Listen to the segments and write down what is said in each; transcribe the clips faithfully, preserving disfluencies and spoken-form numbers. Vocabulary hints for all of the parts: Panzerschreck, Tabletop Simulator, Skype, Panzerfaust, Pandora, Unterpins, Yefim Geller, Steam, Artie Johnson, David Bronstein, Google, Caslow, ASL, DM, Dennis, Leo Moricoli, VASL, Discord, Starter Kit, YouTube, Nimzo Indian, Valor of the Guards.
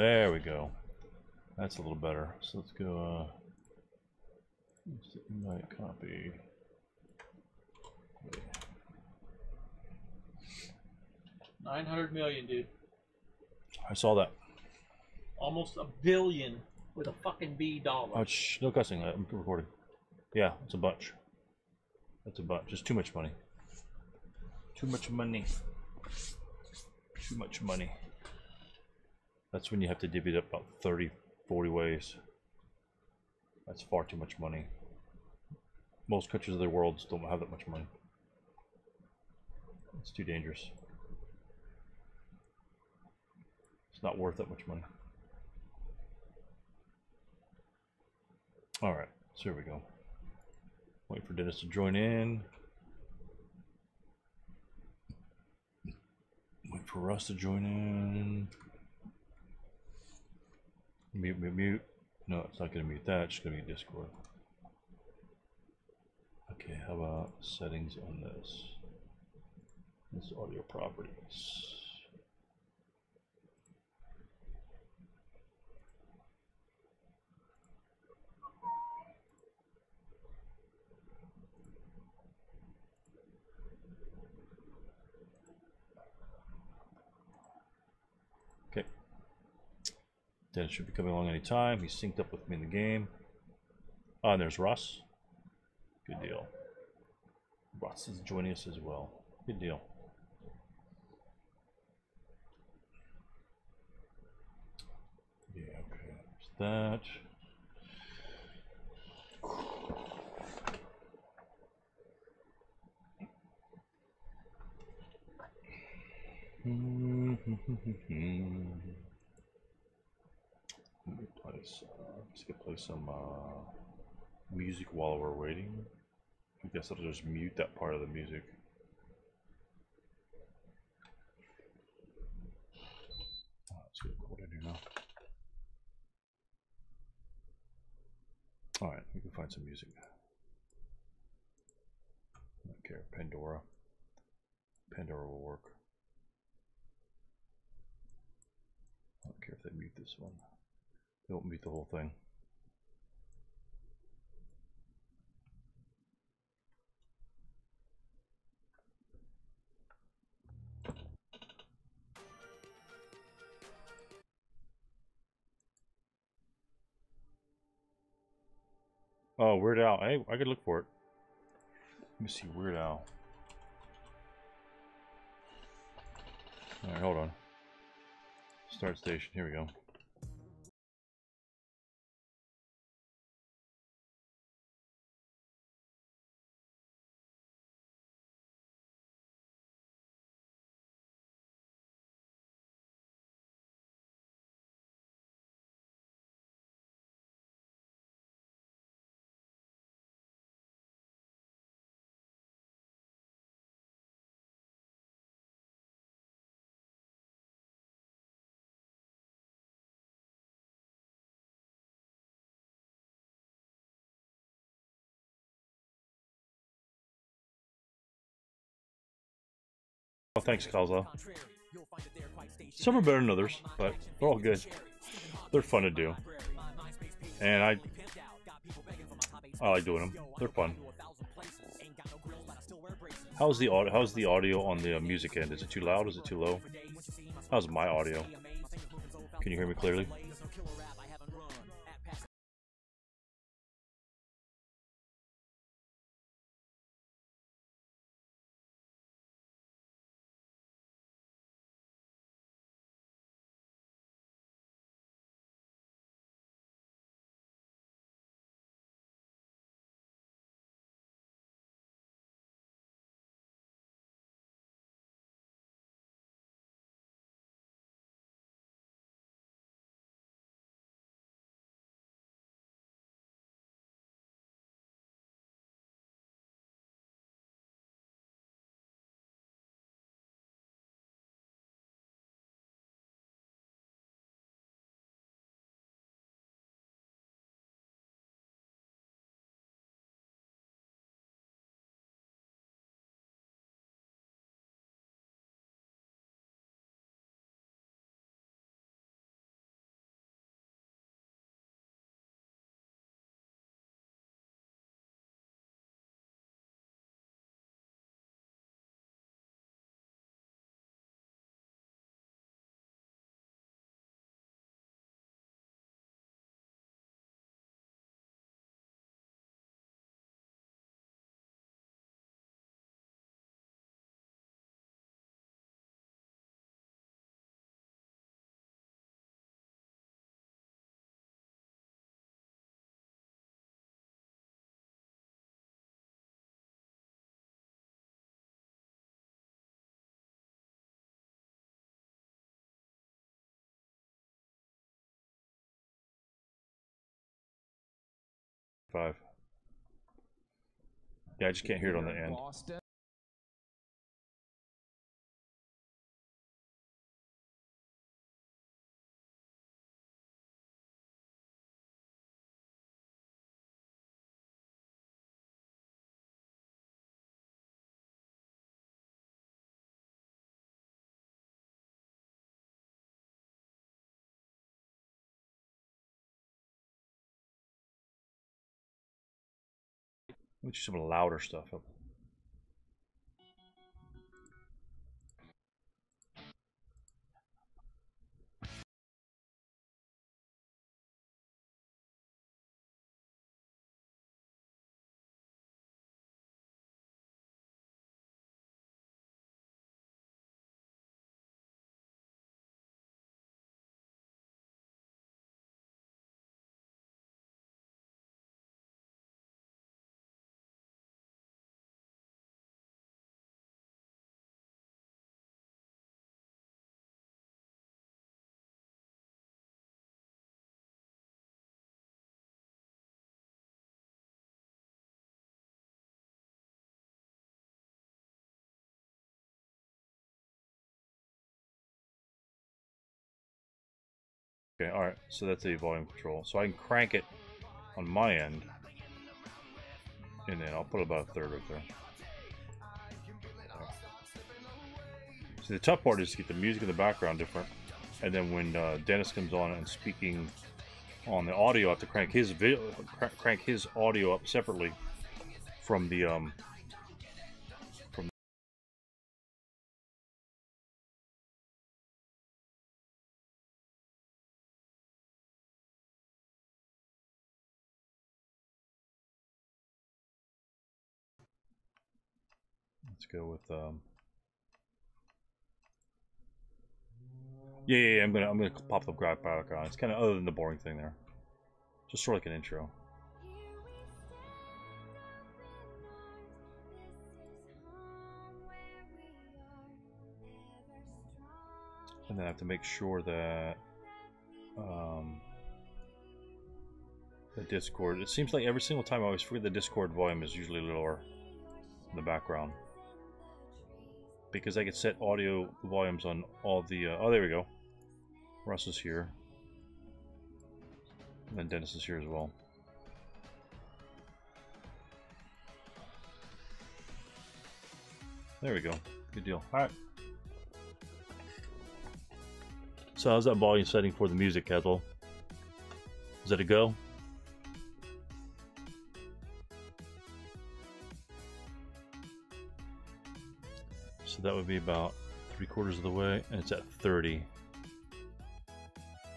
There we go. That's a little better. So let's go, uh, let's invite copy. nine hundred million, dude. I saw that. Almost a billion with a fucking B dollar. Oh, shh, no cussing, I'm recording. Yeah, it's a bunch. That's a bunch. Just too much money. Too much money. Too much money. That's when you have to divvy it up about thirty, forty ways. That's far too much money. Most countries of the world don't have that much money. It's too dangerous. It's not worth that much money. Alright, so here we go. Wait for Dennis to join in. Wait for Russ to join in. Mute, mute, mute. No, it's not going to mute that. It's just going to be Discord. Okay, how about settings on this? This audio properties. Dennis should be coming along any time. He's synced up with me in the game. Ah, and there's Russ. Good deal. Russ is joining us as well. Good deal. Yeah, okay. There's that. Let me play some, let's get play some uh, music while we're waiting. I guess I'll just mute that part of the music. Oh, let's get what I do now. Alright, we can find some music. I don't care, Pandora. Pandora will work. I don't care if they mute this one. Don't mute the whole thing. Oh, Weird Al. Hey, I could look for it. Let me see Weird Al. All right, hold on. Start station. Here we go. Oh, thanks, Kalza. Some are better than others, but they're all good. They're fun to do. And I I like doing them. They're fun. How's the audio, how's the audio on the music end? Is it too loud? Is it too low? How's my audio? Can you hear me clearly? Five. Yeah, I just can't hear it on the end. Let me do some louder stuff. Okay, alright, so that's the volume control. So I can crank it on my end, and then I'll put about a third right there. So the tough part is to get the music in the background different, and then when uh, Dennis comes on and speaking on the audio, I have to crank his video, cr crank his audio up separately from the um, Let's go with um yeah, yeah, yeah I'm gonna I'm gonna pop the graphic back on. It's kinda other than the boring thing there. Just sort of like an intro. And then I have to make sure that um the Discord, it seems like every single time I always forget the Discord volume is usually lower in the background. Because I could set audio volumes on all the, uh, oh, there we go. Russ is here. And then Dennis is here as well. There we go. Good deal. All right. So how's that volume setting for the music, Kettle? Is that a go? That would be about three quarters of the way, and it's at thirty.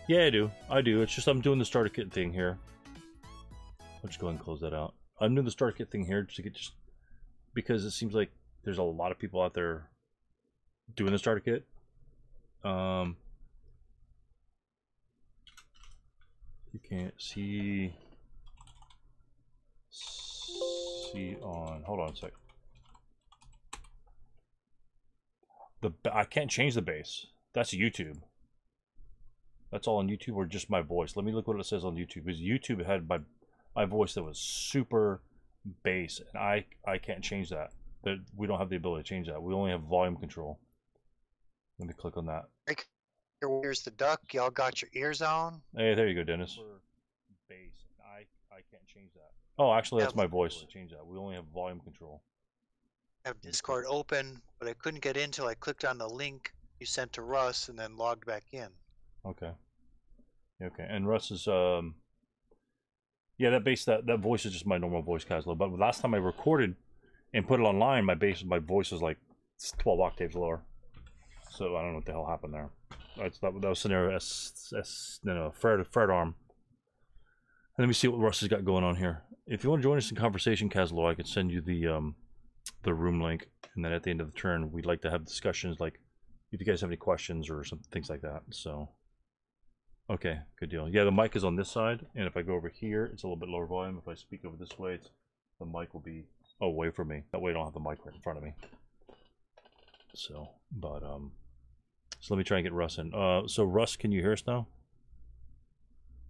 Yeah, I do. I do. It's just I'm doing the starter kit thing here. I'll just go ahead and close that out. I'm doing the starter kit thing here just to get just because it seems like there's a lot of people out there doing the starter kit. Um, you can't see see on. Hold on a second. The, I can't change the bass. That's YouTube. That's all on YouTube, or just my voice. Let me look what it says on YouTube. Because YouTube had my my voice that was super bass, and I I can't change that. There, we don't have the ability to change that. We only have volume control. Let me click on that. Here's the duck. Y'all got your ears on. Hey, there you go, Dennis. Bass. I I can't change that. Oh, actually, that's my voice. Change that. We only have volume control. I have Discord open, but I couldn't get in until I clicked on the link you sent to Russ and then logged back in. Okay. Okay. And Russ is um yeah, that bass that, that voice is just my normal voice, Caslow. But last time I recorded and put it online, my bass my voice was like twelve octaves lower. So I don't know what the hell happened there. That's that, that was scenario S S no no Fred Fred arm. And let me see what Russ has got going on here. If you want to join us in conversation, Caslow, I could send you the um the room link, and then at the end of the turn we'd like to have discussions, like if you guys have any questions or some things like that. So okay, good deal. Yeah, the mic is on this side, and if I go over here it's a little bit lower volume. If I speak over this way, it's, the mic will be away from me, that way I don't have the mic right in front of me. So but um so let me try and get Russ in. Uh so Russ, can you hear us now?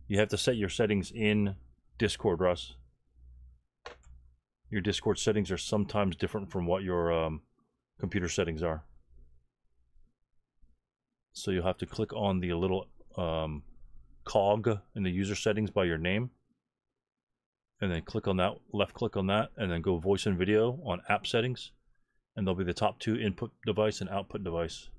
You have to set your settings in Discord, Russ. Your Discord settings are sometimes different from what your um, computer settings are. So you'll have to click on the little um, cog in the user settings by your name. And then click on that, left click on that, and then go voice and video on app settings. And there'll be the top two, input device and output device.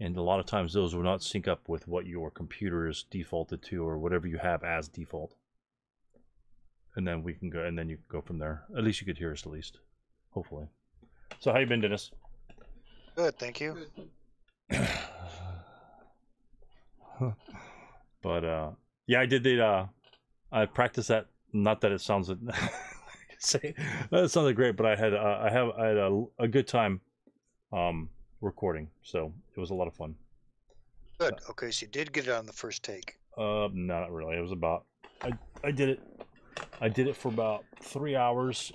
And a lot of times those will not sync up with what your computer is defaulted to or whatever you have as default. And then we can go, and then you can go from there. At least you could hear us, at least. Hopefully. So how you been, Dennis? Good, thank you. But uh, yeah, I did the. Uh, I practiced that. Not that it sounds like say that sounded great, but I had uh, I have I had a, a good time um, recording, so it was a lot of fun. Good. Uh, okay, so you did get it on the first take. Uh, no, not really. It was about I I did it. I did it for about three hours.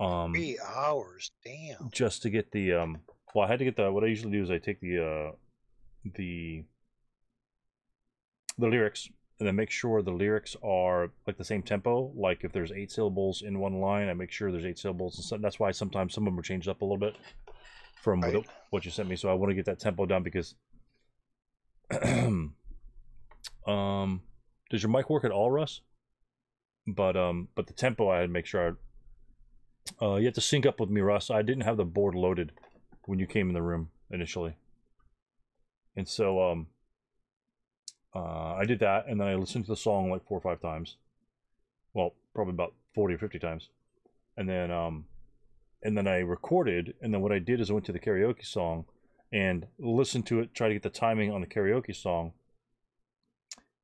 Um, three hours, damn. Just to get the um. Well, I had to get the. What I usually do is I take the uh, the the lyrics. And then make sure the lyrics are like the same tempo. Like if there's eight syllables in one line, I make sure there's eight syllables. And so that's why sometimes some of them are changed up a little bit from right. what, what you sent me. So I want to get that tempo down because. um, does your mic work at all, Russ? But um, but the tempo I had to make sure. I, uh, you have to sync up with me, Russ. I didn't have the board loaded when you came in the room initially, and so um. Uh, I did that, and then I listened to the song like four or five times. Well, probably about forty or fifty times. And then um, and then I recorded, and then what I did is I went to the karaoke song and listened to it, try to get the timing on the karaoke song.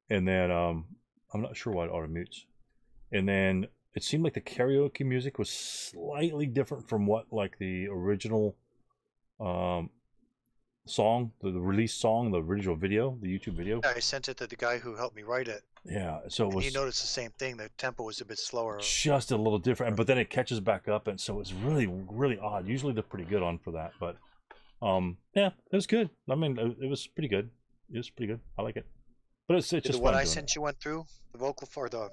And then, um, I'm not sure why it auto-mutes. And then it seemed like the karaoke music was slightly different from what like the original um. song, the, the release song, the original video, the YouTube video. Yeah, I sent it to the guy who helped me write it. Yeah, so it was. You noticed the same thing. The tempo was a bit slower. Just a little different, but then it catches back up, and so it's really, really odd. Usually they're pretty good on for that, but um, yeah, it was good. I mean, it, it was pretty good. It was pretty good. I like it. But it's, it's just the one I sent it. You went through the vocal for the.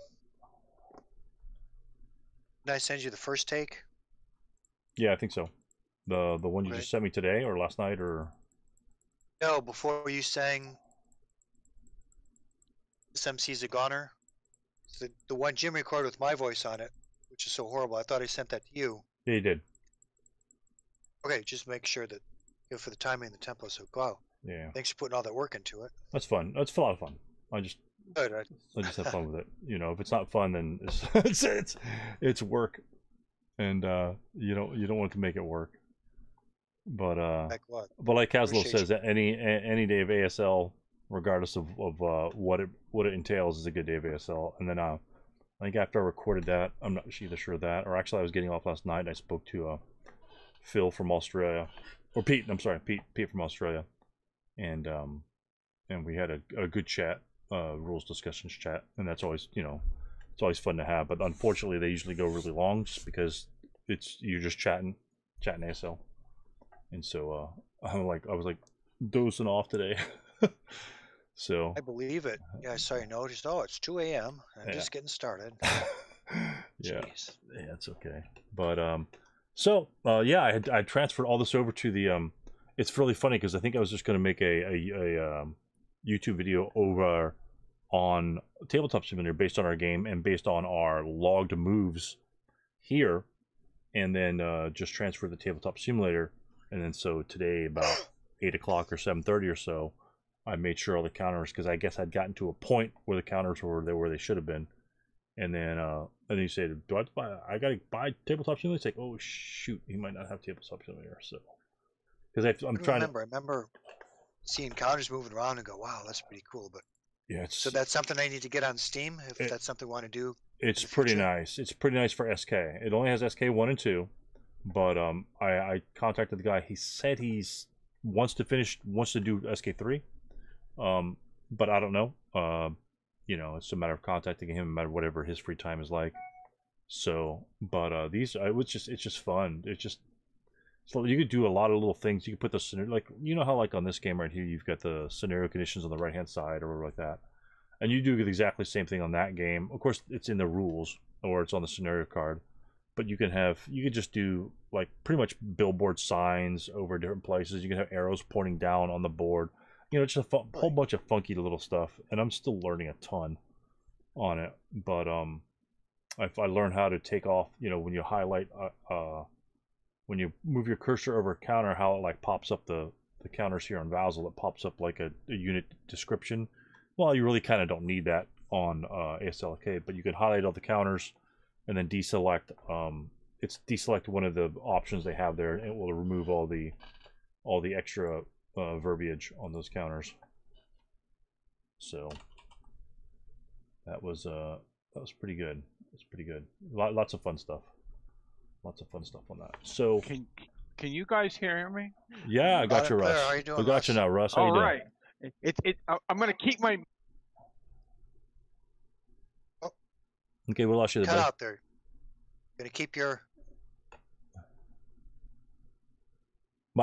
Did I send you the first take? Yeah, I think so. The the one you right. just sent me today, or last night, or. No, before you sang This M C's a Goner, the, the one Jim recorded with my voice on it, which is so horrible. I thought I sent that to you. Yeah, you did. Okay, just make sure that, you know, for the timing and the tempo, so wow. Yeah. Thanks for putting all that work into it. That's fun. That's a lot of fun. I just, Good, right? I just have fun with it. You know, if it's not fun, then it's it's, it's, it's work. And uh, you, don't, you don't want to make it work. But uh, but like Caslow says, you. any any day of A S L, regardless of of uh, what it what it entails, is a good day of A S L. And then uh, I think after I recorded that, I'm not either sure of that, or actually I was getting off last night and I spoke to uh, Phil from Australia, or Pete. I'm sorry, Pete Pete from Australia, and um, and we had a a good chat, uh, rules discussions chat, and that's always you know, it's always fun to have. But unfortunately, they usually go really long just because it's you're just chatting chatting A S L. And so uh, I'm like, I was like dozing off today. So I believe it. Yeah, so I noticed. Oh, it's two A M I'm yeah. just getting started. yeah, Jeez. yeah, it's okay. But um, so uh, yeah, I had, I transferred all this over to the um. It's really funny because I think I was just going to make a a, a um, YouTube video over on Tabletop Simulator based on our game and based on our logged moves here, and then uh, just transfer the Tabletop Simulator. And then so today about eight o'clock or seven thirty or so, I made sure all the counters, because I guess I'd gotten to a point where the counters were where they should have been. And then uh, and then you say, do I have to buy, I got to buy Tabletop Simulator? It's like, oh, shoot, you might not have Tabletop Simulator. So, because I'm trying remember, to... I remember seeing counters moving around and go, wow, that's pretty cool. But yeah, it's... So that's something I need to get on Steam if it, that's something I want to do. It's pretty future. nice. It's pretty nice for S K. It only has S K one and two. But um, I, I contacted the guy. He said he's wants to finish, wants to do S K three. Um, but I don't know. Uh, you know, it's a matter of contacting him, no matter whatever his free time is like. So, but uh, these, it was just, it's just fun. It's just, so you could do a lot of little things. You could put the scenario, like you know how like on this game right here, you've got the scenario conditions on the right hand side or whatever like that, and you do exactly the same thing on that game. Of course, it's in the rules or it's on the scenario card. but you can have, you could just do like pretty much billboard signs over different places. You can have arrows pointing down on the board. You know, just a whole bunch of funky little stuff, and I'm still learning a ton on it. But um, I, I learned how to take off, you know, when you highlight, uh, uh, when you move your cursor over a counter, how it like pops up the, the counters here on VASL. It pops up like a, a unit description. Well, you really kind of don't need that on uh, A S L K, but you can highlight all the counters and then deselect. Um, it's deselect one of the options they have there, and it will remove all the all the extra Uh, verbiage on those counters. So that was uh that was pretty good. It's pretty good. L lots of fun stuff. Lots of fun stuff on that. So can can you guys hear me? Yeah, I got you, Russ. How you doing, I got Russ? You now, Russ. How All you doing? Right. It, it it I'm gonna keep my. Oh. Okay, we lost you. Cut out there. Gonna keep your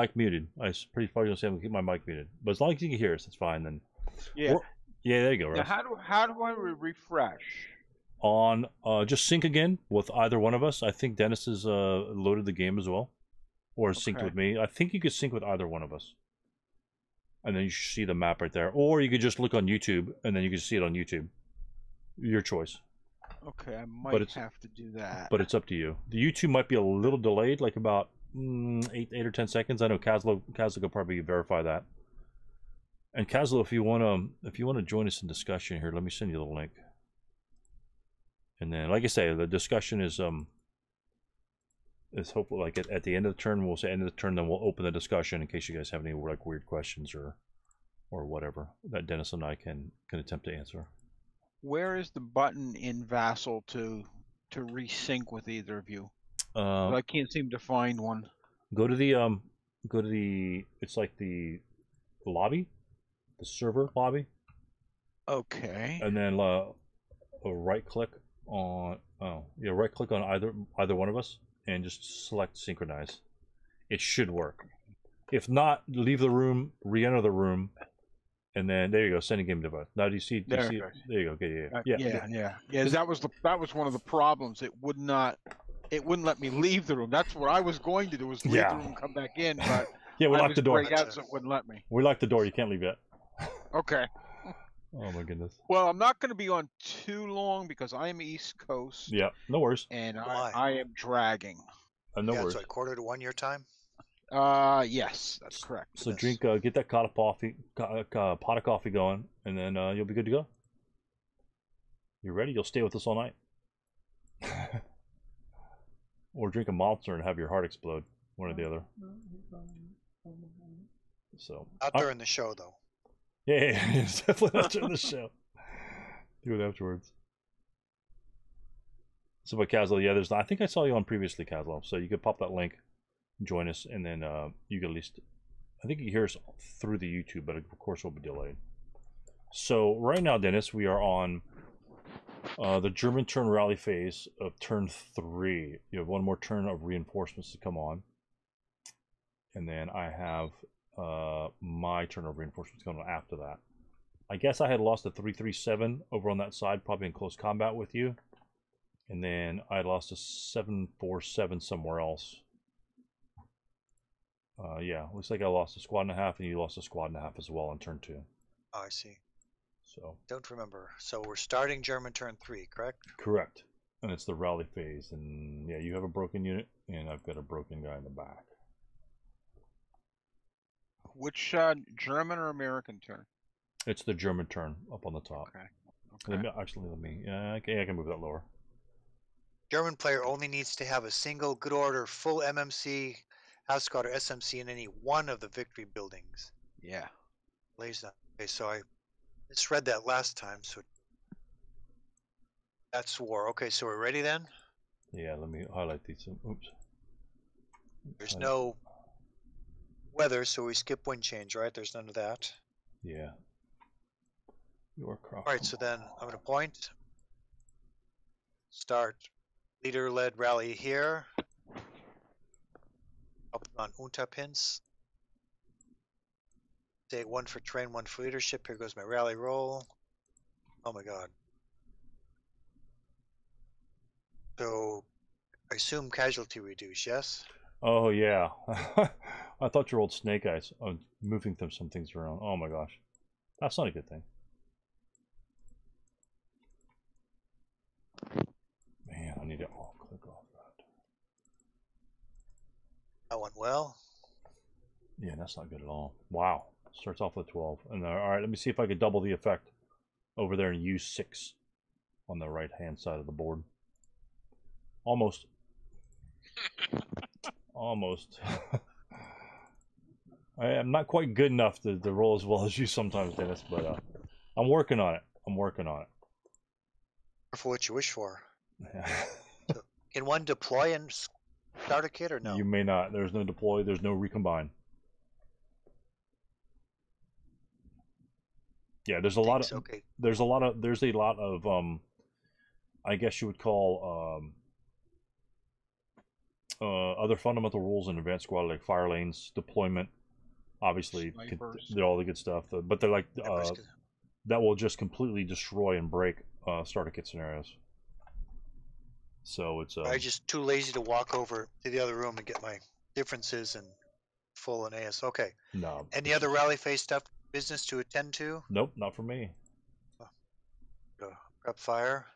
mic muted. I was pretty far gonna say I'm gonna keep my mic muted, but as long as you can hear us, that's fine. Then, yeah, We're, yeah, there you go. Now how do how do I refresh? On uh, just sync again with either one of us. I think Dennis has uh, loaded the game as well, or okay. synced with me. I think you could sync with either one of us, and then you should see the map right there. Or you could just look on YouTube, and then you can see it on YouTube. Your choice. Okay, I might have to do that. But it's up to you. The YouTube might be a little delayed, like about. Eight, eight or ten seconds. I know Caslo, Caslo could probably verify that. And Caslo, if you want to, if you want to join us in discussion here, let me send you the link. And then, like I say, the discussion is um, is hopefully like at, at the end of the turn. We'll say end of the turn, then we'll open the discussion in case you guys have any like weird questions or, or whatever that Dennis and I can can attempt to answer. Where is the button in VASL to to resync with either of you? Uh, I can't seem to find one. Go to the um, go to the. It's like the lobby, the server lobby. Okay. And then uh, right click on. Oh, yeah, right click on either either one of us, and just select synchronize. It should work. If not, leave the room, re-enter the room, and then there you go. Sending game device. Now do you see? Do there, you see there you go. Okay, yeah, yeah, uh, yeah, yeah. yeah. yeah that was the that was one of the problems. It would not. It wouldn't let me leave the room. That's what I was going to do, was leave yeah. the room and come back in, but yeah, we locked the door. Out, so it wouldn't let me. We locked the door. You can't leave yet. Okay. Oh, my goodness. Well, I'm not going to be on too long because I am East Coast. Yeah, no worries. And I, I am dragging. Uh, no yeah, worries. So like quarter to one your time? Uh, yes, that's correct. So yes. drink, uh, get that pot of coffee, uh, pot of coffee going, and then uh, you'll be good to go. You ready? You'll stay with us all night. Or drink a monster and have your heart explode. One or the other. So out during the show, though. Yeah, yeah, yeah definitely not during the show. Do it afterwards. So, but Caslo, yeah, there's. I think I saw you on previously, Caslo. So you could pop that link, join us, and then uh, you could at least. I think you hear us through the YouTube, but of course we'll be delayed. So right now, Dennis, we are on. Uh, the German turn rally phase of turn three. You have one more turn of reinforcements to come on. And then I have uh, my turn of reinforcements coming on after that. I guess I had lost a three three seven over on that side, probably in close combat with you. And then I lost a seven four seven somewhere else. Uh, yeah, looks like I lost a squad and a half, and you lost a squad and a half as well on turn two. Oh, I see. So. Don't remember. So we're starting German turn three, correct? Correct. And it's the rally phase. And yeah, you have a broken unit, and I've got a broken guy in the back. Which uh, German or American turn? It's the German turn up on the top. Okay. Okay. Let me, actually, let me. Uh, okay, I can move that lower. German player only needs to have a single good order, full M M C, Houseguard, or S M C in any one of the victory buildings. Yeah. Lays Okay, so I. Just read that last time, so that's war. Okay, so we're ready then? Yeah, let me highlight these. Oops. There's no weather, so we skip wind change, right? There's none of that. Yeah. Your crop. All right, so then I'm going to point. Start leader-led rally here. Up on Unterpins. State one for terrain, one for leadership. Here goes my rally roll. Oh my god. So I assume casualty reduce, yes? Oh, yeah. I thought your old snake eyes. Oh, moving them, some things around. Oh, my gosh. That's not a good thing. Man, I need to all click off that. That went well. Yeah, that's not good at all. Wow. Starts off with twelve. And then, all right, let me see if I could double the effect over there and use six on the right-hand side of the board. Almost. Almost. I am not quite good enough to, to roll as well as you sometimes, Dennis, but uh, I'm working on it. I'm working on it. Careful what you wish for. Yeah. So, can one deploy in Starter Kit or no? You may not. There's no deploy. There's no recombine. Yeah, there's a lot of okay. there's a lot of there's a lot of um, I guess you would call um, uh, other fundamental rules in advanced squad, like fire lanes, deployment, obviously, could, they're all the good stuff. But they're like uh, that will just completely destroy and break uh, starter kit scenarios. So it's uh, I'm just too lazy to walk over to the other room and get my differences and full and A S. Okay. No. Any other rally phase stuff? Business to attend to? Nope, not for me. Uh, prep fire.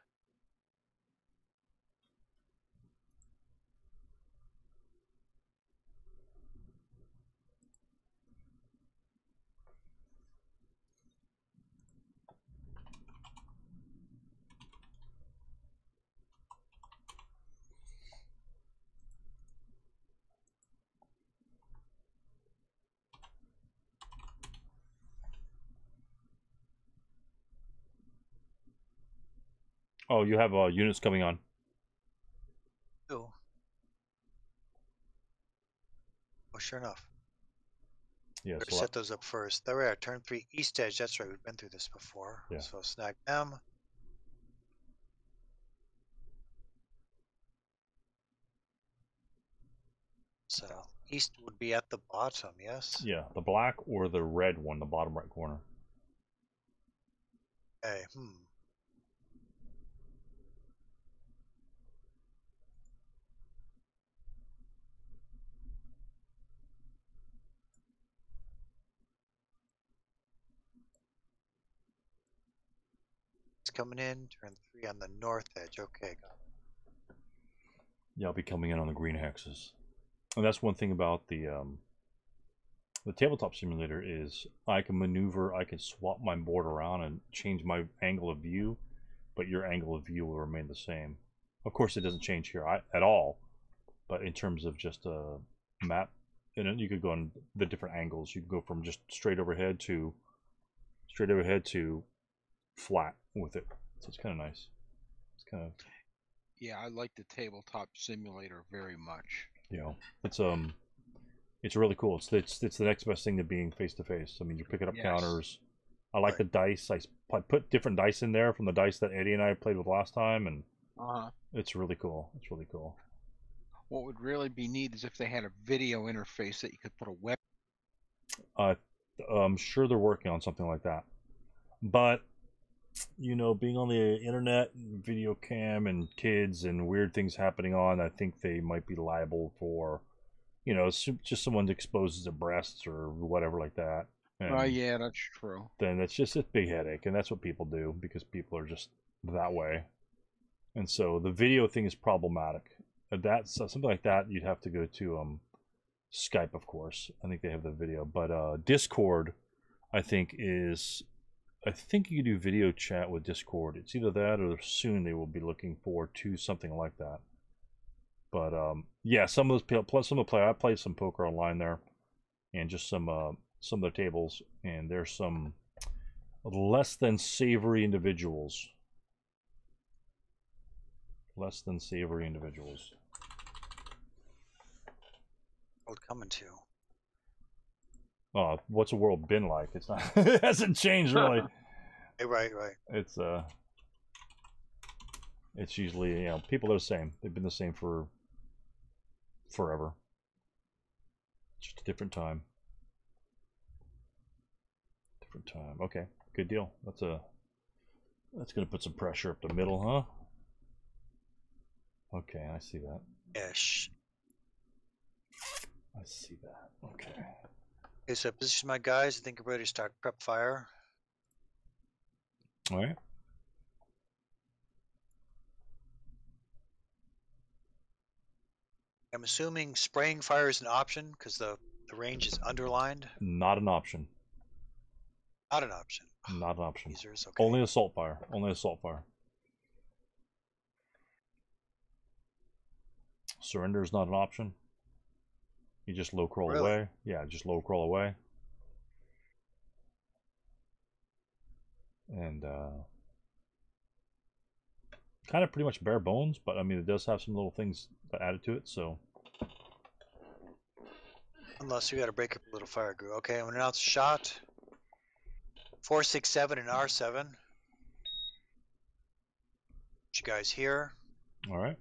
Oh, you have uh, units coming on. Oh. Oh, sure enough. Yeah, better set those up first. All right, turn three east edge. That's right. We've been through this before. Yeah. So snag them. So east would be at the bottom, yes? Yeah, the black or the red one, the bottom right corner. Okay, hmm. Coming in, turn three on the north edge. Okay, got it. Yeah, I'll be coming in on the green hexes, and that's one thing about the um, the tabletop simulator is I can maneuver, I can swap my board around and change my angle of view, but your angle of view will remain the same. Of course, it doesn't change here I, at all, but in terms of just a map, and then you could go on the different angles. You can go from just straight overhead to straight overhead to flat with it, so it's kind of nice. It's kind of yeah. I like the tabletop simulator very much. You know, it's um, it's really cool. It's it's it's the next best thing to being face to face. I mean, you're picking up yes. counters. I like right. the dice. I, I put different dice in there from the dice that Eddie and I played with last time, and uh-huh. it's really cool. It's really cool. What would really be neat is if they had a video interface that you could put a web. Uh, I'm sure they're working on something like that, but. You know, being on the internet, video cam, and kids, and weird things happening on, I think they might be liable for, you know, just someone exposes their breasts or whatever like that. Oh, uh, yeah, that's true. Then it's just a big headache, and that's what people do, because people are just that way. And so the video thing is problematic. That's something like that, you'd have to go to um, Skype, of course. I think they have the video. But uh, Discord, I think, is... I think you can do video chat with Discord. It's either that or soon they will be looking forward to something like that. But um, yeah, some of those plus some of the play I played some poker online there, and just some uh, some of their tables, and there's some less than savory individuals. Less than savory individuals. What coming to? Uh, what's the world been like? It's not. It hasn't changed really. Right, right. It's uh, it's usually you know people are the same. They've been the same for forever. Just a different time. Different time. Okay, good deal. That's a. That's gonna put some pressure up the middle, huh? Okay, I see that. Ish. I see that. Okay. Okay, so I position my guys. I think we're ready to start prep fire. All right. I'm assuming spraying fire is an option because the, the range is underlined. Not an option. Not an option. Not an option. Geezers, okay. Only assault fire. Only assault fire. Surrender is not an option. You just low crawl really? away. Yeah, just low crawl away. And uh, kind of pretty much bare bones, but I mean, it does have some little things added to it, so. Unless you got to break up a little fire group. Okay, I'm going to announce a shot. four six seven and R seven. Put you guys here. All right.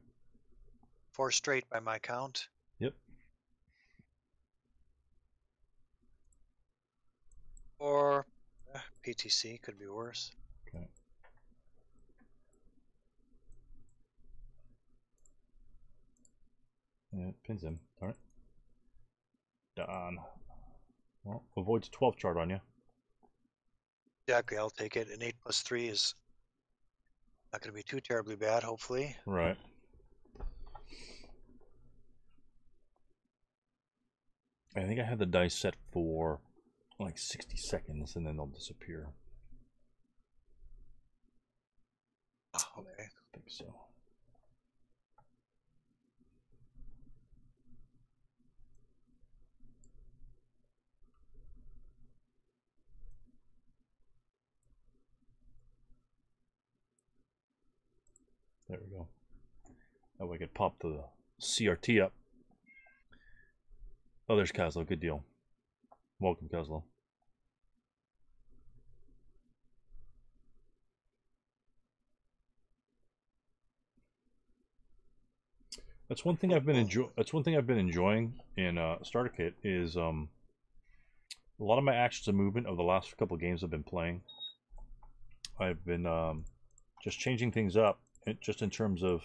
Four straight by my count. Yep. Or uh, P T C could be worse. Okay. Yeah, it pins him. All right. Done. Well, avoids twelve chart on you. Exactly, I'll take it. An eight plus three is not going to be too terribly bad, hopefully. Right. I think I had the dice set for like sixty seconds, and then they'll disappear. Oh, okay. I think so. There we go. That way I could pop the C R T up. Oh, there's Kozlo. Good deal. Welcome, Kozlo. That's one thing I've been enjoy. That's one thing I've been enjoying in uh, Starter Kit is um, a lot of my actions and movement of the last couple games I've been playing. I've been um, just changing things up. It just in terms of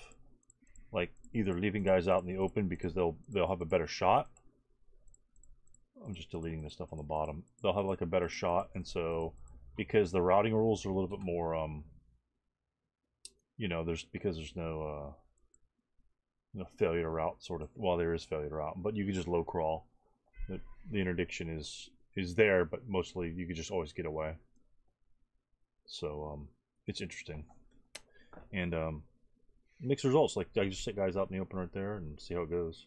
like either leaving guys out in the open because they'll they'll have a better shot. I'm just deleting this stuff on the bottom. They'll have like a better shot, and so because the routing rules are a little bit more um you know, there's because there's no uh no failure to route sort of, well, there is failure to route, but you can just low crawl. The the interdiction is is there, but mostly you could just always get away. So um it's interesting. And um, mixed results. Like I just sit guys out in the open right there and see how it goes.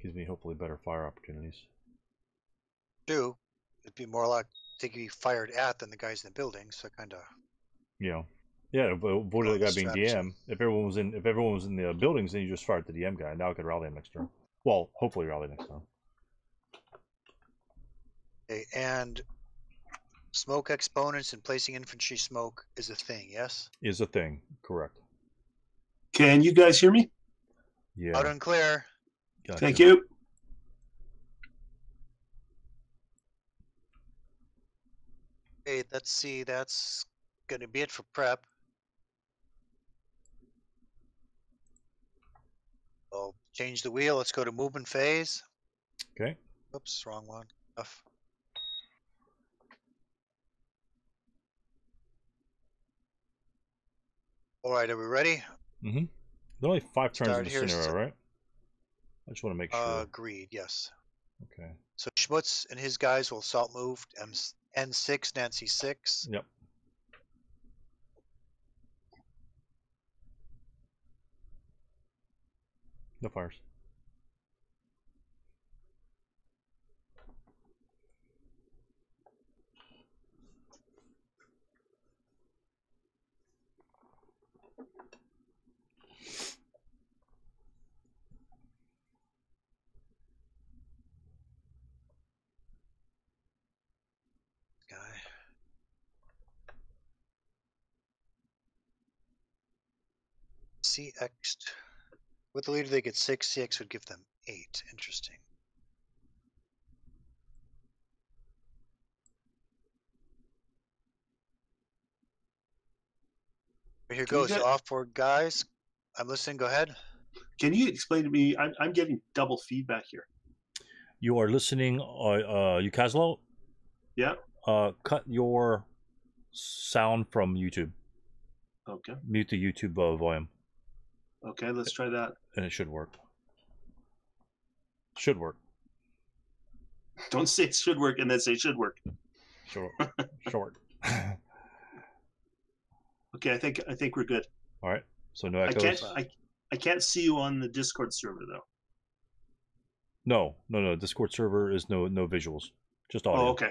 Gives me hopefully better fire opportunities. Do it'd be more like they could be fired at than the guys in the building. So kind of. Yeah, yeah. But what did the guy being D M? If everyone was in, if everyone was in the buildings, then you just fired the D M guy. Now I could rally him next turn. Well, hopefully rally next turn. Okay, and. Smoke exponents and placing infantry smoke is a thing, yes? Is a thing, correct. Can you guys hear me? Yeah. Loud and clear. Gotcha. Thank you. Okay, let's see. That's going to be it for prep. I'll change the wheel. Let's go to movement phase. Okay. Oops, wrong one. Enough. All right, are we ready? Mm-hmm. There are only five turns in the scenario, to... right? I just want to make sure. Uh, agreed, yes. Okay. So Schmutz and his guys will assault move M N six, Nancy six. Yep. No fires. C X with the leader they get six, C X would give them eight. Interesting. Here goes, so off board guys. I'm listening, go ahead. Can you explain to me? I'm, I'm getting double feedback here. You are listening, uh, uh, you Caslow? Yeah. Uh, cut your sound from YouTube. Okay. Mute the YouTube uh, volume. Okay, let's try that. And it should work. Should work. Don't say it should work and then say it should work. Sure. Short. Okay, I think I think we're good. All right. So no echoes. I can't, I, I can't see you on the Discord server though. No, no, no. Discord server is no no visuals, just audio. Oh, okay.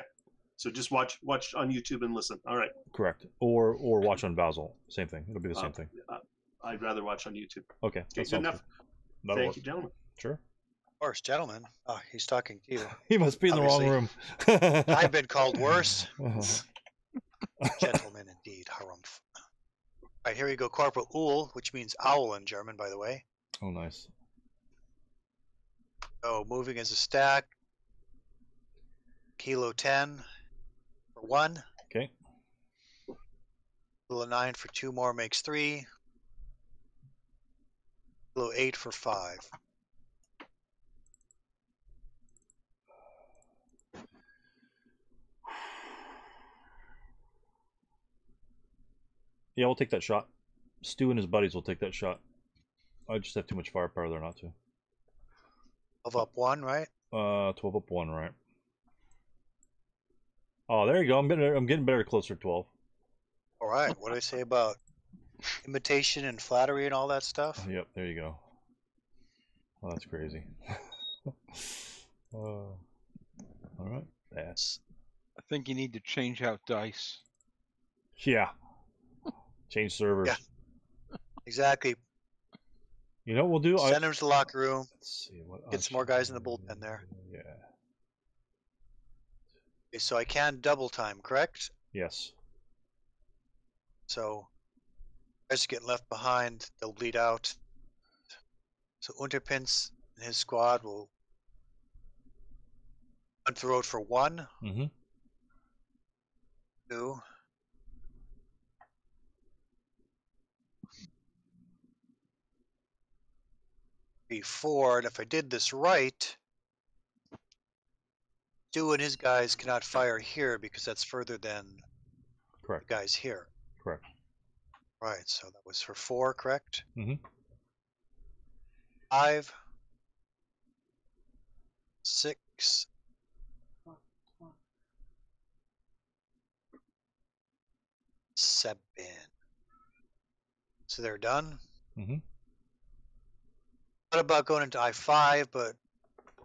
So just watch watch on YouTube and listen. All right. Correct. Or or watch on VASL. Same thing. It'll be the same uh, thing. Uh, I'd rather watch on YouTube. Okay. Okay, good enough. Thank work. you, gentlemen. Sure. Worse, gentlemen. Oh, he's talking to you. He must be in Obviously. the wrong room. I've been called worse. Uh-huh. Gentlemen, indeed. Harumph. All right, here we go. Corporal Uhl, which means owl in German, by the way. Oh, nice. So, moving as a stack. Kilo ten for one. Okay. Kilo nine for two more makes three. Kilo eight for five. Yeah, we'll take that shot. Stu and his buddies will take that shot. I just have too much firepower there not to. twelve up one, right? Uh, twelve up one, right? Oh, there you go. I'm getting, I'm getting better, closer to twelve. All right. What did I say about imitation and flattery and all that stuff? Yep. There you go. Oh, that's crazy. uh, all right. That's. I think you need to change out dice. Yeah. Change servers. Yeah, exactly. You know what we'll do? Send him to the locker room. Let's see, what get some more guys in the bullpen there. Yeah. Okay, so I can double time, correct? Yes. So, guys getting left behind, they'll bleed out. So Unterpins and his squad will hunt the road for one. Mm-hmm. Two. Before, and if I did this right, Stu and his guys cannot fire here because that's further than correct. the guys here. Correct. Right, so that was for four, correct? Mm-hmm. Five, six, seven. So they're done? Mm-hmm. Thought about going into I five, but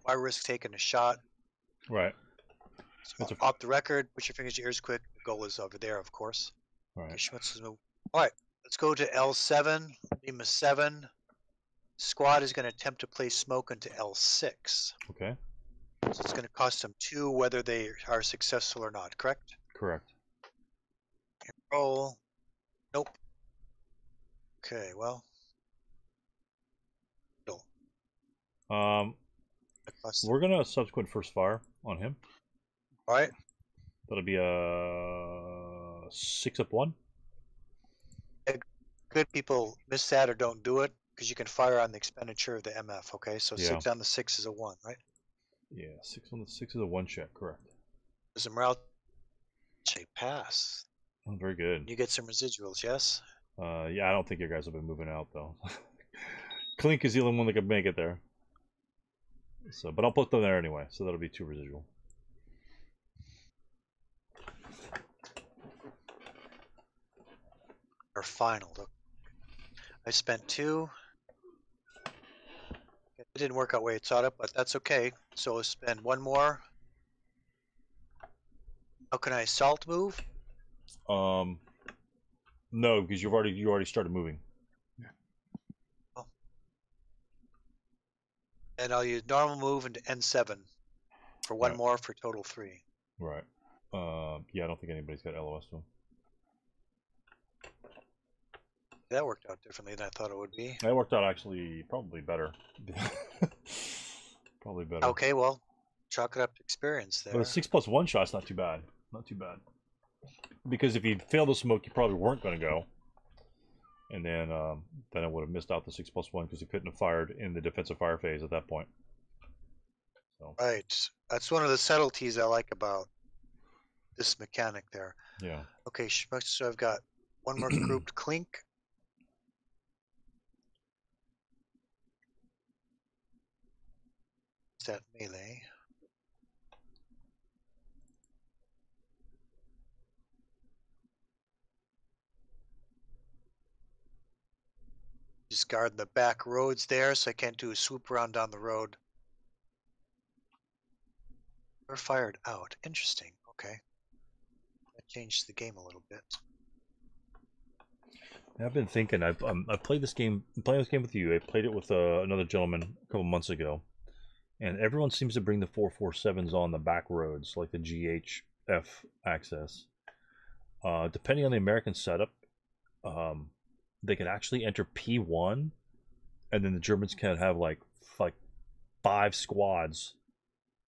why risk taking a shot? Right. So a... Off the record, put your fingers to your ears quick. The goal is over there, of course. Right. Schmutz is moving. All right, let's go to L seven, Lima seven. Squad is going to attempt to place smoke into L six. Okay. So it's going to cost them two whether they are successful or not, correct? Correct. Roll. Nope. Okay, well. Um, we're gonna subsequent first fire on him. All right. That'll be a six up one. Good people miss that or don't do it because you can fire on the expenditure of the M F. Okay, so yeah. six on the six is a one, right? Yeah, six on the six is a one check, correct? There's a morale check pass. Oh, very good. You get some residuals, yes? Uh, yeah, I don't think your guys have been moving out though. Clink is the only one that could make it there. So, but I'll put them there anyway, so that'll be two residual. Our final. Look. I spent two. It didn't work out the way it's thought up, but that's okay. So I'll spend one more. How can I assault move? Um, no, because you've already you already started moving. And I'll use normal move into N seven for one right. more for total three. Right. Uh, yeah, I don't think anybody's got L O S to them. That worked out differently than I thought it would be. That worked out actually probably better. Probably better. Okay, well, chalk it up to experience there. But a six plus one shot's not too bad. Not too bad. Because if you fail to smoke, you probably weren't going to go. and then um, then I would have missed out the six plus one because he couldn't have fired in the defensive fire phase at that point. So. Right, that's one of the subtleties I like about this mechanic there. Yeah. Okay, so I've got one more grouped clink. It's that melee. Just guard the back roads there, so I can't do a swoop around down the road. We're fired out. Interesting. Okay. That changed the game a little bit. I've been thinking. I've um, I've played this game. I'm playing this game with you. I played it with uh, another gentleman a couple months ago, and everyone seems to bring the four four sevens on the back roads, like the G H F access. Uh, depending on the American setup. Um, They could actually enter P one, and then the Germans can have like like five squads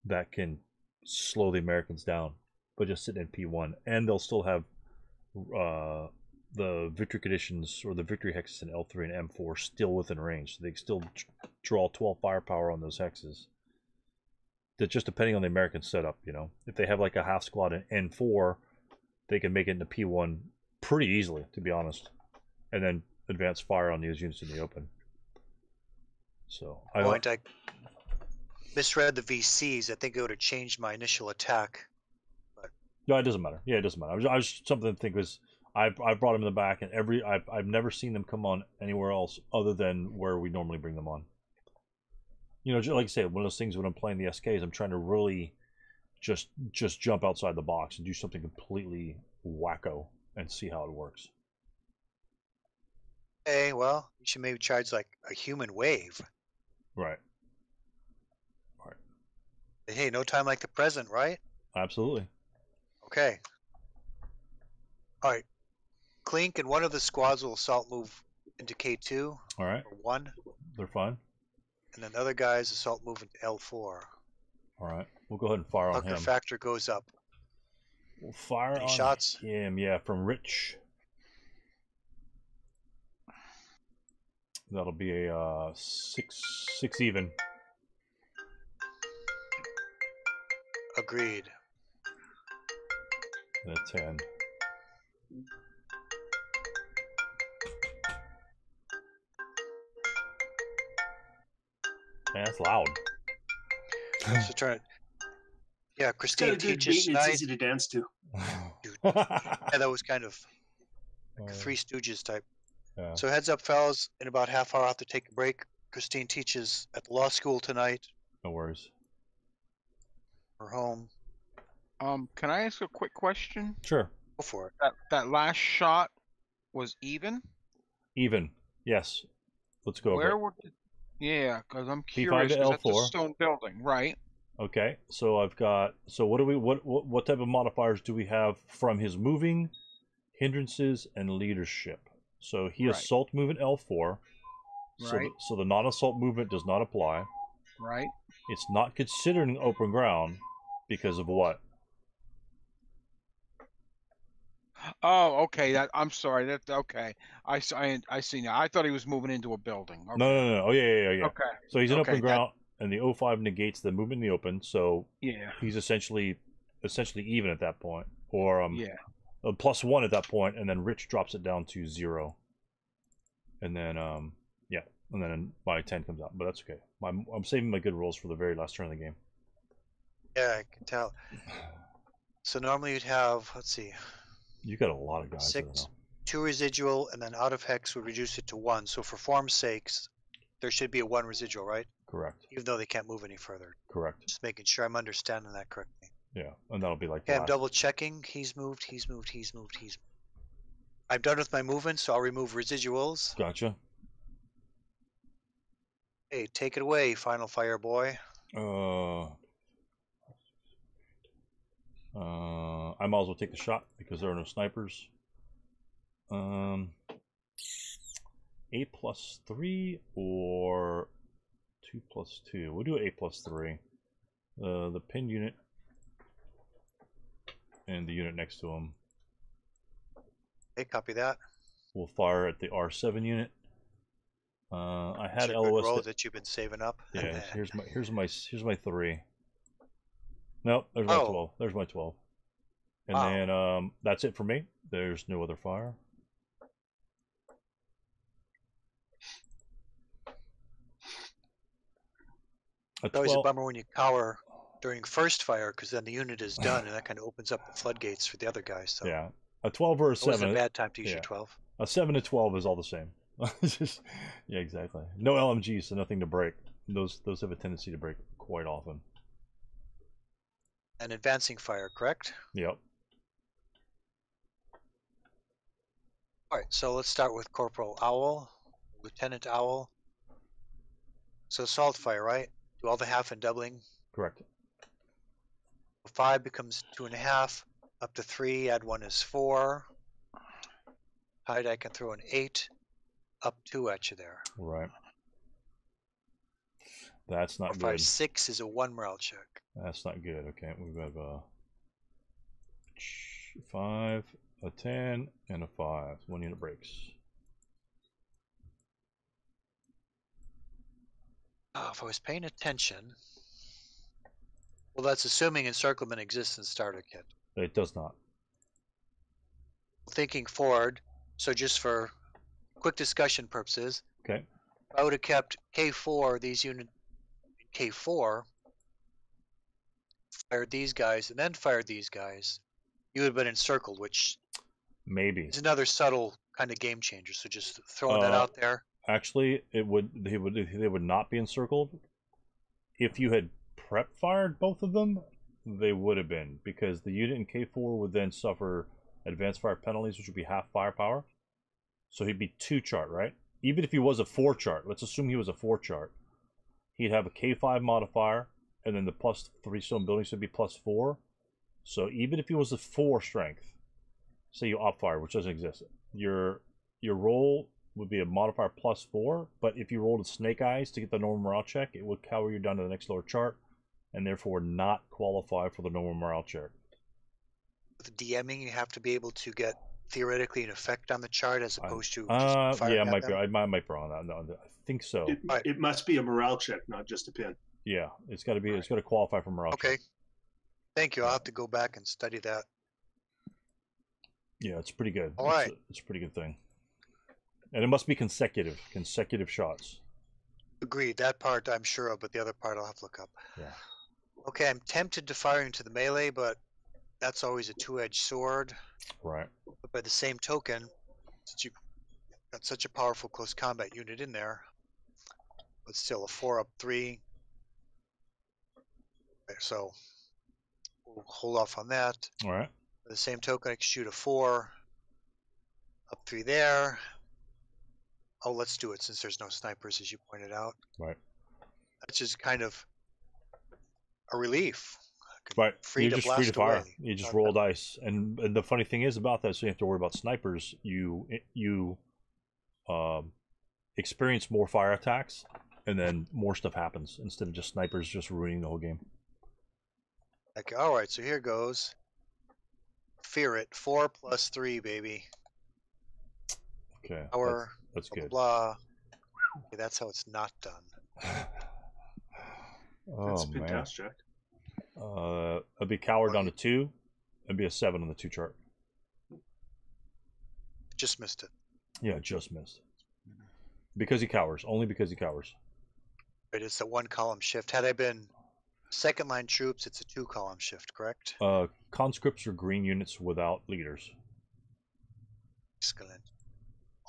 that can slow the Americans down, but just sitting in P one, and they'll still have uh, the victory conditions or the victory hexes in L three and M four still within range, so they can still draw twelve firepower on those hexes. That's just depending on the American setup, you know. If they have like a half squad in N four, they can make it into P one pretty easily, to be honest. And then advance fire on these units in the open. So I, Point, I misread the V Cs. I think it would have changed my initial attack. But... No, it doesn't matter. Yeah, it doesn't matter. I was, I was something to think was I I brought them in the back, and every I've I've never seen them come on anywhere else other than where we normally bring them on. You know, just like I said, one of those things when I'm playing the S Ks, I'm trying to really just just jump outside the box and do something completely wacko and see how it works. Hey, well, you should maybe charge like a human wave. Right. Right. Hey, no time like the present, right? Absolutely. Okay. All right. Clink and one of the squads will assault move into K two. All right. Or one. They're fine. And then the other guys assault move into L four. All right. We'll go ahead and fire Hunger on him. Hunger factor goes up. We'll fire Any on shots? him. Yeah, from Rich. That'll be a uh, six, six even. Agreed. And a ten. Man, that's loud. So try it. Yeah, Christine teaches tonight. It's easy to dance to. Yeah, that was kind of like a Three Stooges type. Yeah. So heads up, fellas. In about half hour, I have to take a break. Christine teaches at the law school tonight. No worries. We're home. Um, can I ask a quick question? Sure. Go for it. That, that last shot was even? Even. Yes. Let's go Where over were it. The... Yeah, because I'm curious. P five to L four. That's the stone building, right? Okay. So I've got... So what do we? What, what what type of modifiers do we have from his moving, hindrances, and leadership? So he right. assault movement L four, so, right. the, so the non-assault movement does not apply. Right. It's not considered an open ground because of what? Oh, okay. That I'm sorry. That okay. I I, I see now. I thought he was moving into a building. Okay. No, no, no. Oh, yeah, yeah, yeah. Okay. So he's an okay, open ground, that... and the O five negates the movement in the open. So yeah, he's essentially essentially even at that point, or um. Yeah. A plus one at that point, and then Rich drops it down to zero, and then um yeah, and then my ten comes out, but that's okay. My, I'm saving my good rolls for the very last turn of the game. Yeah, I can tell. So normally you'd have, let's see, you got a lot of guys. Six, two residual, and then out of hex would reduce it to one. So for form's sakes, there should be a one residual, right? Correct. Even though they can't move any further. Correct. Just making sure I'm understanding that correctly. Yeah, and that'll be like okay, I'm double checking. He's moved, he's moved, he's moved, he's moved. I'm done with my movement, so I'll remove residuals. Gotcha. Hey, take it away, Final Fire Boy. Uh, uh, I might as well take the shot because there are no snipers. Um, eight plus three or two plus two. We'll do eight plus three. Uh, the pin unit. And the unit next to him. Hey, copy that. will fire at the R seven unit. Uh, I had L O S that, that you've been saving up. Yeah, here's my here's my here's my three. Nope, there's my oh. twelve. There's my twelve. And wow. then um, that's it for me. There's no other fire. It's always a bummer when you cower during first fire, because then the unit is done, and that kind of opens up the floodgates for the other guys. So yeah, a twelve or a seven. It wasn't a bad time to use yeah. your twelve. A seven to twelve is all the same. Just, yeah, exactly. No L M Gs, so nothing to break. Those those have a tendency to break quite often. An advancing fire, correct? Yep. All right, so let's start with Corporal Owl, Lieutenant Owl. So assault fire, right? Do all the half and doubling. Correct. Five becomes two and a half. Up to three, add one is four. Hide, I can throw an eight. Up two at you there. Right. That's not good. Five, six is a one morale check. That's not good. Okay, we've got a five, a ten, and a five. One unit breaks. Oh, if I was paying attention. Well, that's assuming encirclement exists in Starter Kit. It does not. Thinking forward, so just for quick discussion purposes, okay, I would have kept K four, these units in K four, fired these guys, and then fired these guys, you would have been encircled, which maybe is another subtle kind of game changer. So just throwing uh, that out there. Actually, it would they would they would not be encircled. If you had prep fired both of them, they would have been, because the unit in K four would then suffer advanced fire penalties, which would be half firepower. So he'd be two chart, right? Even if he was a four chart, let's assume he was a four chart, he'd have a K five modifier, and then the plus three stone buildings would be plus four. So even if he was a four strength, say you op fire, which doesn't exist, your your roll would be a modifier plus four, but if you rolled a snake eyes to get the normal morale check, it would cower you down to the next lower chart, and therefore not qualify for the normal morale check. With DMing, you have to be able to get theoretically an effect on the chart as opposed to just uh, firing yeah, at might them. Be, I might, might be wrong on that. No, I think so. It, right. it must be a morale check, not just a pin. Yeah, it's got to be. All it's right. got to qualify for morale. Okay, check. Thank you. I'll have to go back and study that. Yeah, it's pretty good. All it's right, a, it's a pretty good thing. And it must be consecutive, consecutive shots. Agreed. That part I'm sure of, but the other part I'll have to look up. Yeah. Okay, I'm tempted to fire into the melee, but that's always a two-edged sword. Right. But by the same token, since you've got such a powerful close combat unit in there, but still a four-up three. So we'll hold off on that. All right. By the same token, I can shoot a four, up three there. Oh, let's do it since there's no snipers, as you pointed out. Right. That's just kind of a relief. Right. Free You're to just free to fire. Away. You just roll dice, and, and the funny thing is about that, so you have to worry about snipers. You you um, experience more fire attacks, and then more stuff happens instead of just snipers just ruining the whole game. Okay. All right. So here goes. Fear it. Four plus three, baby. Okay. Our. That's blah, good. Blah, blah. Okay, that's how it's not done. Oh, that's fantastic. Man. Uh, I'd be cowered on a two. I'd be a seven on the two chart. Just missed it. Yeah, just missed. Because he cowers. Only because he cowers. It is a one-column shift. Had I been second-line troops, it's a two-column shift, correct? Uh, conscripts are green units without leaders. Excellent.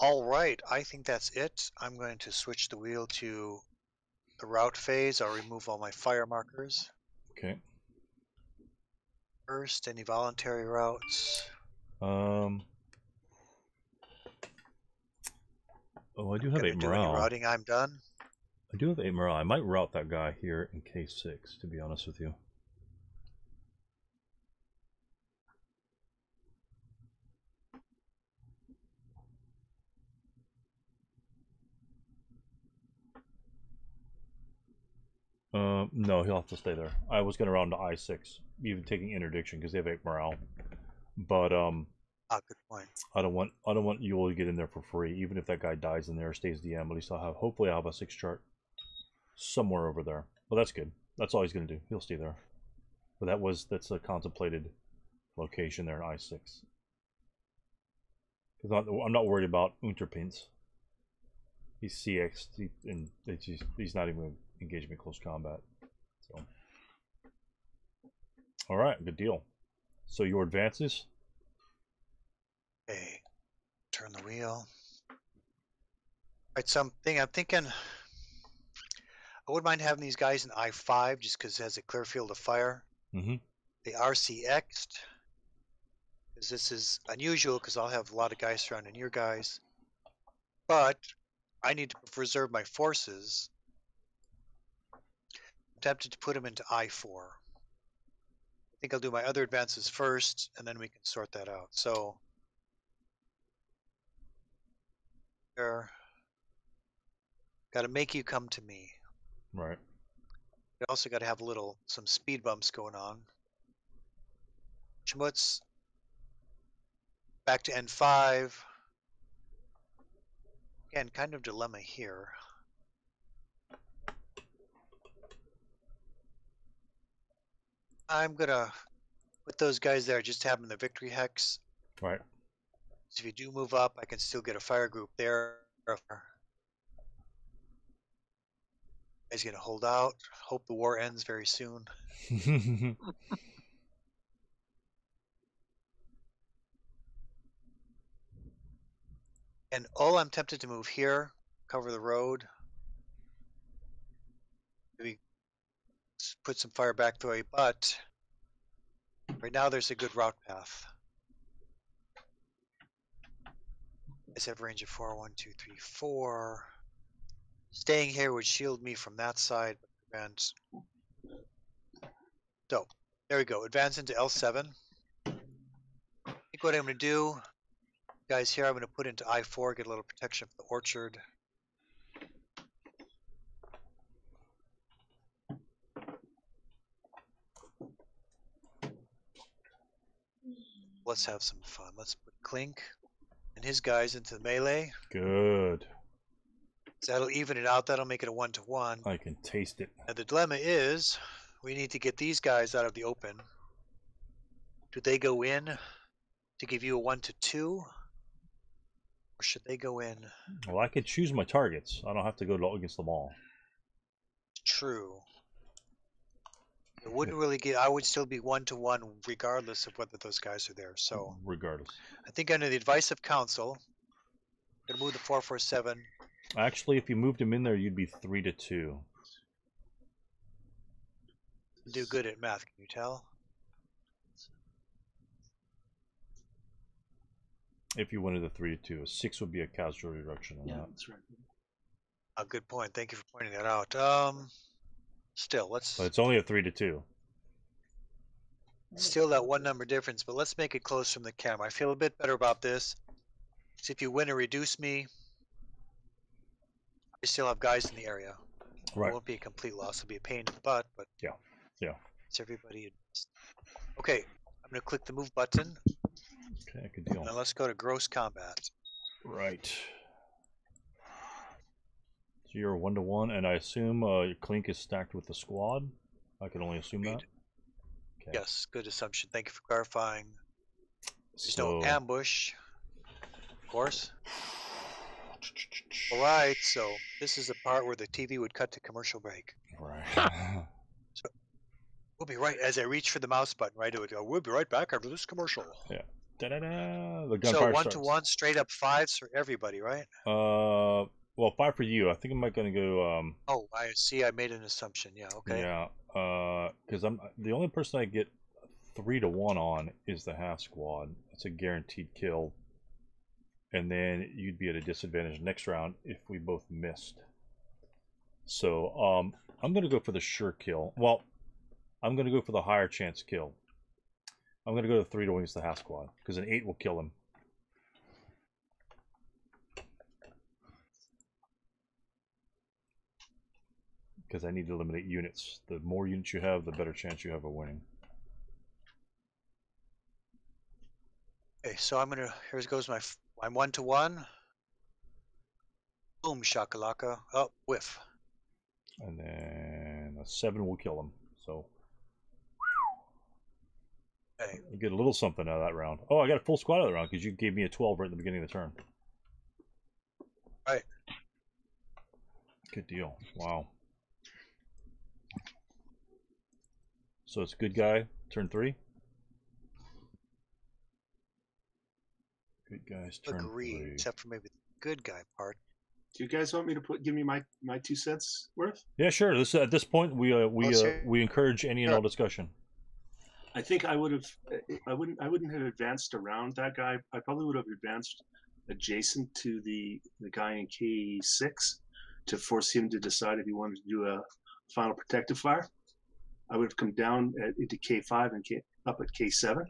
All right, I think that's it. I'm going to switch the wheel to the route phase. I'll remove all my fire markers. Okay. First, any voluntary routes? Um. Oh, I do have eight morale. Routing, I'm done. I do have eight morale. I might route that guy here in K six, to be honest with you. Uh, no, he'll have to stay there. I was going to round to I six, even taking interdiction because they have eight morale. But um, Ah, good point. I don't want I don't want you all to get in there for free. Even if that guy dies in there or stays D M, at least I'll have hopefully I'll have a six chart somewhere over there. Well, that's good. That's all he's gonna do. He'll stay there. But that was that's a contemplated location there in I six. Because I'm not worried about Unterpins. He's C X he, and he's, he's not even engaging in close combat. So, all right, good deal. So your advances. Okay, turn the wheel. All right, something I'm thinking. I wouldn't mind having these guys in I five just because it has a clear field of fire. Mm-hmm. They are C X'd. Because this is unusual because I'll have a lot of guys surrounding your guys. But I need to reserve my forces. I'm tempted to put them into I four. I think I'll do my other advances first, and then we can sort that out. So there, got to make you come to me. Right. You also got to have a little some speed bumps going on. Schmutz back to N five. Again, kind of dilemma here. I'm gonna put those guys there. Just have them in the victory hex. Right. So if you do move up, I can still get a fire group there. He's gonna hold out. Hope the war ends very soon. And oh, I'm tempted to move here, cover the road. Maybe put some fire back the way, but right now there's a good route path. I have a range of four, one, two, three, four. Staying here would shield me from that side. Advance. So, there we go. Advance into L seven. I think what I'm going to do, guys, here I'm going to put into I four, get a little protection for the orchard. Let's have some fun. Let's put Clink and his guys into the melee. Good. So that'll even it out. That'll make it a one-to-one. I can taste it. Now the dilemma is we need to get these guys out of the open. Do they go in to give you a one-to-two? Or should they go in? Well, I could choose my targets. I don't have to go against them all. True. It wouldn't really get... I would still be one-to-one regardless of whether those guys are there. So, regardless. I think under the advice of counsel, I'm going to move the four four seven... Actually, if you moved him in there, you'd be three to two. Do good at math, can you tell? If you wanted the three to two, a six would be a casual reduction on yeah, that. That's right. A good point. Thank you for pointing that out. Um, still, let's. But it's only a three to two. Still that one number difference, but let's make it close from the camera. I feel a bit better about this. So if you win or reduce me. We still have guys in the area. Right. It won't be a complete loss. It'll be a pain in the butt, but yeah, yeah. It's everybody. Okay, I'm gonna click the move button. Okay, good deal. Now let's go to gross combat. Right. So you're one to one, and I assume uh, your Clink is stacked with the squad. I can only assume Agreed. that. Okay. Yes, good assumption. Thank you for clarifying. There's so... no ambush, of course. All right, so this is the part where the T V would cut to commercial break. Right. So we'll be right as I reach for the mouse button. Right, it would go. We'll be right back after this commercial. Yeah. Da da da. The gunfire. So one starts. to one, straight up fives for everybody, right? Uh, well, five for you. I think I'm not going to go. Um. Oh, I see. I made an assumption. Yeah. Okay. Yeah. Uh, because I'm the only person I get three to one on is the half squad. It's a guaranteed kill. And then you'd be at a disadvantage next round if we both missed. So um, I'm going to go for the sure kill. Well, I'm going to go for the higher chance kill. I'm going to go to three to wings the half squad because an eight will kill him. Because I need to eliminate units. The more units you have, the better chance you have of winning. Okay, so I'm gonna, here's goes my, my one to one. Boom, shakalaka. Oh, whiff. And then a seven will kill him, so. Okay. You get a little something out of that round. Oh, I got a full squad out of the round because you gave me a twelve right at the beginning of the turn. All right. Good deal. Wow. So it's a good guy, turn three. Good guys, turn Agreed, three. Except for maybe the good guy part. Do you guys want me to put give me my my two cents worth? Yeah, sure. This at this point we uh, we uh, we encourage any and all discussion. I think I would have I wouldn't I wouldn't have advanced around that guy. I probably would have advanced adjacent to the the guy in K six to force him to decide if he wanted to do a final protective fire. I would have come down at, into K five and K, up at K seven.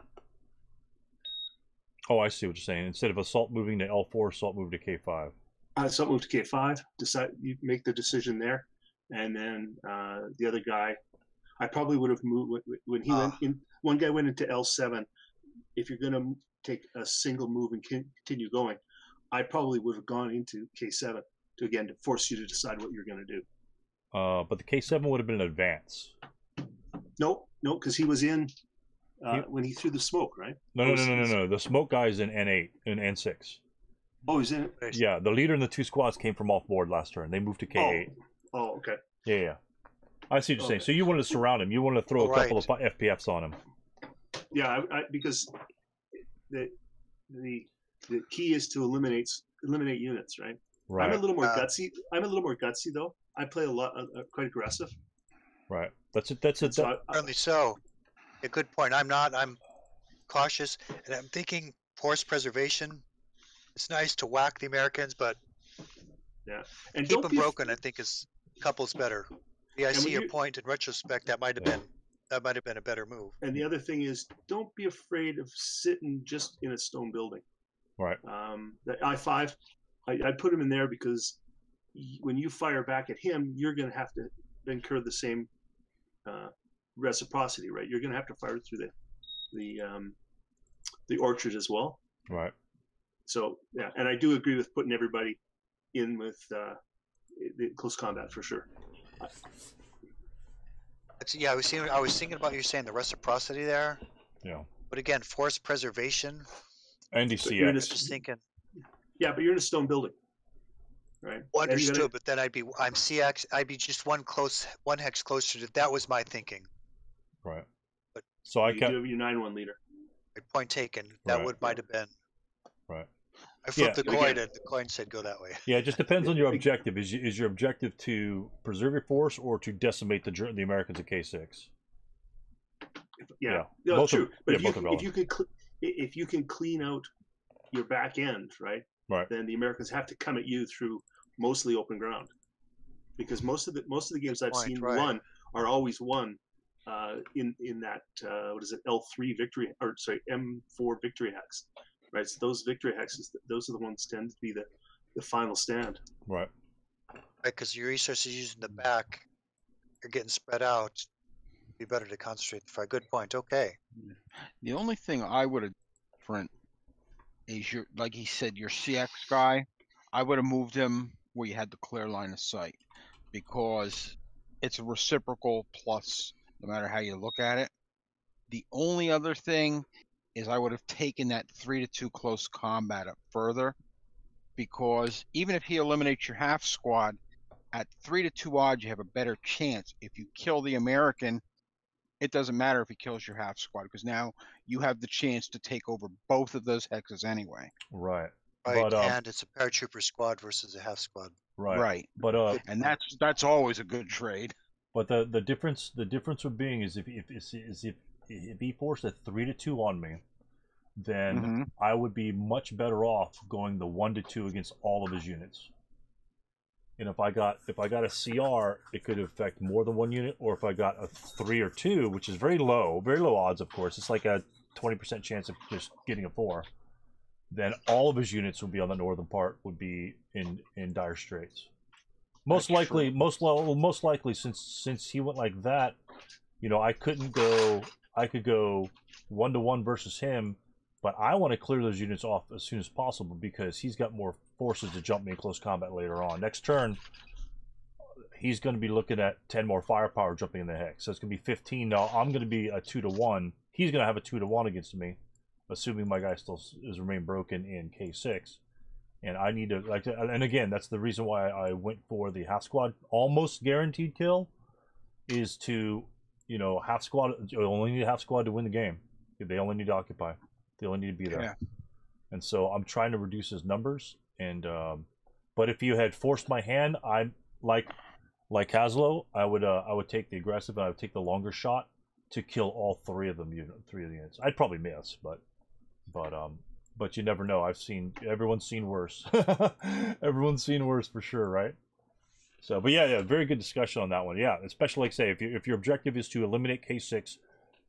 Oh, I see what you're saying. Instead of assault moving to L four, assault move to K five. Uh, assault move to K five. Decide, you make the decision there, and then uh, the other guy. I probably would have moved when he uh, went in. One guy went into L seven. If you're going to take a single move and continue going, I probably would have gone into K seven to again to force you to decide what you're going to do. Uh, but the K seven would have been an advance. No, no, because he was in uh, he, when he threw the smoke, right? No, no, no, no, no, no. The smoke guy is in N eight and N six. Oh, he's in it. Yeah, the leader and the two squads came from off board last turn. They moved to K eight. Oh, oh okay. Yeah, yeah. I see what you're okay. saying. So you wanted to surround him. You wanted to throw oh, a couple right. of F P Fs on him. Yeah, I, I, because the the the key is to eliminate eliminate units, right? Right. I'm a little more uh, gutsy. I'm a little more gutsy though. I play a lot, uh, quite aggressive. Right. That's it. That's it. So that... Apparently so. A yeah, good point. I'm not. I'm cautious, and I'm thinking force preservation. It's nice to whack the Americans, but yeah, and keep them broken. F- I think is couples better. Yeah, I see your point. In retrospect, that might have been that might have been a better move. And the other thing is, don't be afraid of sitting just in a stone building. Right. Um, the I five, I, I put him in there because when you fire back at him, you're going to have to incur the same uh, reciprocity, right? You're going to have to fire through the the um, the orchard as well. Right. So yeah, and I do agree with putting everybody in with uh, the close combat for sure. It's, yeah, I was thinking, I was thinking about you saying the reciprocity there. Yeah. But again, force preservation. And D C X. I was just thinking. Yeah, but you're in a stone building, right? Well, understood. Gotta... But then I'd be, I'm C X. I'd be just one close, one hex closer. To, that was my thinking. Right. But so I kept... you do have your nine one leader. Point taken. That right. would might have been. Right. I flipped yeah. the coin, and the coin said go that way. Yeah, it just depends on your objective. Is is your objective to preserve your force or to decimate the the Americans at K six? Yeah, yeah. No, both true. Of, but yeah, if, both you, if you can cl- if you can clean out your back end, right? Right. Then the Americans have to come at you through mostly open ground, because most of the most of the games I've Point, seen right. won are always won uh, in in that uh, what is it L three victory or sorry M four victory hacks. Right, so those victory hexes, those are the ones that tend to be the, the final stand. Right. Right, because your resources using the back, you're getting spread out. It'd be better to concentrate the fight. Good point. Okay. The only thing I would have different is your, like he said, your C X guy. I would have moved him where you had the clear line of sight because it's a reciprocal plus, no matter how you look at it. The only other thing. Is I would have taken that three to two close combat up further, because even if he eliminates your half squad, at three to two odds you have a better chance. If you kill the American, it doesn't matter if he kills your half squad because now you have the chance to take over both of those hexes anyway. Right. Right. But, um, and it's a paratrooper squad versus a half squad. Right. Right. But uh, and that's that's always a good trade. But the the difference the difference would being is if if is if, if if he forced a three to two on me, then mm-hmm. I would be much better off going the one to two against all of his units. And if I got if I got a C R, it could affect more than one unit. Or if I got a three or two, which is very low, very low odds, of course, it's like a twenty percent chance of just getting a four. Then all of his units would be on the northern part would be in in dire straits. Most That's likely, true. most well, most likely, since since he went like that, you know, I couldn't go. I could go one to one versus him But I want to clear those units off as soon as possible because he's got more forces to jump me in close combat later on. Next turn, he's going to be looking at ten more firepower jumping in the hex. So it's going to be fifteen now. I'm going to be a two to one. He's going to have a two to one against me, assuming my guy still is remain broken in K six. And I need to, like, and again, that's the reason why I went for the half squad almost guaranteed kill, is to, you know, half squad, you only need a half squad to win the game. They only need to occupy. They only need to be there. Yeah. And so I'm trying to reduce his numbers. And um, but if you had forced my hand, I like like Haslow, I would uh, I would take the aggressive and I would take the longer shot to kill all three of them. You know, three of the units. I'd probably miss, but but um. But you never know. I've seen everyone's seen worse. Everyone's seen worse for sure, right? So, but yeah, yeah, very good discussion on that one. Yeah, especially like say if you, if your objective is to eliminate K six,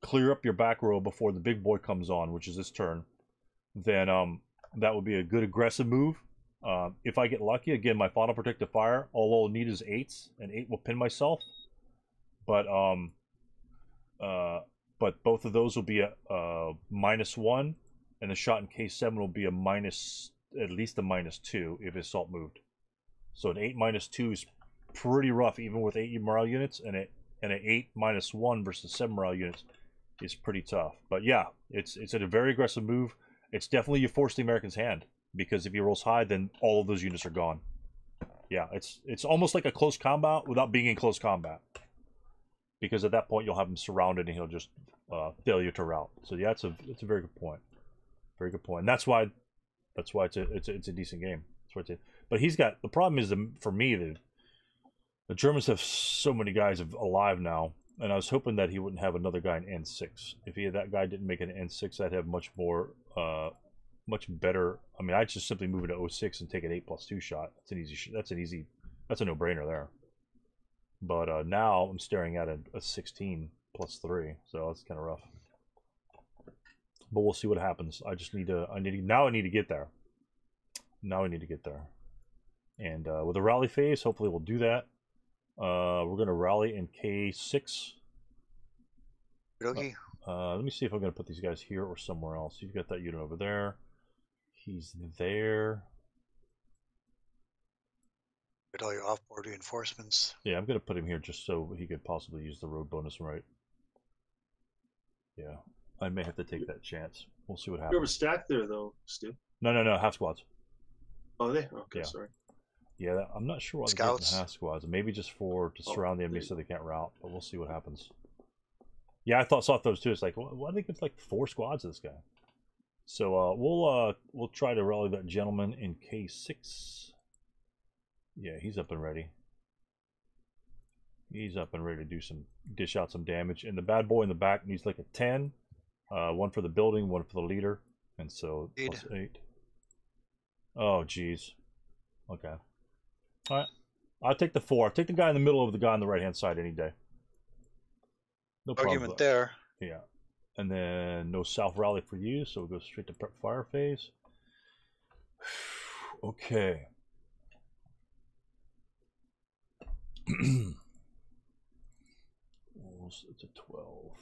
clear up your back row before the big boy comes on, which is this turn, then um that would be a good aggressive move. Um, if I get lucky, again, my final protective fire, all I'll need is eights, and eight will pin myself. But um, uh, but both of those will be a, a minus one. And the shot in K seven will be a minus, at least a minus two if assault moved. So an eight minus two is pretty rough, even with eight morale units, and it and an eight minus one versus seven morale units is pretty tough. But yeah, it's it's a very aggressive move. It's definitely you force the American's hand, because if he rolls high, then all of those units are gone. Yeah, it's it's almost like a close combat without being in close combat, because at that point you'll have him surrounded and he'll just uh, fail you to rout. So yeah, it's a it's a very good point. Very good point. And that's why, that's why it's a it's a, it's a decent game. That's what it's. But he's got the problem is the, for me the the Germans have so many guys alive now, and I was hoping that he wouldn't have another guy in N six. If he that guy didn't make an N six, I'd have much more, uh, much better. I mean, I'd just simply move into O six and take an eight plus two shot. That's an easy. That's an easy. That's a no brainer there. But uh, now I'm staring at a, a sixteen plus three, so that's kind of rough. But we'll see what happens. I just need to. I need to, now. I need to get there. Now I need to get there. And uh, with the rally phase, hopefully we'll do that. Uh, we're gonna rally in K six. Okay. Uh, uh, let me see if I'm gonna put these guys here or somewhere else. You've got that unit over there. He's there. Get all your off-board reinforcements. Yeah, I'm gonna put him here just so he could possibly use the road bonus, right? Yeah. I may have to take that chance. We'll see what happens. You have a stack there, though, Stu. No, no, no. Half squads. Oh, they? Okay, yeah. Sorry. Yeah, that, I'm not sure why they're using half squads. Maybe just for to oh, surround the enemy so they can't rout, but we'll see what happens. Yeah, I thought saw those too. It's like, well, I think it's like four squads of this guy. So uh, we'll uh, we'll try to rally that gentleman in K six. Yeah, he's up and ready. He's up and ready to do some dish out some damage. And the bad boy in the back needs like a ten. Uh, one for the building, one for the leader, and so eight. Plus eight. Oh, geez. Okay. All right. I'll take the four. I'll take the guy in the middle over the guy on the right-hand side any day. No problem. Argument there. Yeah. And then no south rally for you, so we'll go straight to prep fire phase. Okay. Almost, it's a twelve.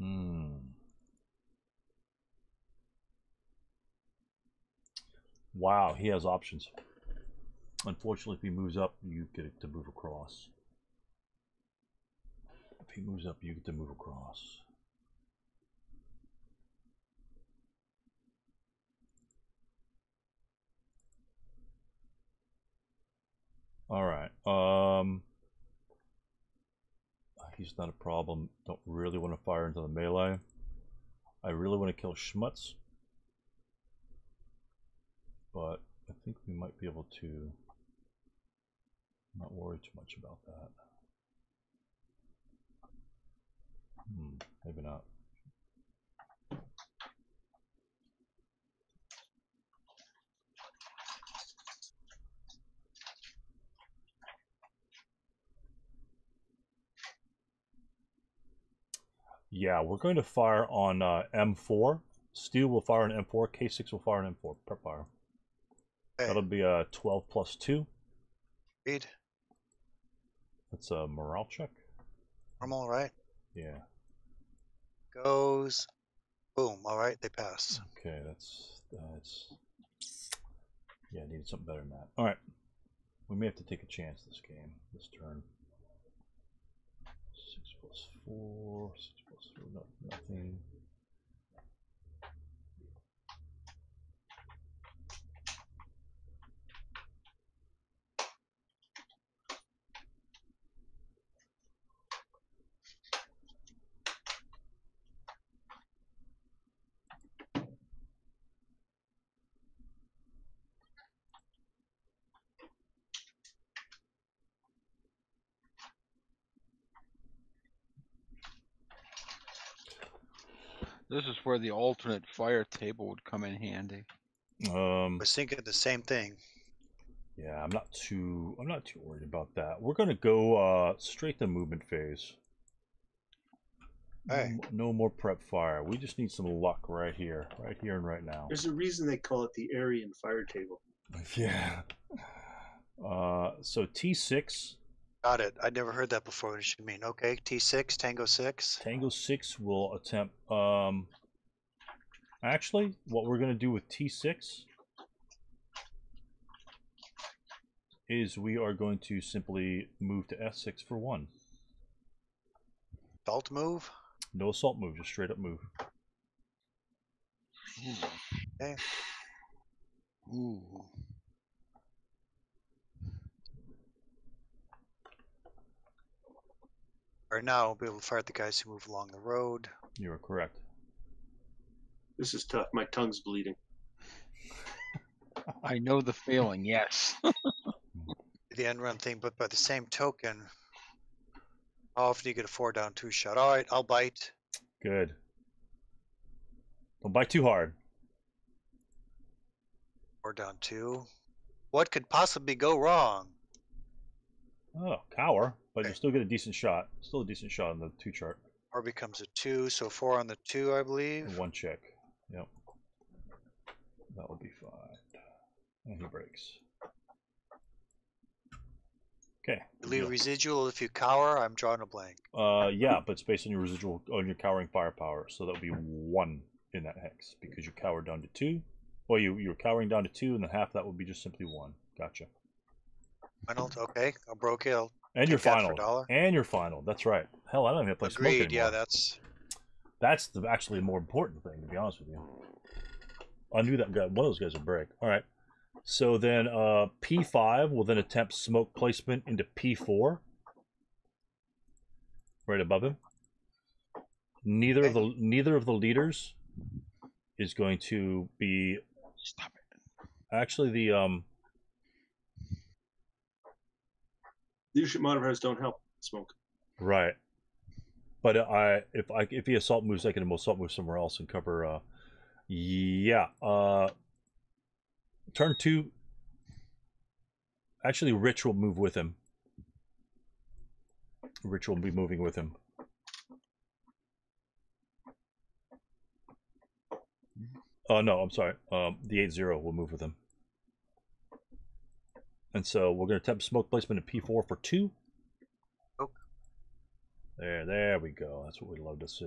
Hmm. Wow, he has options. Unfortunately, if he moves up, you get to move across. If he moves up, you get to move across. All right. Um... He's not a problem. Don't really want to fire into the melee. I really want to kill Schmutz. But I think we might be able to not worry too much about that. Hmm, maybe not. Yeah, we're going to fire on uh, M four. Steel will fire on M four. K six will fire on M four. Prep fire. Okay. That'll be a twelve plus two. Read. That's a morale check. Normal, right? Yeah. Goes. Boom. All right, they pass. Okay, that's that's. Yeah, I needed something better than that. All right, we may have to take a chance this game, this turn. Six plus four. Six plus four. No, nothing. This is where the alternate fire table would come in handy. Um, I was thinking the same thing. Yeah, I'm not too. I'm not too worried about that. We're gonna go uh, straight to movement phase. Hey. No, no more prep fire. We just need some luck right here, right here, and right now. There's a reason they call it the Aryan fire table. Yeah. Uh, so T six. Got it. I never heard that before. What does she mean? Okay, T six, Tango six. Tango six will attempt. Um, actually, what we're going to do with T six is we are going to simply move to F six for one. Assault move? No assault move, just straight up move. Okay. Ooh. Right now, I'll be able to fire at the guys who move along the road. You are correct. This is tough. My tongue's bleeding. I know the feeling, yes. The end run thing, but by the same token, how often do you get a four down, two shot? All right, I'll bite. Good. Don't bite too hard. Four down, two. What could possibly go wrong? Oh, cower. But okay. You still get a decent shot. Still a decent shot on the two chart. Or becomes a two, so four on the two, I believe. And one check. Yep. That would be fine. And he breaks. Okay. Leave residual if you cower. I'm drawing a blank. Uh, yeah, but it's based on your residual on your cowering firepower, so that would be one in that hex because you cowered down to two. Well, you you're cowering down to two, and the half that would be just simply one. Gotcha. Final. Okay, I broke ill. And your final, and your final. That's right. Hell, I don't even have to play smoke anymore. Agreed. Yeah, that's that's the actually more important thing, to be honest with you. I knew that guy, one of those guys would break. All right. So then uh, P five will then attempt smoke placement into P four, right above him. Neither okay. of the neither of the leaders is going to be. Stop it. Actually, the um. Leadership modifiers don't help smoke. Right, but I if I if he assault moves, I can assault move somewhere else and cover. Uh, yeah. Uh, turn two. Actually, Rich will move with him. Rich will be moving with him. Oh no, I'm sorry. Um, the eight zero will move with him. And so we're going to attempt smoke placement at P four for two. Oh. There, there we go. That's what we'd love to see.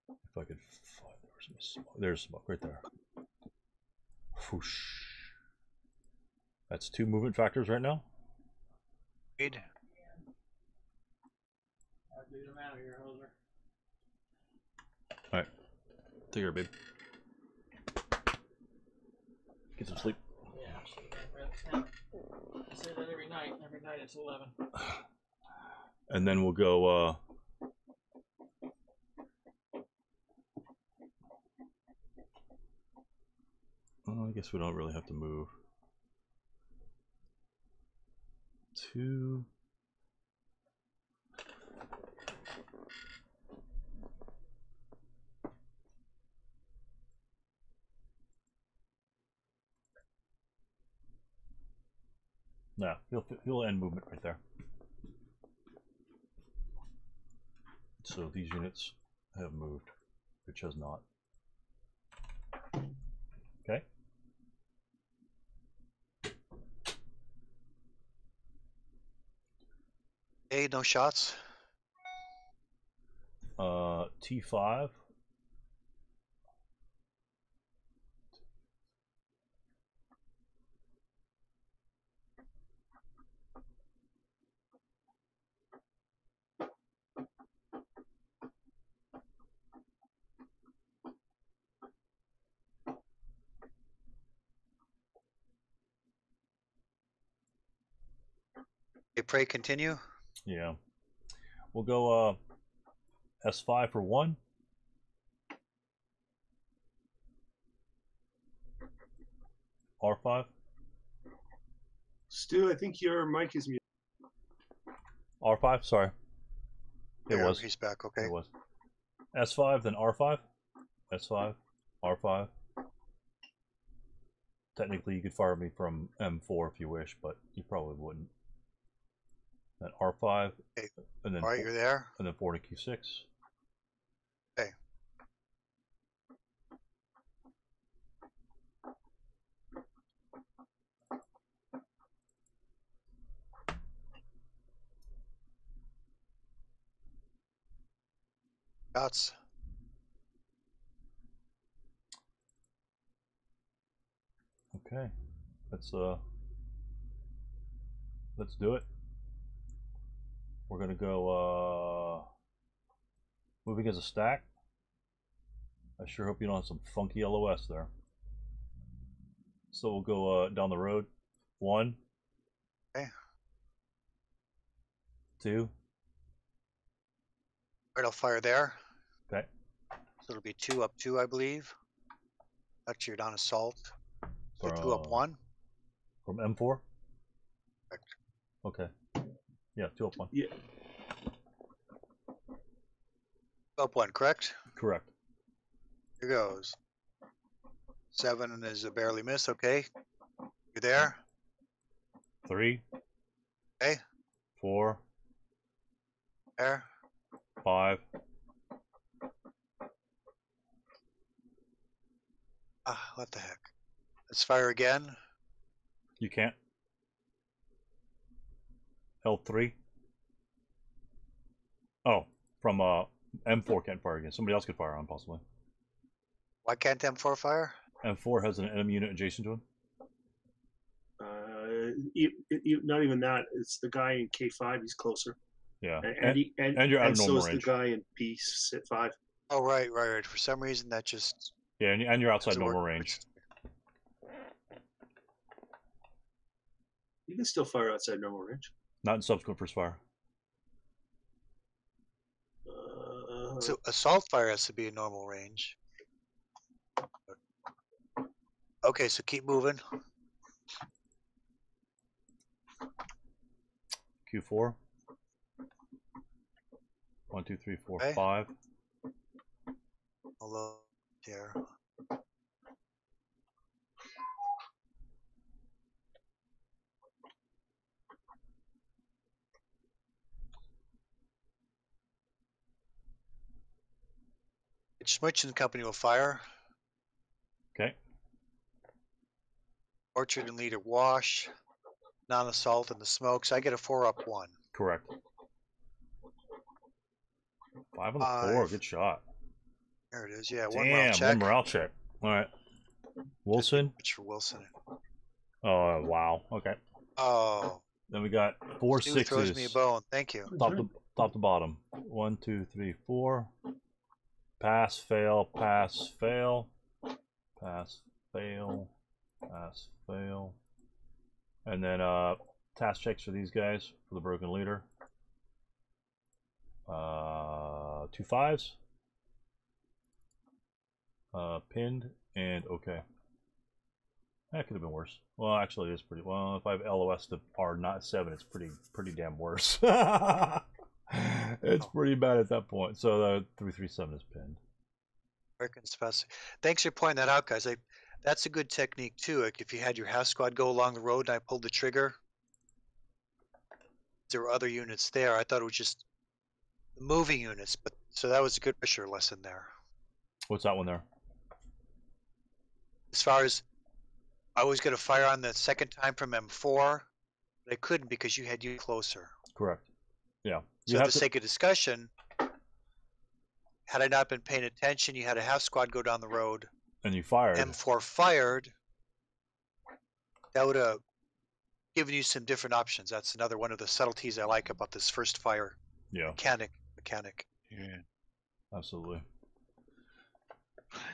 If I could find there's some smoke. There's smoke right there. Whoosh. That's two movement factors right now. Good. I'll do them out of here, Hoser. All right. Take care, babe. Get some sleep. I say that every night. Every night it's eleven. And then we'll go. Uh... Well, I guess we don't really have to move. Two. No, he'll he'll end movement right there. So these units have moved, which has not. Okay. A, no shots. Uh, T five. Hey, pray continue. Yeah. We'll go uh, S five for one. R five. Stu, I think your mic is muted. R five, sorry. It yeah, was. He's back, okay. It was. S five, then R five. S five, R five. Technically, you could fire me from M four if you wish, but you probably wouldn't. Then R five, okay. And then all right, four, you're there. And then four to Q six. Okay. That's. Okay. Let's uh. Let's do it. We're gonna go uh, moving as a stack. I sure hope you don't have some funky L O S there. So we'll go uh, down the road. One, okay. Two. All right, I'll fire there. Okay. So it'll be two up two, I believe. Actually, you're down assault. So from, two up one. From M four. Correct. Okay. Yeah, two up one. Yeah. Up one, correct? Correct. Here goes. Seven is a barely miss, okay. You there? Three. Okay. Four. There. Five. Ah, what the heck? Let's fire again. You can't. L three. Oh, from uh, M four can't fire again. Somebody else could fire on, possibly. Why can't M four fire? M four has an enemy unit adjacent to him. Uh, you, you, not even that. It's the guy in K five. He's closer. Yeah. And, and, he, and, and you're out and of normal so range. And so is the guy in P five. Oh, right, right, right. For some reason, that just... Yeah, and, and you're outside normal work. range. You can still fire outside normal range. Not in subsequent first fire. Uh, so assault fire has to be in normal range. Okay, so keep moving. Q four. One, two, three, four, okay. Five. Hello there. Schmutz and company will fire. Okay. Orchard and leader wash. Non-assault and the smokes. I get a four up one. Correct. Five on the Five. four. Good shot. There it is. Yeah. Damn, one morale check. One morale check. All right. Wilson. It's for Wilson. Oh wow. Okay. Oh. Then we got four Stu sixes. Throws me a bone. Thank you. Top to, top to bottom. One, two, three, four. Pass, fail, pass, fail, pass, fail, pass, fail. And then uh, task checks for these guys for the broken leader. Uh, two fives. Uh, pinned and okay. That could have been worse. Well, actually, it is pretty. Well, if I have L O S to R, not seven, it's pretty, pretty damn worse. It's pretty bad at that point. So the uh, three three seven is pinned. Thanks for pointing that out, guys. I, that's a good technique too. Like if you had your half squad go along the road and I pulled the trigger, there were other units there. I thought it was just moving units, but so that was a good picture lesson there. What's that one there? As far as I was going to fire on the second time from M four, they couldn't because you had you closer. Correct. Yeah. So for the to... sake of discussion, had I not been paying attention, you had a half squad go down the road. And you fired. M four fired. That would have given you some different options. That's another one of the subtleties I like about this first fire. Yeah. Mechanic. Mechanic. Yeah. Absolutely.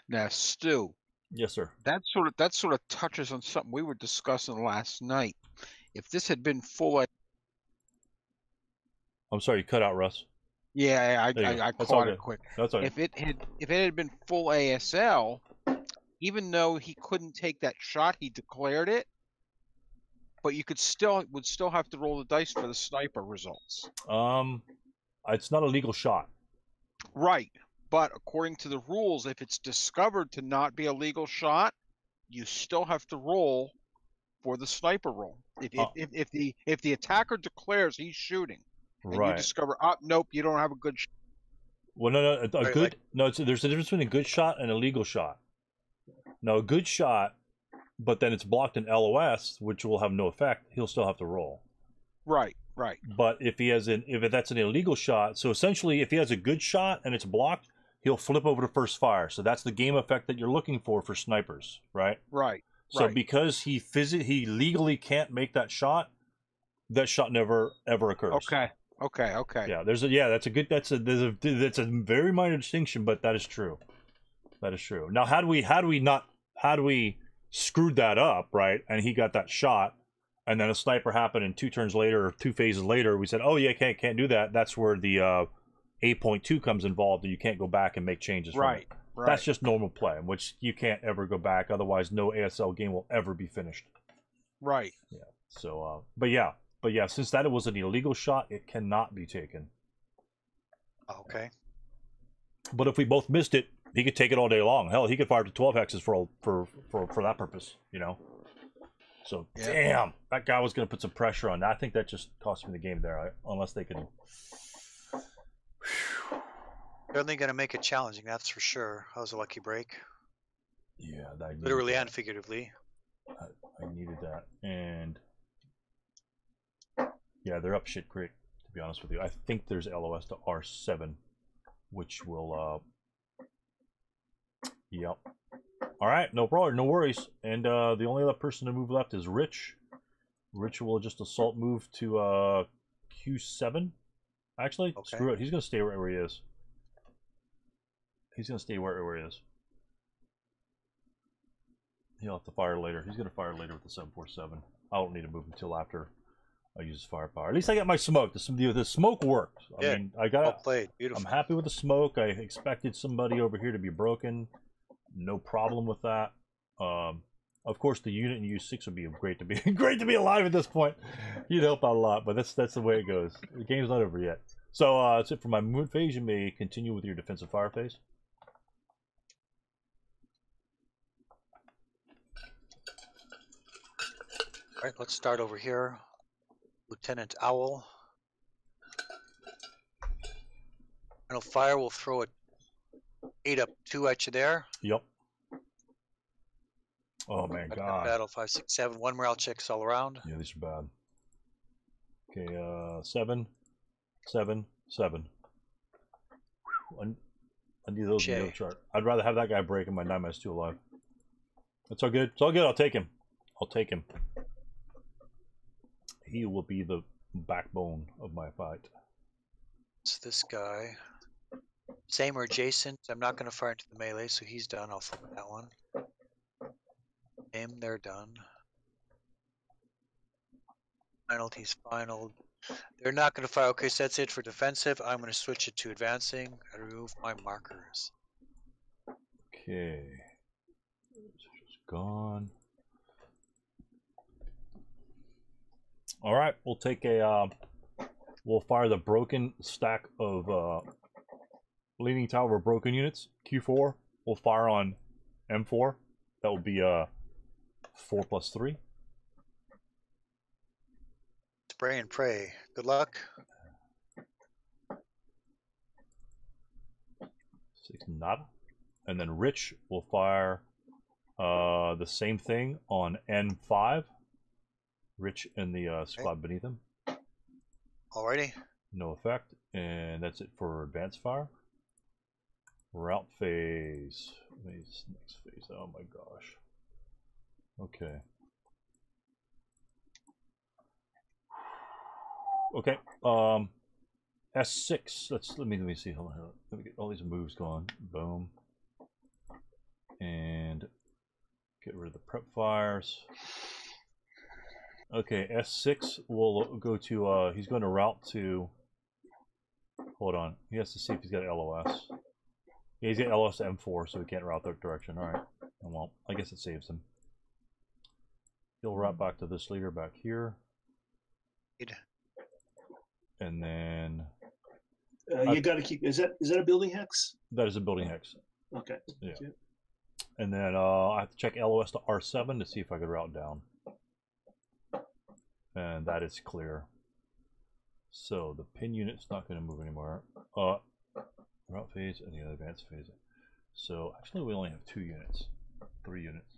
Now, Stu. Yes, sir. That sort of that sort of touches on something we were discussing last night. If this had been full, I'm sorry, you cut out, Russ. Yeah, I, I, I caught it quick. That's all right. If it had if it had been full A S L, even though he couldn't take that shot, he declared it. But you could still would still have to roll the dice for the sniper results. Um, it's not a legal shot. Right. But according to the rules, if it's discovered to not be a legal shot, you still have to roll for the sniper roll. If oh. if, if the if the attacker declares he's shooting, and right. you discover, oh, nope, you don't have a good shot. Well, no, no, a right, good like, no. It's, there's a difference between a good shot and a legal shot. Now, a good shot, but then it's blocked in L O S, which will have no effect. He'll still have to roll. Right. Right. But if he has an if that's an illegal shot, so essentially, if he has a good shot and it's blocked, he'll flip over to first fire. So that's the game effect that you're looking for for snipers, right? Right. So right. because he phys- he legally can't make that shot, that shot never ever occurs. Okay. Okay. Okay. Yeah. There's a yeah. That's a good. That's a there's a that's a very minor distinction, but that is true. That is true. Now, had we had we not had we screwed that up, right? And he got that shot, and then a sniper happened, and two turns later, or two phases later, we said, "Oh yeah, can't can't do that." That's where the uh, eight point two comes involved, and you can't go back and make changes. Right, right. That's just normal play, in which you can't ever go back. Otherwise, no A S L game will ever be finished. Right. Yeah. So, uh, but yeah, but yeah, since that it was an illegal shot, it cannot be taken. Okay. But if we both missed it, he could take it all day long. Hell, he could fire up to twelve hexes for for for for that purpose. You know. So yeah. Damn, that guy was going to put some pressure on. I think that just cost him the game there, right? Unless they could. Certainly going to make it challenging, that's for sure. That was a lucky break. Yeah, that literally and figuratively. I, I needed that, and yeah, they're up shit creek. To be honest with you, I think there's L O S to R seven, which will. Uh... Yep. All right, no problem, no worries. And uh, the only other person to move left is Rich. Rich will just assault move to uh, Q seven. Actually, okay. Screw it. He's going to stay right where he is. He's going to stay right where he is. He'll have to fire later. He's going to fire later with the seven forty-seven. I don't need to move until after I use firepower. At least I got my smoke. The, the smoke worked. I yeah, mean, I got, well played. Beautiful. I'm happy with the smoke. I expected somebody over here to be broken. No problem with that. Um, of course, the unit in U six would be great to be great to be alive at this point. You'd help out a lot, but that's that's the way it goes. The game's not over yet. So uh, that's it for my moon phase. You may continue with your defensive fire phase. All right, let's start over here. Lieutenant Owl. Final fire will throw it. Eight up, two at you there. Yep. Oh man, God. Battle five, six, seven. One morale checks all around. Yeah, these are bad. Okay, uh, seven, seven, seven. Whew, I need those in the other chart. I'd rather have that guy break and my nine minus two alive. That's all good. It's all good. I'll take him. I'll take him. He will be the backbone of my fight. It's this guy. Same or adjacent. I'm not going to fire into the melee, so he's done. I'll flip that one. Aim, they're done. Penalties, final. They're not going to fire. Okay, so that's it for defensive. I'm going to switch it to advancing. I remove my markers. Okay. It's gone. All right, we'll take a. Uh, we'll fire the broken stack of. Uh, Leaning Tower of Broken Units, Q four, will fire on M four. That will be uh, four plus three. Spray and pray. Good luck. Six, nada. And then Rich will fire uh, the same thing on N five. Rich and the uh, squad okay. beneath him. Alrighty. no effect, and that's it for advance fire. Route phase, phase next phase. Oh my gosh. Okay. Okay. Um, S six. Let's let me let me see. Hold on. Let me get all these moves going. Boom. And get rid of the prep fires. Okay, S six will go to, uh, he's going to route to, hold on, he has to see if he's got L O S. Yeah, he's got L O S M four, so he can't route that direction. Alright, and well, I guess it saves him. He'll route back to this leader back here. And then... Uh, you got to keep, is that is that a building hex? That is a building hex. Okay. Yeah. Yeah. And then uh, I have to check L O S to R seven to see if I could route down. And that is clear. So the pin unit's not going to move anymore. Uh, route phase and the advanced phase. So actually we only have two units, three units.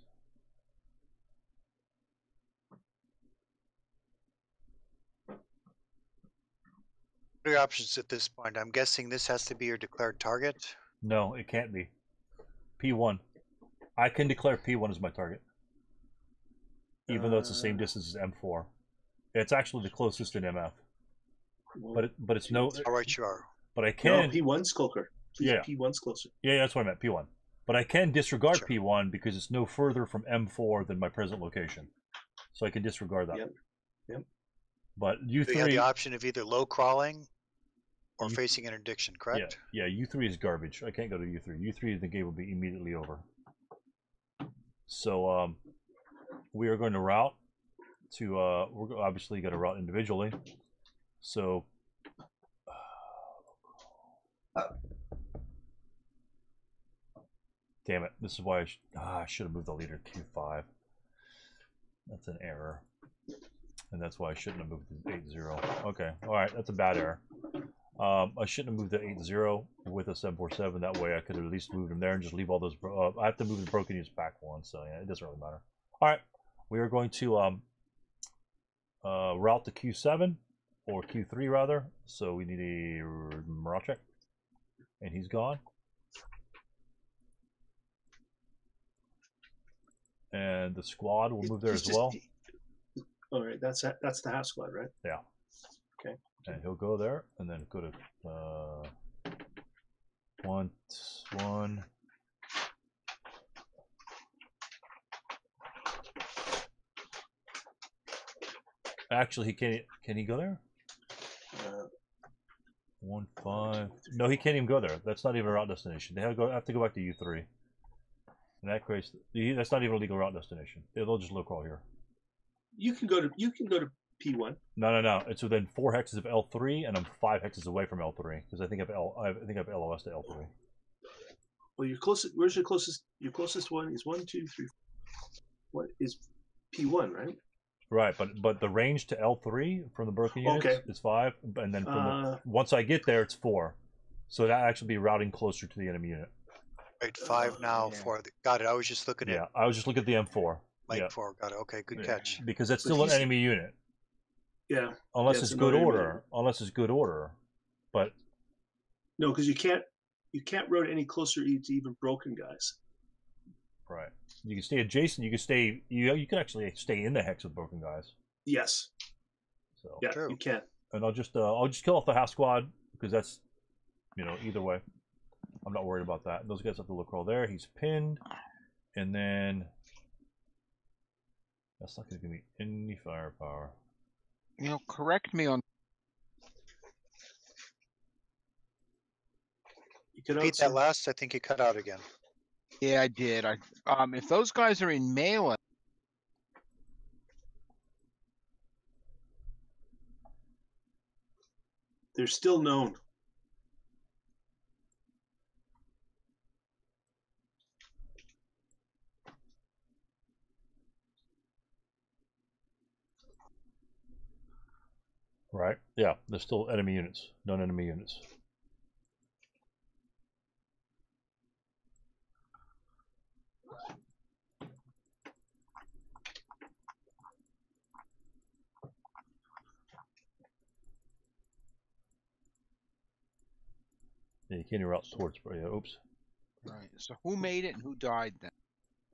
What are your options at this point? I'm guessing this has to be your declared target? No, it can't be. P one. I can declare P one as my target. Even uh... though it's the same distance as M four. It's actually the closest in M F, well, but it, but it's no. All right, you are. But I can. No, P one's closer. Yeah, P one's closer. Yeah, that's what I meant. P one. But I can disregard sure. P one because it's no further from M four than my present location, so I can disregard that. Yep. Yep. But U three. So you have the option of either low crawling, or U... facing interdiction. Correct. Yeah. Yeah. U three is garbage. I can't go to U three. U three the game will be immediately over. So um, we are going to route. To uh, we're obviously going to route individually. So, uh, damn it! This is why I, sh ah, I should have moved the leader to Q five. That's an error, and that's why I shouldn't have moved the eight zero. Okay, all right, that's a bad error. Um, I shouldn't have moved the eight zero with a seven forty-seven. That way, I could have at least moved him there and just leave all those. Uh, I have to move the broken units back one, so yeah, it doesn't really matter. All right, we are going to um. Uh, route to Q seven, or Q three rather, so we need a morale check, and he's gone. And the squad will move there as well. Alright, that's that's the half squad, right? Yeah. Okay. And he'll go there, and then go to uh, one, one. Actually, he can't. Can he go there? Uh, One five. No, he can't even go there. That's not even a route destination. They have to go. Have to go back to U three. And that creates. That's not even a legal route destination. They'll just low crawl here. You can go to. You can go to P one. No, no, no. It's within four hexes of L three, and I'm five hexes away from L three because I think I've L. I think I've L O S to L three. Well, your closest. Where's your closest? Your closest one is one, two, three. What is P one, right? Right, but but the range to L three from the broken units okay. is five, and then from uh, the, once I get there, it's four. So that actually be routing closer to the enemy unit. Right, five now yeah. for the, got it. I was just looking at. Yeah, I was just looking at the M four. Like yeah. four, got it. Okay, good yeah. catch. Because that's still an enemy unit. Yeah. Unless yeah, it's, it's good order. Unit. Unless it's good order, but. No, because you can't you can't route any closer to even broken guys. Right. You can stay adjacent. You can stay. You you can actually stay in the hex with broken guys. Yes. So. Yeah, true. You can. And I'll just uh, I'll just kill off the half squad because that's, you know, either way, I'm not worried about that. Those guys have to look roll there. He's pinned, and then that's not going to give me any firepower. You know, correct me on. You could beat that last. I think you cut out again. Yeah, I did. I um, if those guys are in melee, they're still known. Right? Yeah, they're still enemy units, non-enemy units. Yeah, you can't interrupt swords. Oops. Right. So who made it and who died then?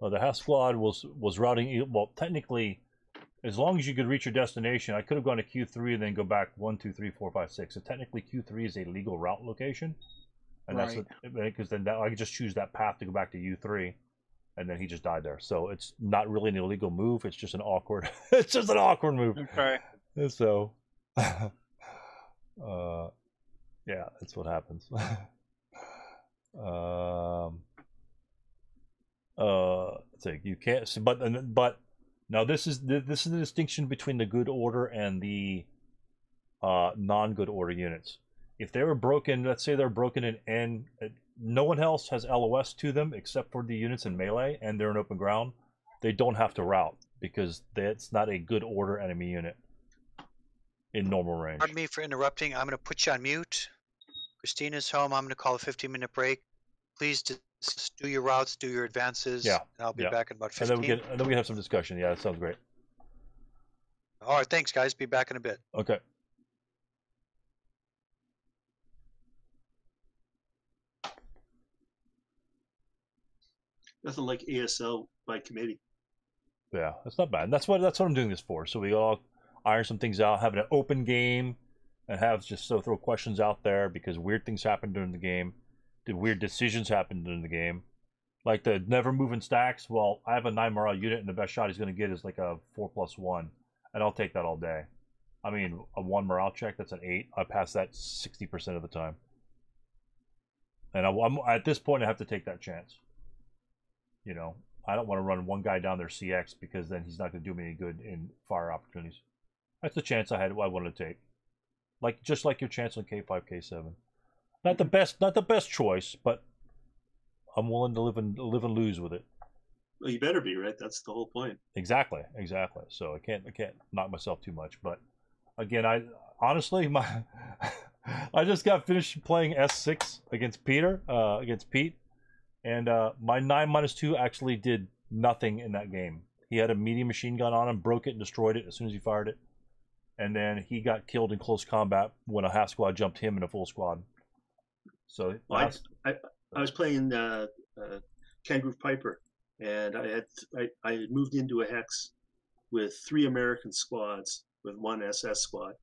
Uh, the half squad was was routing. Well, technically, as long as you could reach your destination, I could have gone to Q three and then go back one, two, three, four, five, six. So technically, Q three is a legal route location, and right. that's because then that, I could just choose that path to go back to U three, and then he just died there. So it's not really an illegal move. It's just an awkward. it's just an awkward move. Okay. So, uh, yeah, that's what happens. um. Uh, so you can't. So, but but now this is the, this is the distinction between the good order and the uh, non-good order units. If they were broken, let's say they're broken in N, no one else has L O S to them except for the units in melee, and they're in open ground. They don't have to route because that's not a good order enemy unit in normal range. Pardon me for interrupting. I'm going to put you on mute. Christina's home. I'm going to call a fifteen minute break. Please do. Do your routes, do your advances, yeah, and I'll be yeah. back in about fifteen. And then, we get, and then we have some discussion. Yeah, that sounds great. All right, thanks, guys. Be back in a bit. Okay. Nothing like A S L by committee. Yeah, that's not bad. That's what that's what I'm doing this for. So we all iron some things out, have an open game, and have just so throw questions out there because weird things happen during the game. Weird decisions happened in the game, like the never moving stacks. Well, I have a nine morale unit, and the best shot he's going to get is like a four plus one, and I'll take that all day. I mean, a one morale check, that's an eight. I pass that sixty percent of the time, and I, I'm at this point I have to take that chance. You know, I don't want to run one guy down their C X because then he's not going to do me any good in fire opportunities. That's the chance I had. I wanted to take, like just like your chance on K five, K seven. Not the best, not the best choice, but I'm willing to live and live and lose with it. Well, you better be, right? That's the whole point. Exactly, exactly. So I can't, I can't knock myself too much. But again, I honestly, my, I just got finished playing S six against Peter, uh, against Pete, and uh, my nine minus two actually did nothing in that game. He had a medium machine gun on him, broke it, and destroyed it as soon as he fired it, and then he got killed in close combat when a half squad jumped him and a full squad. So well, I, I I was playing uh, uh, Kangaroo Piper, and I had I, I moved into a hex with three American squads with one S S squad.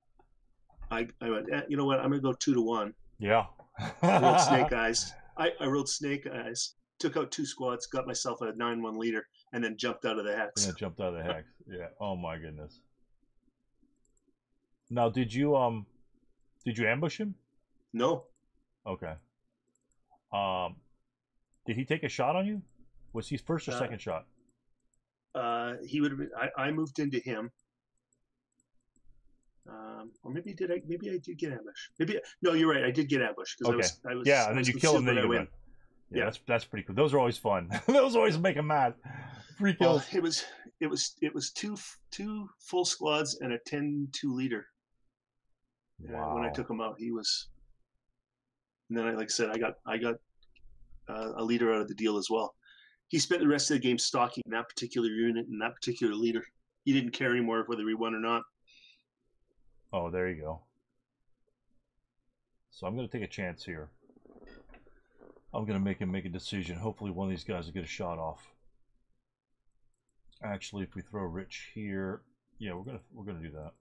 I I went, eh, you know what? I'm gonna go two to one. Yeah. I rolled snake eyes. I I rolled snake eyes. Took out two squads. Got myself a nine one leader, and then jumped out of the hex. Yeah, jumped out of the hex. Yeah. Oh my goodness. Now, did you um, did you ambush him? No. Okay. Um, did he take a shot on you? Was he first or uh, second shot? Uh, he would have been. I, I moved into him. Um, or maybe did I? Maybe I did get ambushed. Maybe no. You're right. I did get ambushed because okay. I was. I was. Yeah, and then you kill him, then you win. Yeah, yeah, that's that's pretty cool. Those are always fun. Those always make him mad. Free kills. Well, it was it was it was two two full squads and a ten two leader. Wow. Uh, when I took him out, he was. And then, I, like I said, I got I got uh, a leader out of the deal as well. He spent the rest of the game stalking that particular unit and that particular leader. He didn't care anymore whether he won or not. Oh, there you go. So I'm going to take a chance here. I'm going to make him make a decision. Hopefully one of these guys will get a shot off. Actually, if we throw Rich here, yeah, we're gonna we're gonna do that.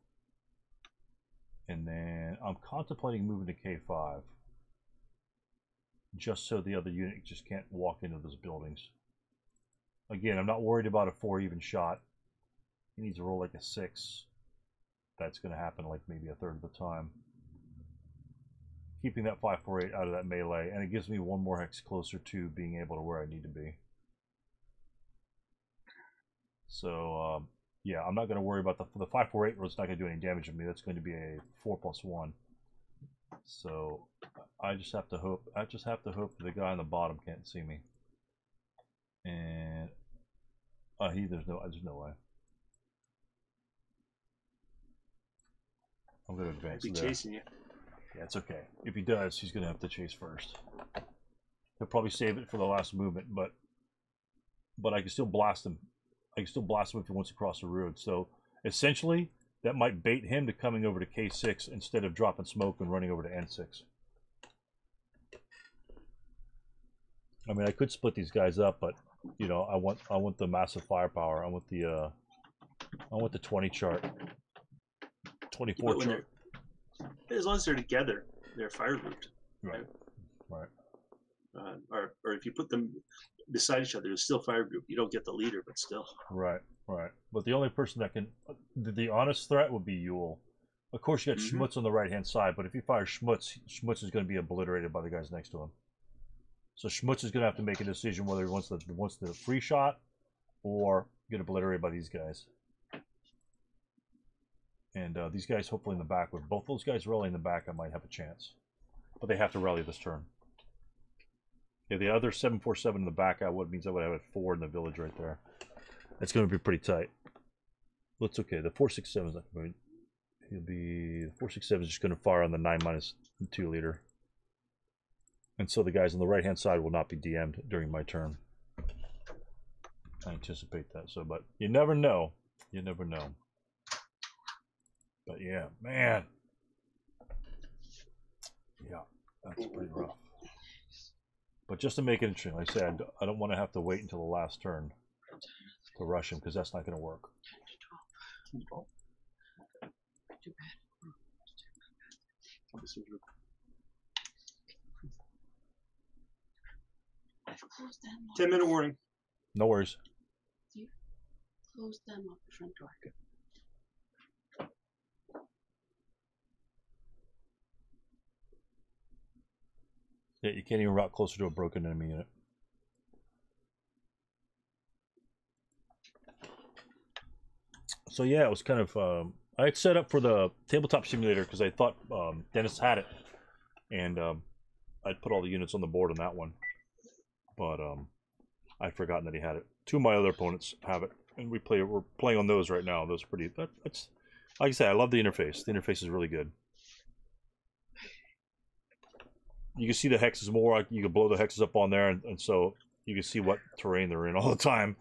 And then I'm contemplating moving to K five. Just so the other unit just can't walk into those buildings. Again, I'm not worried about a four even shot. He needs to roll like a six. That's going to happen like maybe a third of the time. Keeping that five four eight out of that melee, and it gives me one more hex closer to being able to where I need to be. So, um, yeah, I'm not going to worry about the, the five four eight roll. It's not going to do any damage to me. That's going to be a four plus one. So I just have to hope I just have to hope the guy on the bottom can't see me, and uh, he there's no there's no way. I'm gonna advance. He'll be chasing you. Yeah, it's okay. If he does, he's gonna have to chase first. He'll probably save it for the last movement, but but I can still blast him. I can still blast him if he wants to cross the road. So essentially, that might bait him to coming over to K six instead of dropping smoke and running over to N six. I mean, I could split these guys up, but you know, I want I want the massive firepower. I want the uh, I want the twenty chart, twenty-four chart. As long as they're together, they're fire grouped. Right. Right. Uh, or or if you put them beside each other, it's still fire group. You don't get the leader, but still. Right. Right. But the only person that can, the, the honest threat would be Yule. Of course, you got mm-hmm. Schmutz on the right-hand side, but if you fire Schmutz, Schmutz is going to be obliterated by the guys next to him. So Schmutz is going to have to make a decision whether he wants the wants the free shot or get obliterated by these guys. And uh, these guys, hopefully in the back, with both those guys rallying in the back, I might have a chance. But they have to rally this turn. Yeah, the other seven four seven in the back, I would means I would have it four in the village right there. It's going to be pretty tight. But it's okay. The four six seven is not going to. He'll be four six seven is just going to fire on the nine minus two leader, and so the guys on the right hand side will not be D M'd during my turn. I anticipate that. So, but you never know. You never know. But yeah, man. Yeah, that's pretty rough. But just to make it interesting, like I said, I don't want to have to wait until the last turn to rush him because that's not going to work. Ten minute warning. No worries. You close them off the front door. Yeah, you can't even route closer to a broken enemy unit. So yeah, it was kind of. Um, I had set up for the Tabletop Simulator because I thought um, Dennis had it, and um, I'd put all the units on the board on that one, but um, I'd forgotten that he had it. Two of my other opponents have it, and we play. We're playing on those right now. Those are pretty. That, that's like I said. I love the interface. The interface is really good. You can see the hexes more. You can blow the hexes up on there, and, and so you can see what terrain they're in all the time.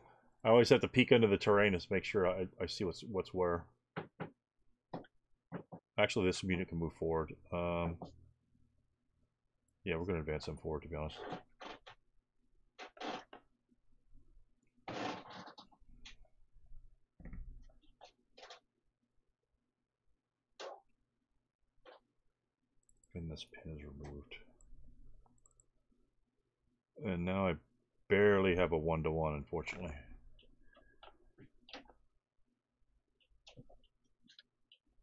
I always have to peek under the terrain to make sure I, I see what's what's where. Actually, this unit can move forward. Um, yeah, we're going to advance them forward, to be honest. And this pin is removed. And now I barely have a one-to-one, unfortunately.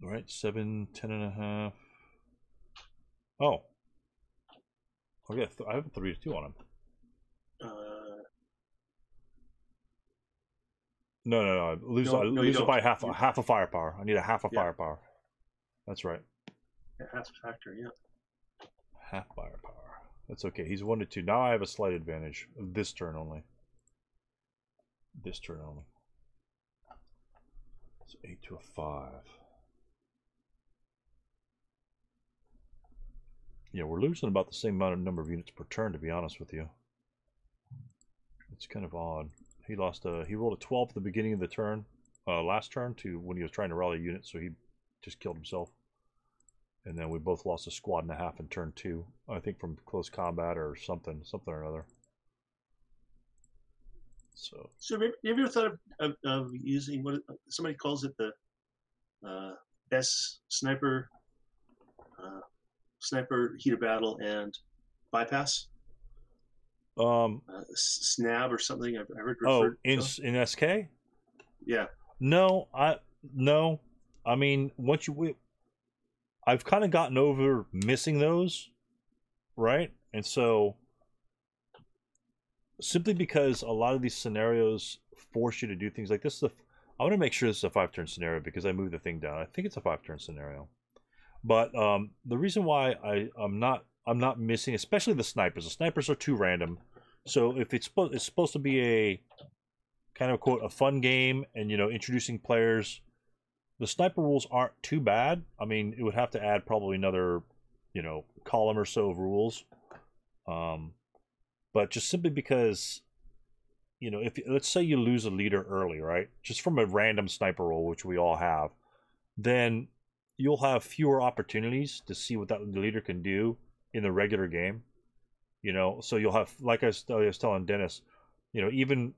All right, seven, ten and a half. Oh, I got. I have a three to two on him. Uh, no, no, no. I lose. No, I lose no, it by half. You... Half a firepower. I need a half a yeah. firepower. That's right. Yeah, half a factor. Yeah. Half firepower. That's okay. He's one to two. Now I have a slight advantage. This turn only. This turn only. It's eight to a five. Yeah, we're losing about the same amount of number of units per turn, to be honest with you. It's kind of odd. He lost a, he rolled a twelve at the beginning of the turn, uh, last turn, to when he was trying to rally a unit, so he just killed himself. And then we both lost a squad and a half in turn two, I think from close combat or something, something or another. So, so have you ever thought of, of, of using what somebody calls it the uh, best sniper? Uh, Sniper, heat of battle, and bypass. Um, uh, snab or something. I've heard referred to. Oh, in in S K. Yeah. No, I no. I mean, once you, we, I've kind of gotten over missing those, right? And so, simply because a lot of these scenarios force you to do things like this. Is a, I want to make sure this is a five turn scenario because I moved the thing down. I think it's a five turn scenario. But um, the reason why I, I'm not I'm not missing, especially the snipers. The snipers are too random. So if it's supposed it's supposed to be a kind of quote a fun game, and you know introducing players, the sniper rules aren't too bad. I mean, it would have to add probably another you know column or so of rules. Um, but just simply because you know if let's say you lose a leader early, right? Just from a random sniper roll, which we all have, then you'll have fewer opportunities to see what that leader can do in the regular game. You know, so you'll have, like I was, I was telling Dennis, you know, even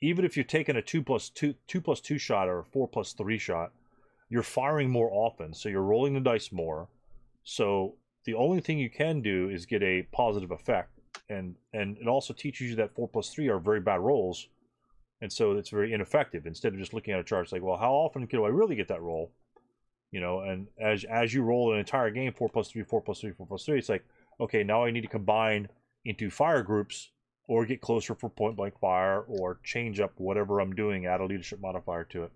even if you're taking a two plus two two plus two shot or a four plus three shot, you're firing more often, so you're rolling the dice more. So the only thing you can do is get a positive effect, and and it also teaches you that four plus three are very bad rolls, and so it's very ineffective. Instead of just looking at a chart, it's like, well, how often can I really get that roll? You know, and as as you roll an entire game, four plus three, four plus three, four plus three, it's like, okay, now I need to combine into fire groups, or get closer for point blank fire, or change up whatever I'm doing, add a leadership modifier to it.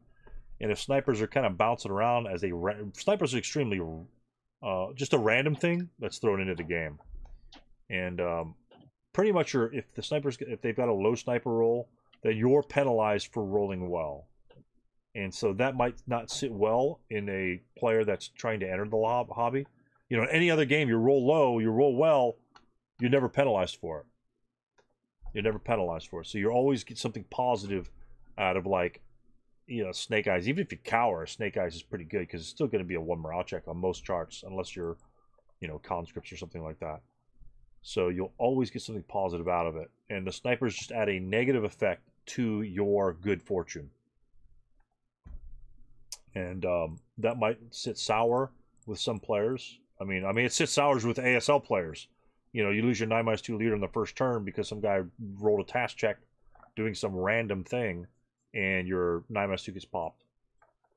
And if snipers are kind of bouncing around as they ra snipers are extremely uh, just a random thing that's thrown into the game, and um, pretty much your, if the snipers if they've got a low sniper roll, then you're penalized for rolling well, and so that might not sit well in a player that's trying to enter the hob hobby. You know, in any other game, you roll low, you roll well, you're never penalized for it. You're never penalized for it. So you always get something positive out of, like, you know, Snake Eyes. Even if you cower, Snake Eyes is pretty good because it's still going to be a one morale check on most charts unless you're, you know, conscripts or something like that. So you'll always get something positive out of it. And the snipers just add a negative effect to your good fortune. And um, that might sit sour with some players. I mean, I mean, it sits sour with A S L players. You know, you lose your nine minus two leader in the first turn because some guy rolled a task check doing some random thing, and your nine minus two gets popped,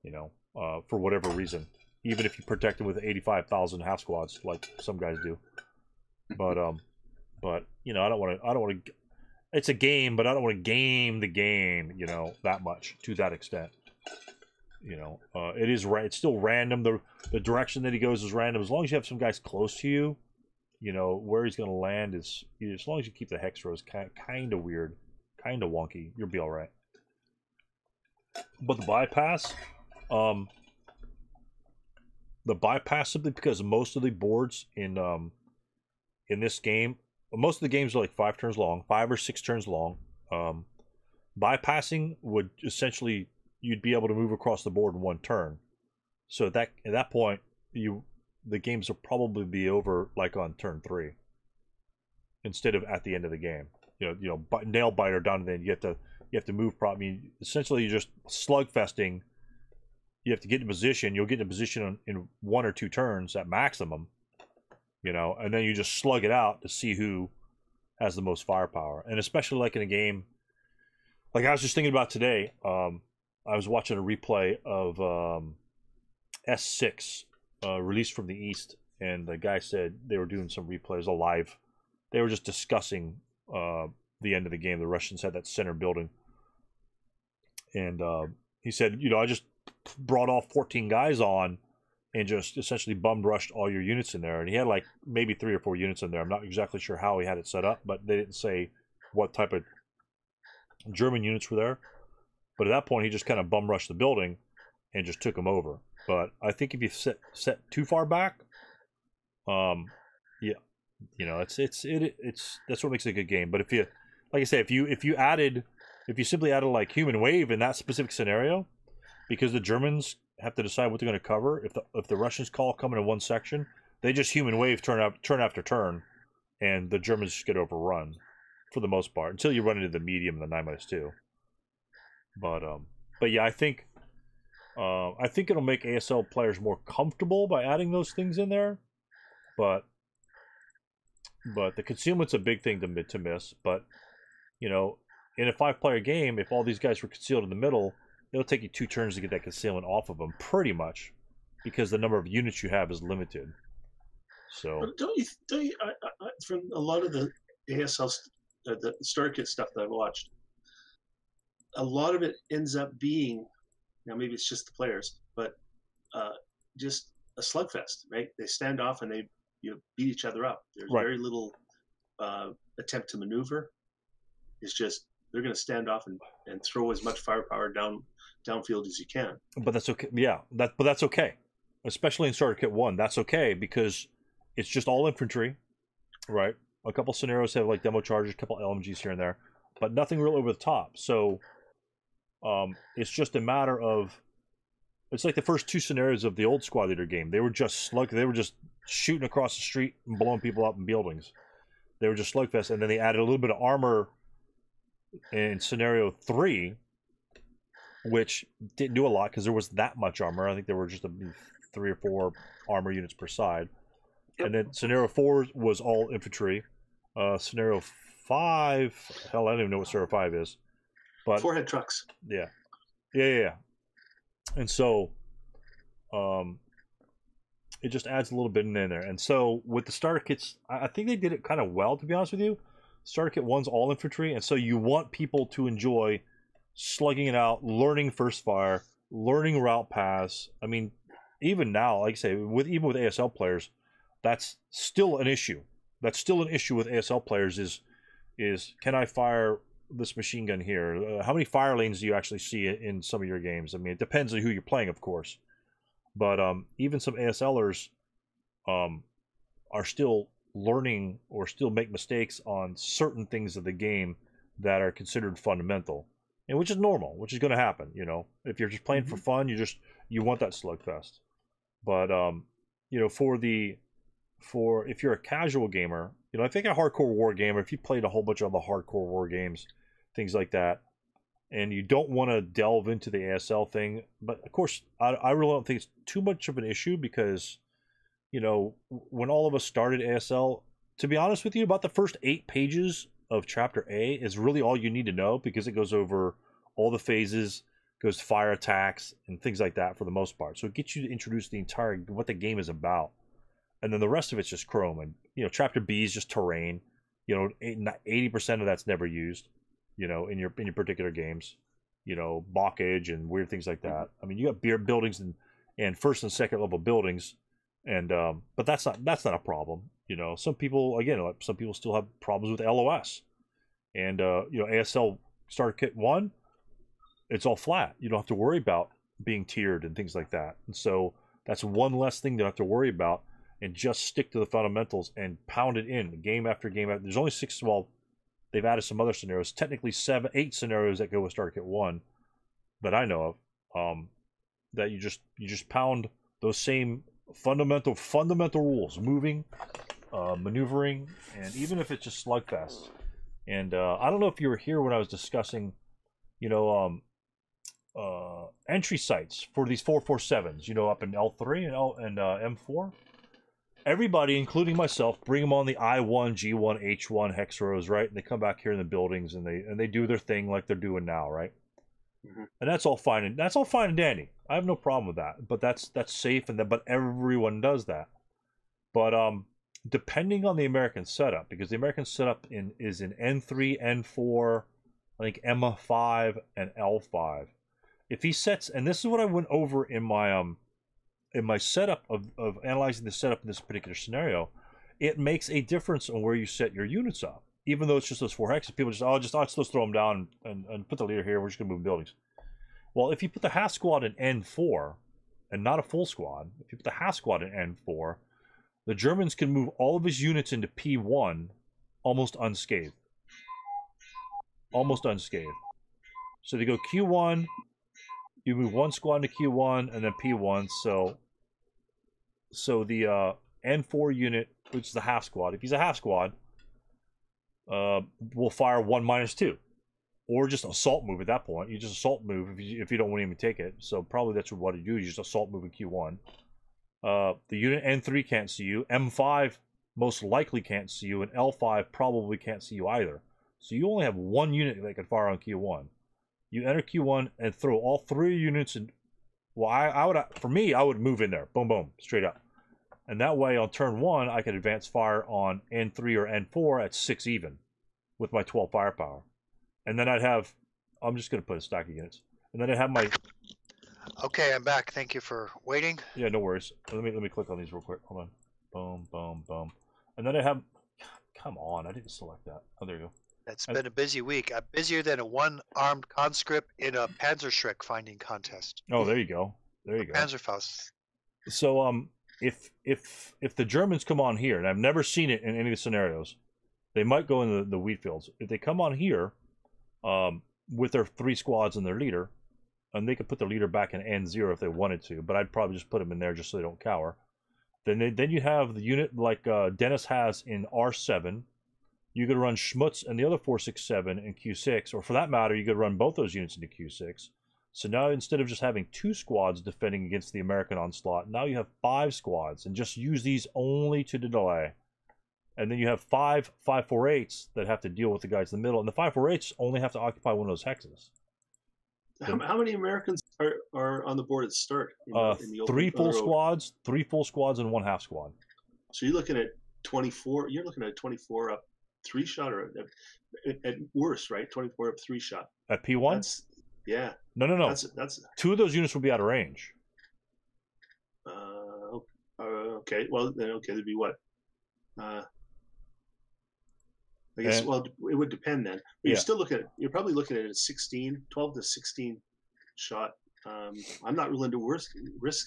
you know, uh, for whatever reason. Even if you protect him with eighty-five thousand half squads like some guys do. But, um, but you know, I don't want to, I don't want to, it's a game, but I don't want to game the game, you know, that much, to that extent. You know, uh, it is, ra it's still random. The, the direction that he goes is random. As long as you have some guys close to you, you know, where he's going to land is, as long as you keep the hex rows kind, kind of weird, kind of wonky, you'll be all right. But the bypass, um, the bypass simply because most of the boards in, um, in this game, most of the games are like five turns long, five or six turns long. Um, bypassing would essentially, you'd be able to move across the board in one turn. So at that, at that point, you... the games will probably be over like on turn three instead of at the end of the game. You know, you know, nail biter down, and then you have to you have to move. Probably, I mean, essentially you're just slug festing. You have to get in position. You'll get in position on, in one or two turns at maximum. You know, and then you just slug it out to see who has the most firepower. And especially like in a game, like I was just thinking about today. Um, I was watching a replay of um, S six. Uh, released from the East, and the guy said they were doing some replays alive. They were just discussing uh, the end of the game. The Russians had that center building, and uh, he said, you know, I just brought all fourteen guys on and just essentially bum rushed all your units in there. And he had like maybe three or four units in there. I'm not exactly sure how he had it set up, but they didn't say what type of German units were there. But at that point, he just kind of bum rushed the building and just took them over. But I think if you set set too far back, um, yeah, you know, it's it's it it's that's what makes it a good game. But if you, like I say, if you if you added, if you simply added like human wave in that specific scenario, because the Germans have to decide what they're going to cover. If the if the Russians call coming in one section, they just human wave turn up turn after turn, and the Germans just get overrun, for the most part, until you run into the medium and the nine minus two. But um, but yeah, I think. Uh, I think it'll make A S L players more comfortable by adding those things in there, but but the concealment's a big thing to to miss. But you know, in a five-player game, if all these guys were concealed in the middle, it'll take you two turns to get that concealment off of them, pretty much, because the number of units you have is limited. So but don't you? Don't you? I, I, from a lot of the A S L, uh, the Starter Kit stuff that I've watched, a lot of it ends up being. Now, maybe it's just the players, but uh, just a slugfest, right? They stand off and they you know, beat each other up. There's right. very little uh, attempt to maneuver. It's just they're going to stand off and, and throw as much firepower down downfield as you can. But that's okay. Yeah, that, but that's okay. Especially in Starter Kit one, that's okay because it's just all infantry, right? A couple scenarios have like demo charges, a couple L M Gs here and there, but nothing real over the top. So... Um, it's just a matter of, it's like the first two scenarios of the old squad leader game. They were just slug, they were just shooting across the street and blowing people up in buildings. They were just slugfest, and then they added a little bit of armor in scenario three, which didn't do a lot because there was that much armor. I think there were just a, three or four armor units per side. Yep. And then scenario four was all infantry. Uh, scenario five, hell, I don't even know what scenario five is. But forehead trucks. Yeah. Yeah, yeah, yeah. And so um, it just adds a little bit in there. And so with the starter kits, I think they did it kind of well, to be honest with you. Starter kit one's all infantry, and so you want people to enjoy slugging it out, learning first fire, learning route pass. I mean, even now, like I say, with even with A S L players, that's still an issue. That's still an issue with A S L players is, is can I fire this machine gun here? Uh, how many fire lanes do you actually see in some of your games? I mean, it depends on who you're playing, of course. But um, even some A S Lers um, are still learning or still make mistakes on certain things of the game that are considered fundamental, and which is normal, which is going to happen. You know, if you're just playing mm-hmm. for fun, you just you want that slugfest. But um, you know, for the for if you're a casual gamer, you know, I think a hardcore war gamer, if you played a whole bunch of the hardcore war games, things like that, and you don't want to delve into the A S L thing, but of course, I, I really don't think it's too much of an issue because, you know, when all of us started A S L, to be honest with you, about the first eight pages of Chapter A is really all you need to know because it goes over all the phases, goes to fire attacks, and things like that for the most part. So it gets you to introduce the entire, what the game is about. And then the rest of it's just chrome. And, you know, Chapter B is just terrain. You know, eighty percent of that's never used, you know, in your in your particular games. You know, blockage and weird things like that. I mean, you got beer buildings and, and first and second level buildings. And um, but that's not that's not a problem, you know. Some people again, like some people still have problems with L O S, and uh, you know, A S L Starter Kit one, it's all flat. You don't have to worry about being tiered and things like that. And so that's one less thing to have to worry about, and just stick to the fundamentals and pound it in game after game. After. There's only six. Well, they've added some other scenarios. Technically, seven, eight scenarios that go with Starter Kit one, that I know of, um, that you just you just pound those same. Fundamental, fundamental rules: moving, uh, maneuvering, and even if it's just slugfest. And uh, I don't know if you were here when I was discussing, you know, um, uh, entry sites for these four forty-sevens. You know, up in L three and L and uh, M four. Everybody, including myself, bring them on the I one, G one, H one hex rows, right? And they come back here in the buildings and they and they do their thing like they're doing now, right? Mm-hmm. And that's all fine and that's all fine and dandy. I have no problem with that, but that's that's safe, and that but everyone does that. But um, depending on the American setup, because the American setup in is in N three, N four, I think M five and L five. If he sets, and this is what I went over in my um, in my setup of of analyzing the setup in this particular scenario, it makes a difference on where you set your units up. Even though it's just those four hexes, people just oh just oh, let's throw them down and, and put the leader here. We're just gonna move buildings. Well, if you put the half squad in N four, and not a full squad, if you put the half squad in N four, the Germans can move all of his units into P one almost unscathed. Almost unscathed. So they go Q one, you move one squad into Q one, and then P one. So, so the uh, N four unit, which is the half squad, if he's a half squad, uh, will fire one minus two. Or just assault move at that point. You just assault move if you, if you don't want to even take it. So probably that's what you do. You just assault move in Q one. Uh, the unit N three can't see you. M five most likely can't see you. And L five probably can't see you either. So you only have one unit that can fire on Q one. You enter Q one and throw all three units. In, well, I, I would, for me, I would move in there. Boom, boom, straight up. And that way on turn one, I could advance fire on N three or N four at six even with my twelve firepower. And then I'd have, I'm just going to put a stack of units. And then I'd have my... Okay, I'm back. Thank you for waiting. Yeah, no worries. Let me let me click on these real quick. Hold on. Boom, boom, boom. And then I have... Come on, I didn't select that. Oh, there you go. That's and... been a busy week. I'm busier than a one-armed conscript in a Panzerschreck finding contest. Oh, there you go. There you a go. Panzerfaust. So um, if, if, if the Germans come on here, and I've never seen it in any of the scenarios, they might go in the, the wheat fields. If they come on here... Um, with their three squads and their leader, and they could put their leader back in N zero if they wanted to, but I'd probably just put them in there just so they don't cower. Then they, then you have the unit like uh, Dennis has in R seven, you could run Schmutz and the other four six seven in Q six, or for that matter, you could run both those units into Q six. So now instead of just having two squads defending against the American onslaught, now you have five squads, and just use these only to delay. And then you have five five four eights that have to deal with the guys in the middle, and the five four eights only have to occupy one of those hexes. How, how many Americans are, are on the board at start? In, uh, in the old, three full squads, three full squads, and one half squad. So you're looking at twenty-four. You're looking at twenty-four up three shot, or at, at worst, right? twenty-four up three shot. At P one. That's, yeah. No, no, no. That's, that's two of those units will be out of range. Uh, uh, okay. Well, then okay, there'd be what? Uh, I guess. And, well, it would depend then. But yeah. You're still looking at, you're probably looking at a sixteen, twelve to sixteen shot. Um, I'm not willing to risk risk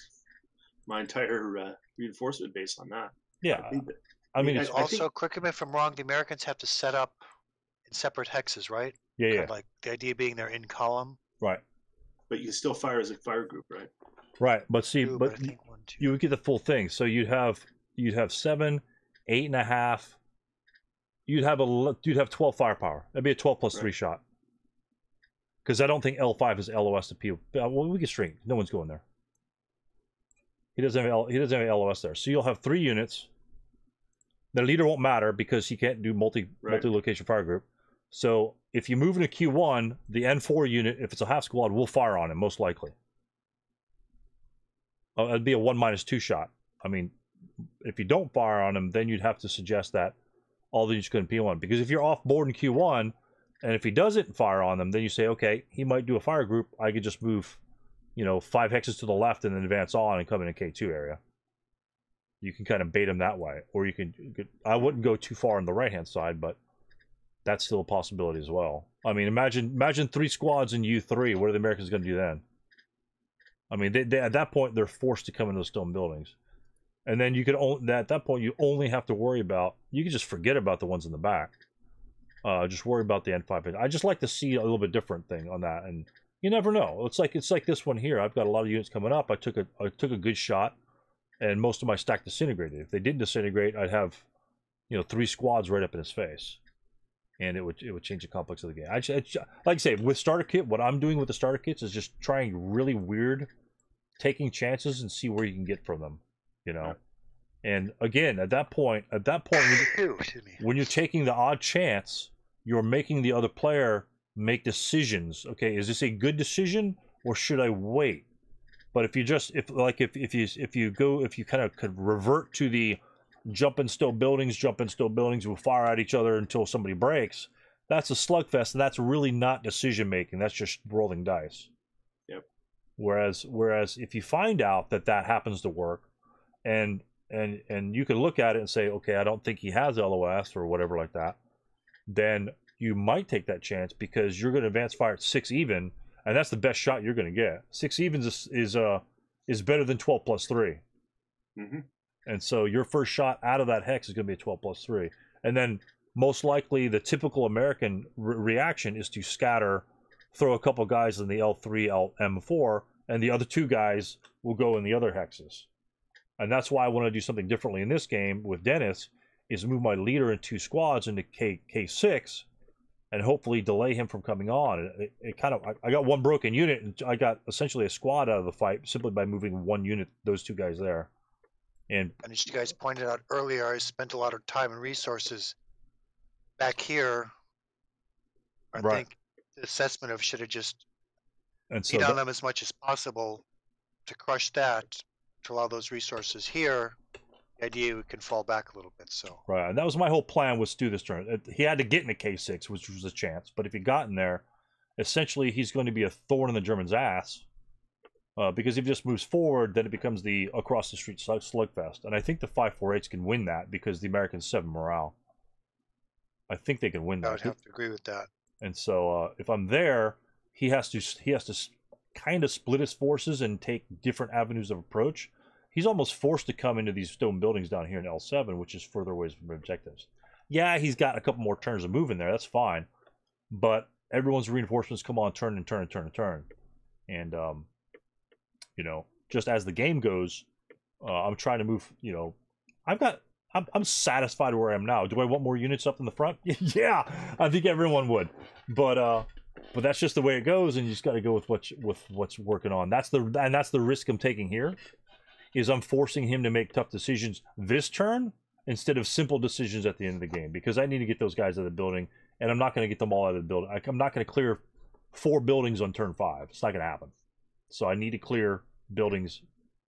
my entire uh, reinforcement base on that. Yeah. I, think that, I mean, I, it's I, also I think, correct me if I'm wrong. The Americans have to set up in separate hexes, right? Yeah, yeah. Kind of like the idea being they're in column. Right. But you can still fire as a fire group, right? Right. But see, Ooh, but, but you, one, two, you would get the full thing. So you'd have you'd have seven, eight and a half. You'd have a you'd have twelve firepower. That'd be a twelve plus right. three shot. Because I don't think L five is L O S to P. Well, we can string. No one's going there. He doesn't have L, he doesn't have L O S there. So you'll have three units. The leader won't matter because he can't do multi right. multi location fire group. So if you move into Q one, the N four unit, if it's a half squad, will fire on him, most likely. Uh, it'd be a one minus two shot. I mean, if you don't fire on him, then you'd have to suggest that all the units go in P one. Because if you're off board in Q one, and if he doesn't fire on them, then you say, okay, he might do a fire group. I could just move, you know, five hexes to the left and then advance on and come in a K two area. You can kind of bait him that way. Or you can, you could, I wouldn't go too far on the right-hand side, but that's still a possibility as well. I mean, imagine imagine three squads in U three. What are the Americans going to do then? I mean, they, they, at that point, they're forced to come into those stone buildings. And then you could only, at that point, you only have to worry about, you can just forget about the ones in the back. Uh, just worry about the N five. I just like to see a little bit different thing on that. And you never know. It's like it's like this one here. I've got a lot of units coming up. I took a, I took a good shot, and most of my stack disintegrated. If they didn't disintegrate, I'd have, you know, three squads right up in his face. And it would it would change the complex of the game. I just, I just, like I say, with starter kit, what I'm doing with the starter kits is just trying really weird, taking chances and see where you can get from them, you know. And again, at that point, at that point, when, when you're taking the odd chance, you're making the other player make decisions. Okay, is this a good decision or should I wait? But if you just if like if if you if you go if you kind of could revert to the jump in still buildings, jump in still buildings, we'll fire at each other until somebody breaks. That's a slugfest, and that's really not decision making. That's just rolling dice. Yep. Whereas, whereas if you find out that that happens to work, and and and you can look at it and say, okay, I don't think he has L O S or whatever like that, then you might take that chance because you're going to advance fire at six even, and that's the best shot you're going to get. Six evens is is uh is better than twelve plus three. Mm-hmm. And so your first shot out of that hex is going to be a twelve plus three. And then most likely the typical American re reaction is to scatter, throw a couple guys in the L three, L M four, and the other two guys will go in the other hexes. And that's why I want to do something differently in this game with Dennis, is move my leader in two squads into K, K six and hopefully delay him from coming on. It, it, it kind of, I, I got one broken unit, and I got essentially a squad out of the fight simply by moving one unit, those two guys there. And, and as you guys pointed out earlier, I spent a lot of time and resources back here. I right. think the assessment of should have just beat so on them as much as possible to crush that, to allow those resources here. The idea we can fall back a little bit. So right, and that was my whole plan, was to do this turn. He had to get into K six, which was a chance. But if he got in there, essentially he's going to be a thorn in the Germans' ass. Uh, because if it just moves forward, then it becomes the across-the-street slugfest. And I think the five four eights can win that because the Americans seven morale. I think they can win that. I would have to agree with that. And so uh, if I'm there, he has to he has to kind of split his forces and take different avenues of approach. He's almost forced to come into these stone buildings down here in L seven, which is further away from objectives. Yeah, he's got a couple more turns of moving there. That's fine. But everyone's reinforcements come on turn and turn and turn and turn. And... um you know, just as the game goes, uh, I'm trying to move, you know, I've got I'm, I'm satisfied where I am now. Do I want more units up in the front? Yeah, I think everyone would. But uh, but that's just the way it goes, and you just got to go with what you, with what's working on. That's the and that's the risk I'm taking here, is I'm forcing him to make tough decisions this turn instead of simple decisions at the end of the game, because I need to get those guys out of the building, and I'm not going to get them all out of the building. I, I'm not going to clear four buildings on turn five. It's not going to happen. So I need to clear buildings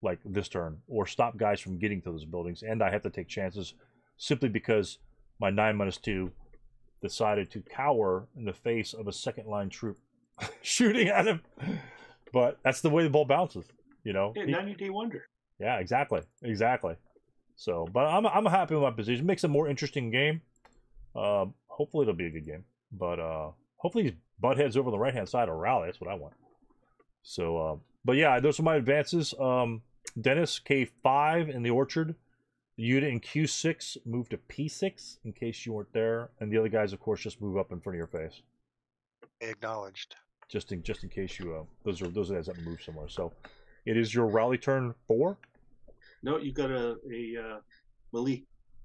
like this turn, or stop guys from getting to those buildings, and I have to take chances simply because my nine minus two decided to cower in the face of a second line troop shooting at him. But that's the way the ball bounces, you know? Yeah, ninety day wonder. Yeah, exactly, exactly. So, but I'm, I'm happy with my position. It makes a more interesting game. Uh, hopefully it'll be a good game, but uh, hopefully these butt heads over on the right-hand side will rally. That's what I want. So, uh, but yeah, those are my advances. Um, Dennis, K five in the orchard. Yuta in Q six, move to P six in case you weren't there. And the other guys, of course, just move up in front of your face. Acknowledged. Just in just in case you, uh, those are those guys that move somewhere. So it is your rally turn four? No, you got a, a uh, melee.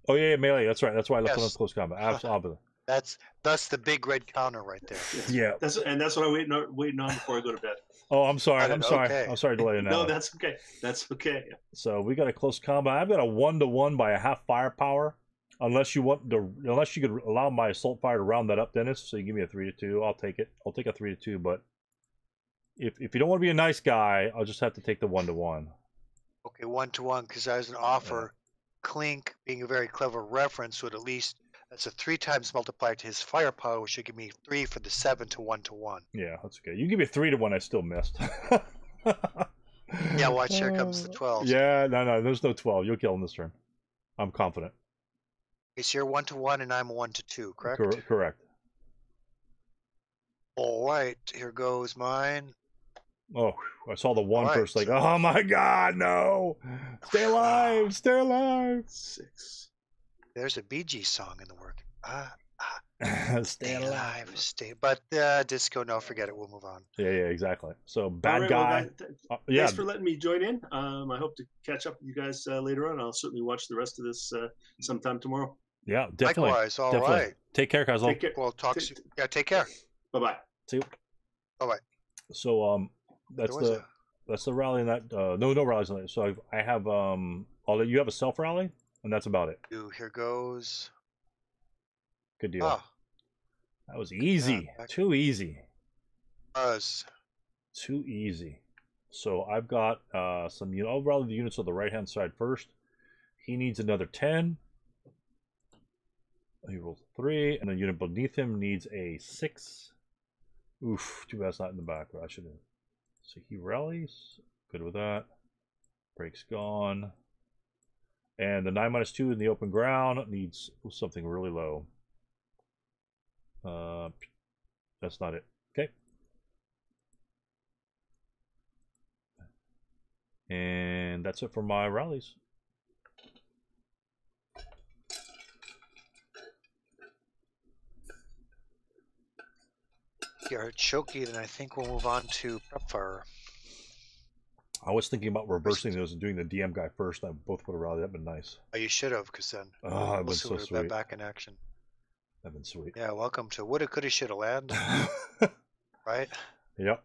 Oh, yeah, yeah, melee. That's right. That's why I left yes. it on close combat. Absolutely. That's that's the big red counter right there. Yeah, that's and that's what I'm waiting on, waiting on before I go to bed. Oh, I'm sorry. I'm sorry. Okay. I'm sorry to let you know. No, that's okay. That's okay. So we got a close combat. I've got a one to one by a half firepower, unless you want to, unless you could allow my assault fire to round that up, Dennis. So you give me a three to two. I'll take it. I'll take a three to two. But if if you don't want to be a nice guy, I'll just have to take the one to one. Okay, one to one, because as an offer, yeah. Clink, being a very clever reference, would at least. That's a three times multiplier to his firepower, which should give me three for the seven to one to one. Yeah, that's okay. You give me a three to one, I still missed. Yeah, watch, here comes the twelve. Yeah, no, no, there's no twelve. You'll kill him this turn. I'm confident. Okay, so you're one to one and I'm one to two, correct? Cor correct. All right, here goes mine. Oh, I saw the one right. first, like, oh my God, no. Stay alive, stay alive. Six. There's a Bee Gees song in the work. Ah, ah. Stay alive, stay. But uh, disco, no, forget it. We'll move on. Yeah, yeah, exactly. So bad right, guy. Well, that, that, uh, yeah. Thanks for letting me join in. Um, I hope to catch up with you guys uh, later on. I'll certainly watch the rest of this uh, sometime tomorrow. Yeah, definitely. Likewise. All definitely. Right. Take care, guys. Take care. We'll talk soon. Yeah, take care. Bye bye. See you. Bye bye. So um, that's the that? that's the rally in that. Uh, no, no rallies in that. So I've, I have um, all you have a self rally. And that's about it. Ooh, here goes. Good deal. Oh. That was easy. Yeah, Too easy. Us. Too easy. So I've got uh, some. You know, I'll rally the units on the right-hand side first. He needs another ten. He rolls a three, and the unit beneath him needs a six. Oof! Too bad it's not in the back. But I should have. So he rallies. Good with that. Break's gone. And the nine minus two in the open ground needs something really low. Uh, that's not it. Okay. And that's it for my rallies. You're choky, then I think we'll move on to prep fire. I was thinking about reversing those and doing the D M guy first. I both would have rallied. That'd been nice. Oh, you should have, because then oh, we'll been so sweet. That back in action. That'd been sweet. Yeah, welcome to woulda, coulda, shoulda land. Right? Yep.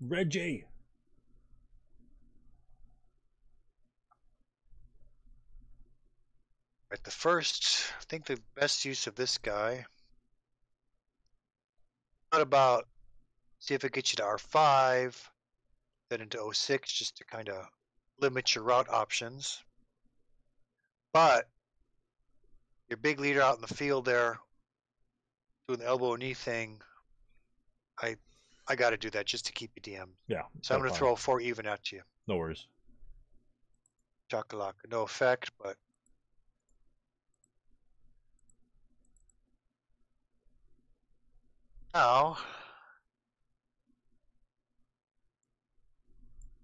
Reggie. Right, the first. I think the best use of this guy. About see if it gets you to R five, then into O six, just to kind of limit your route options. But your big leader out in the field there doing the elbow and knee thing, I I got to do that just to keep you D M. Yeah. So I'm going to throw a four even at you. No worries. Chocolate, no effect, but. Now,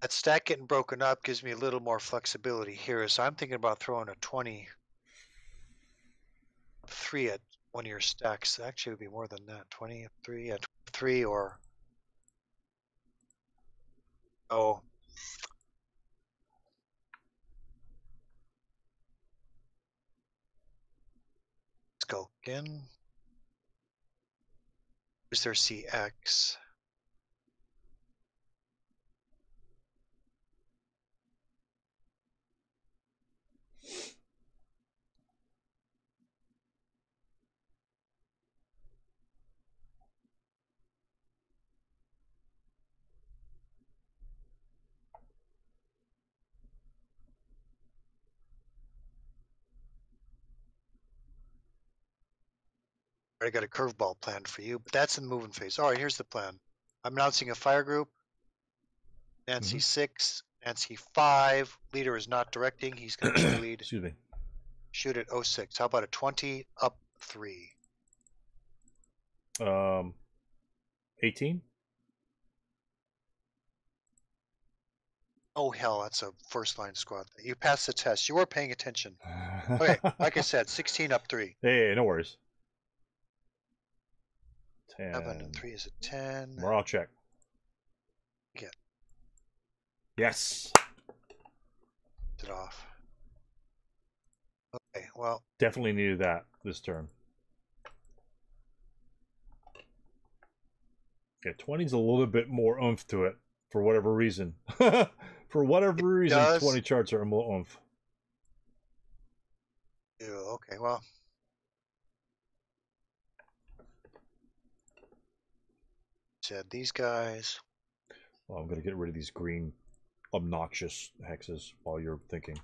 that stack getting broken up gives me a little more flexibility here, so I'm thinking about throwing a twenty-three at one of your stacks. Actually, it would be more than that, twenty-three at three or Oh. Let's go again. Is there C X? I got a curveball planned for you, but that's in the moving phase. All right, here's the plan. I'm announcing a fire group. Nancy mm-hmm. six, Nancy five. Leader is not directing. He's going to lead. Excuse me. Shoot at oh six. How about a twenty up three? Um, eighteen. Oh hell, that's a first line squad. You passed the test. You were paying attention. Okay, like I said, sixteen up three. Hey, no worries. ten. Seven and three is a ten. Morale check. Yeah. Yes. It off. Okay. Well. Definitely needed that this turn. Yeah, twenty's a little bit more oomph to it for whatever reason. For whatever reason, does. twenty charts are a little oomph. Ew, okay. Well. Said these guys. Well, I'm going to get rid of these green obnoxious hexes while you're thinking.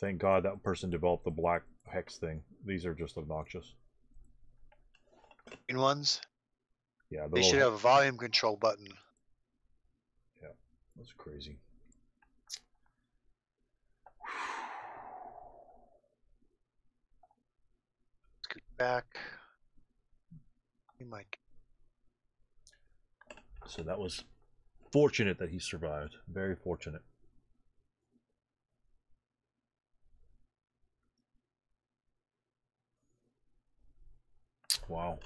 Thank God that person developed the black hex thing. These are just obnoxious. Green ones? Yeah. They should have a volume control button. Yeah, that's crazy. Let's get back. Mike. So that was fortunate that he survived. Very fortunate. Wow.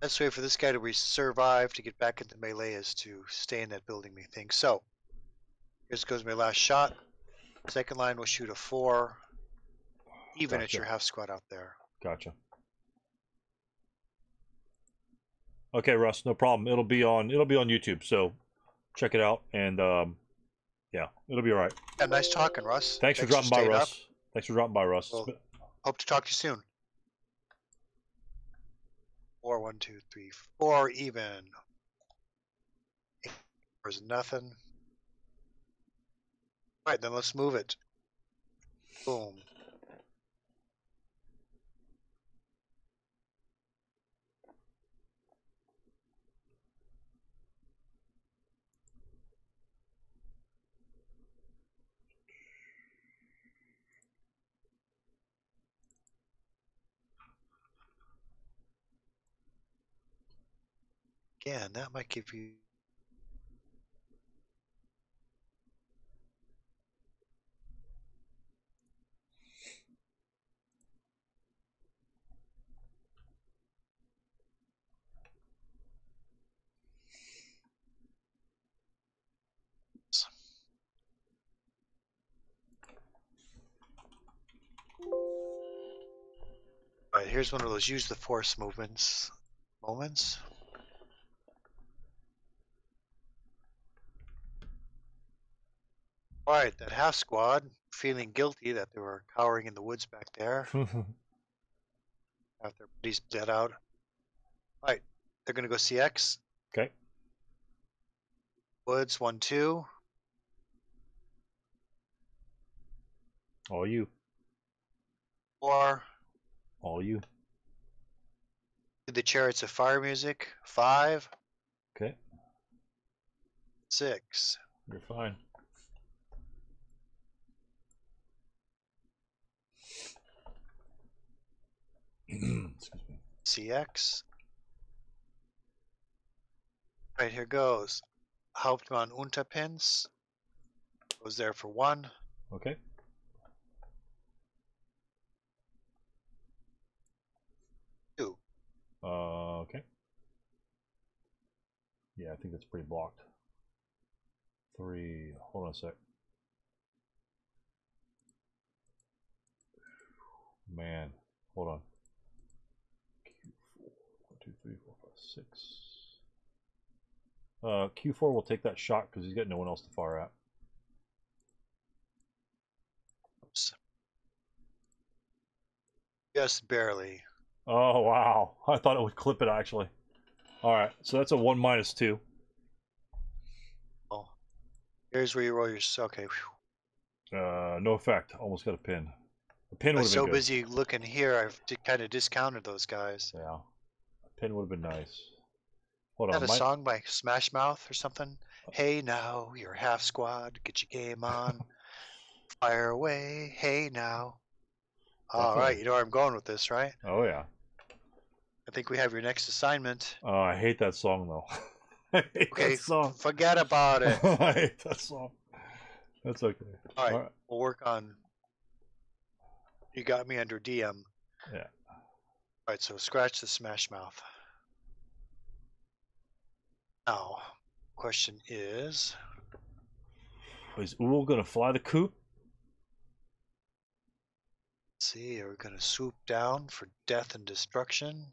Best way for this guy to survive to get back into melee is to stay in that building me thing. So here's goes my last shot. Second line will shoot a four. Even gotcha. At your half squad out there. Gotcha. Okay, Russ, no problem. It'll be on. It'll be on YouTube. So check it out, and um, yeah, it'll be all right. Yeah, nice talking, Russ. Thanks, Thanks for dropping by, Russ. Up. Thanks for dropping by, Russ. Well, been... Hope to talk to you soon. Four, one, two, three, four, even. There's nothing. All right, then let's move it. Boom. Again, that might give you all right, here's one of those use the force movements moments. All right, that half squad, feeling guilty that they were cowering in the woods back there. After buddies dead out. All right, they're going to go C X. Okay. Woods, one, two. All you. Four. All you. To the Chariots of Fire music. Five. Okay. Six. You're fine. Excuse me. C X. Right, here goes. Hauptmann Unterpins. Goes there for one. Okay. Two. Uh, okay. Yeah, I think that's pretty blocked. Three, hold on a sec. Man, hold on. Q four, one, two, three, four, five, six. Uh, Q four will take that shot because he's got no one else to fire at. Oops. Just barely. Oh, wow. I thought it would clip it, actually. All right, so that's a one minus two. Oh, here's where you roll your... Okay. Uh, no effect. Almost got a pin. A pin would have been good. I was so busy looking here, I've kind of discounted those guys. Yeah. A pin would have been nice. Hold on. Is that a my... song by Smash Mouth or something? Hey, now, you're half squad. Get your game on. Fire away. Hey, now. All right, you know where I'm going with this, right? Oh, yeah. I think we have your next assignment. Oh, I hate that song, though. I hate okay, that song. Forget about it. I hate that song. That's okay. All right, All right, we'll work on... You got me under D M. Yeah. All right, so scratch the Smash Mouth. Now, question is... Is Ool going to fly the coop? See, are we going to swoop down for death and destruction?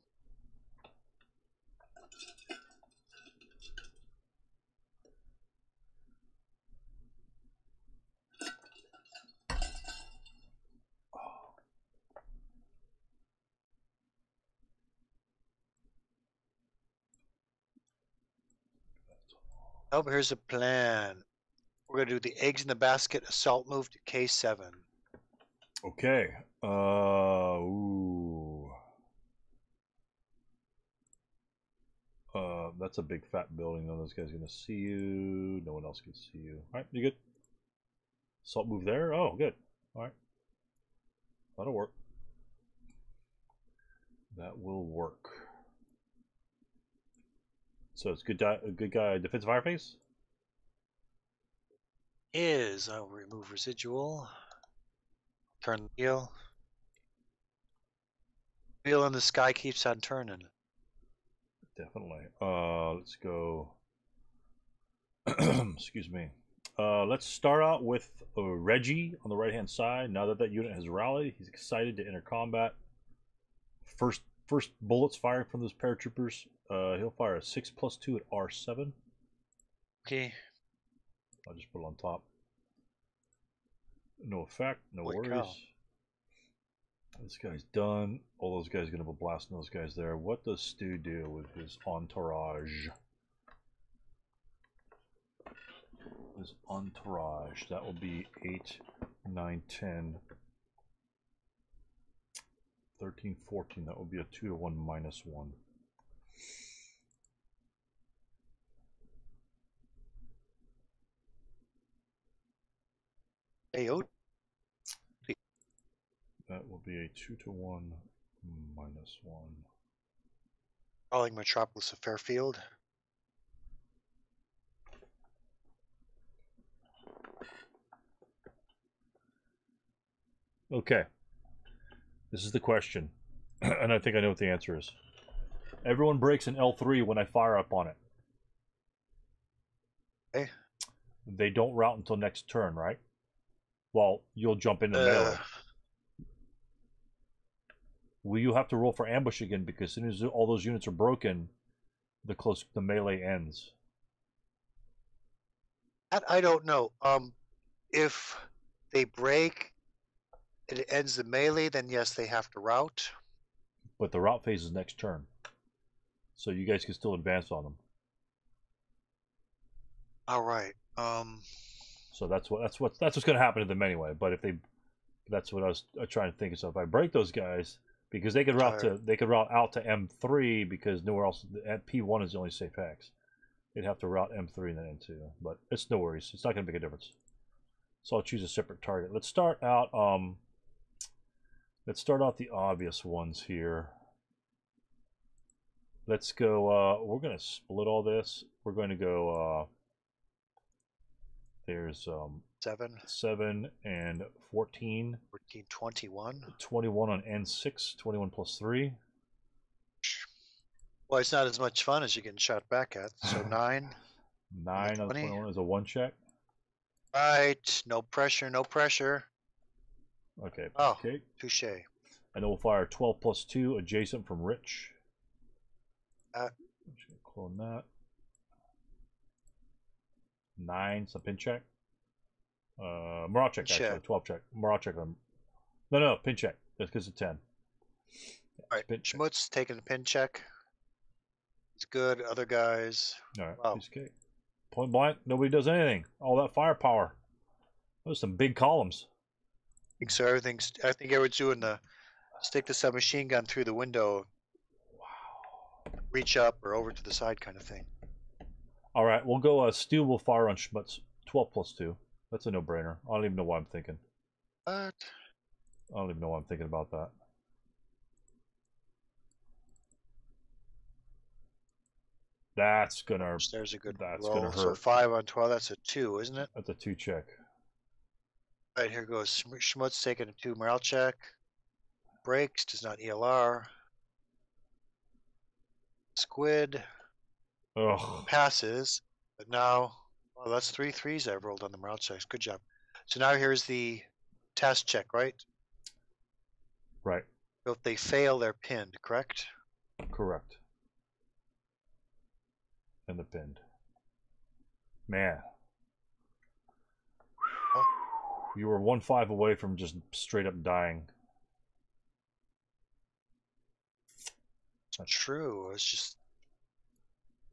Oh, here's a plan. We're going to do the eggs in the basket assault move to K seven. Okay. Uh, ooh. Uh, that's a big fat building. None of those guys are gonna see you. No one else can see you. All right, you good? Salt move there. Oh, good. All right, that'll work. That will work. So it's good. A good guy defensive fireface is. I'll remove residual. Turn the wheel. Wheel in the sky keeps on turning. Definitely. Uh, let's go. Excuse me. Uh, let's start out with uh, Reggie on the right-hand side. Now that that unit has rallied, he's excited to enter combat. First, first bullets firing from those paratroopers. Uh, he'll fire a six plus two at R seven. Okay. I'll just put it on top. No effect, no Holy worries. Cow. This guy's done. All those guys are going to be blasting those guys there. What does Stu do with his entourage? His entourage. That will be eight, nine, ten, thirteen, fourteen. That will be a two to one minus one. That will be a two to one minus one. Calling Metropolis of Fairfield. Okay. This is the question, and I think I know what the answer is. Everyone breaks an L three when I fire up on it. Okay. They don't route until next turn, right? Well, you'll jump in the uh, middle. Will you have to roll for ambush again? Because as soon as all those units are broken, the close the melee ends. That I don't know. Um, if they break, it ends the melee. Then yes, they have to route. But the route phase is next turn, so you guys can still advance on them. All right. Um. So that's what that's what that's what's going to happen to them anyway. But if they, that's what I was trying to think of. So if I break those guys, because they could route to they could route out to M three because nowhere else at P one is the only safe hex. They'd have to route M three and then M two. But it's no worries. It's not going to make a difference. So I'll choose a separate target. Let's start out. Um, let's start out the obvious ones here. Let's go. Uh, we're going to split all this. We're going to go. Uh, There's um, seven, seven, and fourteen. fourteen, twenty-one. twenty-one on N six, twenty-one plus three. Well, it's not as much fun as you getting shot back at. So nine. Nine on the twenty-one is a one check. Right. No pressure. No pressure. Okay. Oh, okay. Touche. And then we'll fire twelve plus two adjacent from Rich. Uh, I'm just gonna clone that. Nine. So pin check. Uh, Marat check, check actually. Twelve check. Marat check on. No, no, pin check. That's because of ten. Yeah, all right. Schmutz taking the pin check. It's good. Other guys. All right. Wow. Okay. Point blank. Nobody does anything. All that firepower. Those are some big columns. I think so. Everything's. I think I was doing the stick the submachine gun through the window. Wow. Reach up or over to the side kind of thing. All right. We'll go. Uh, Stu will fire on Schmutz. Twelve plus two. That's a no-brainer. I don't even know why I'm thinking. What? I don't even know why I'm thinking about that. That's gonna. There's a good. That's roll. Gonna hurt. So five on twelve. That's a two, isn't it? That's a two check. All right, here goes. Schmutz taking a two morale check. Breaks does not E L R. Squid. Ugh. Passes, but now. Well, that's three threes I've rolled on the morale checks. Good job. So now here's the test check, right? Right. So if they fail, they're pinned, correct? Correct. And the pinned. Man. Oh. You were one five away from just straight up dying. That's true. It's just...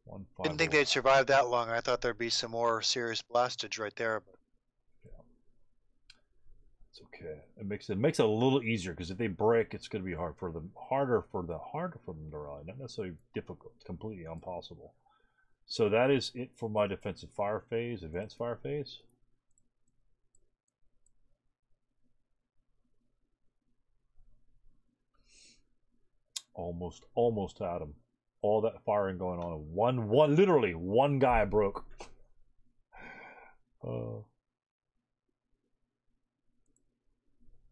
One, five, Didn't think one. They'd survive that long. I thought there'd be some more serious blastage right there. But... Yeah, it's okay. It makes it makes it a little easier because if they break, it's going to be hard for them. Harder for the harder for them to rally. Not necessarily difficult. Completely impossible. So that is it for my defensive fire phase, advanced fire phase. Almost, almost at them. All that firing going on, one one literally one guy broke. Uh,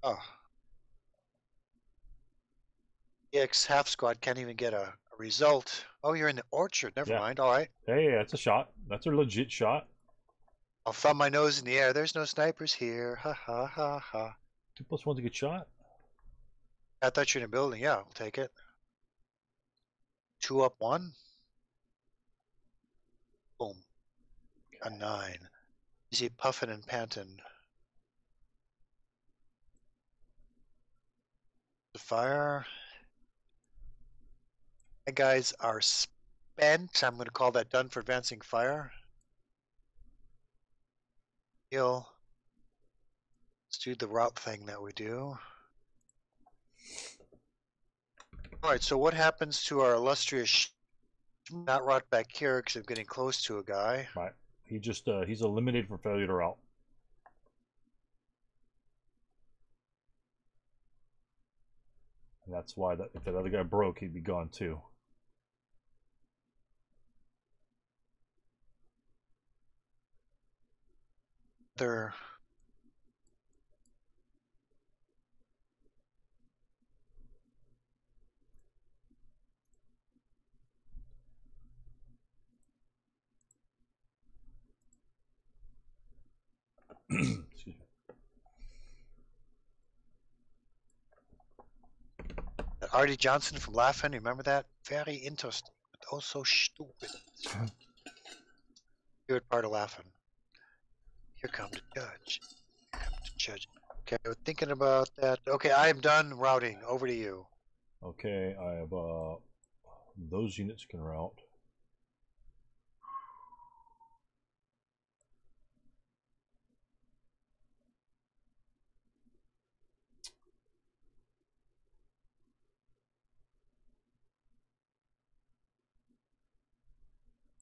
oh, E X half squad can't even get a, a result. Oh, you're in the orchard. Never yeah. mind. All right. Hey, that's a shot. That's a legit shot. I'll thumb my nose in the air. There's no snipers here. Ha ha ha ha. Two plus one's a good shot. I thought you were in a building. Yeah, I'll take it. Two up one. Boom. A nine. Is he puffing and panting? The fire. My guys are spent. I'm going to call that done for advancing fire. Heal. Let's do the route thing that we do. All right, so what happens to our illustrious not rot back here because I'm getting close to a guy? Right. He just, uh, he's eliminated for failure to route. And that's why that, if that other guy broke, he'd be gone too. There. Excuse me. Artie Johnson from Laughing, remember that? Very interesting, but also stupid. Good part of Laughing. Here come the judge. Here come the judge. Okay, I was thinking about that. Okay, I am done routing. Over to you. Okay, I have uh, those units can route.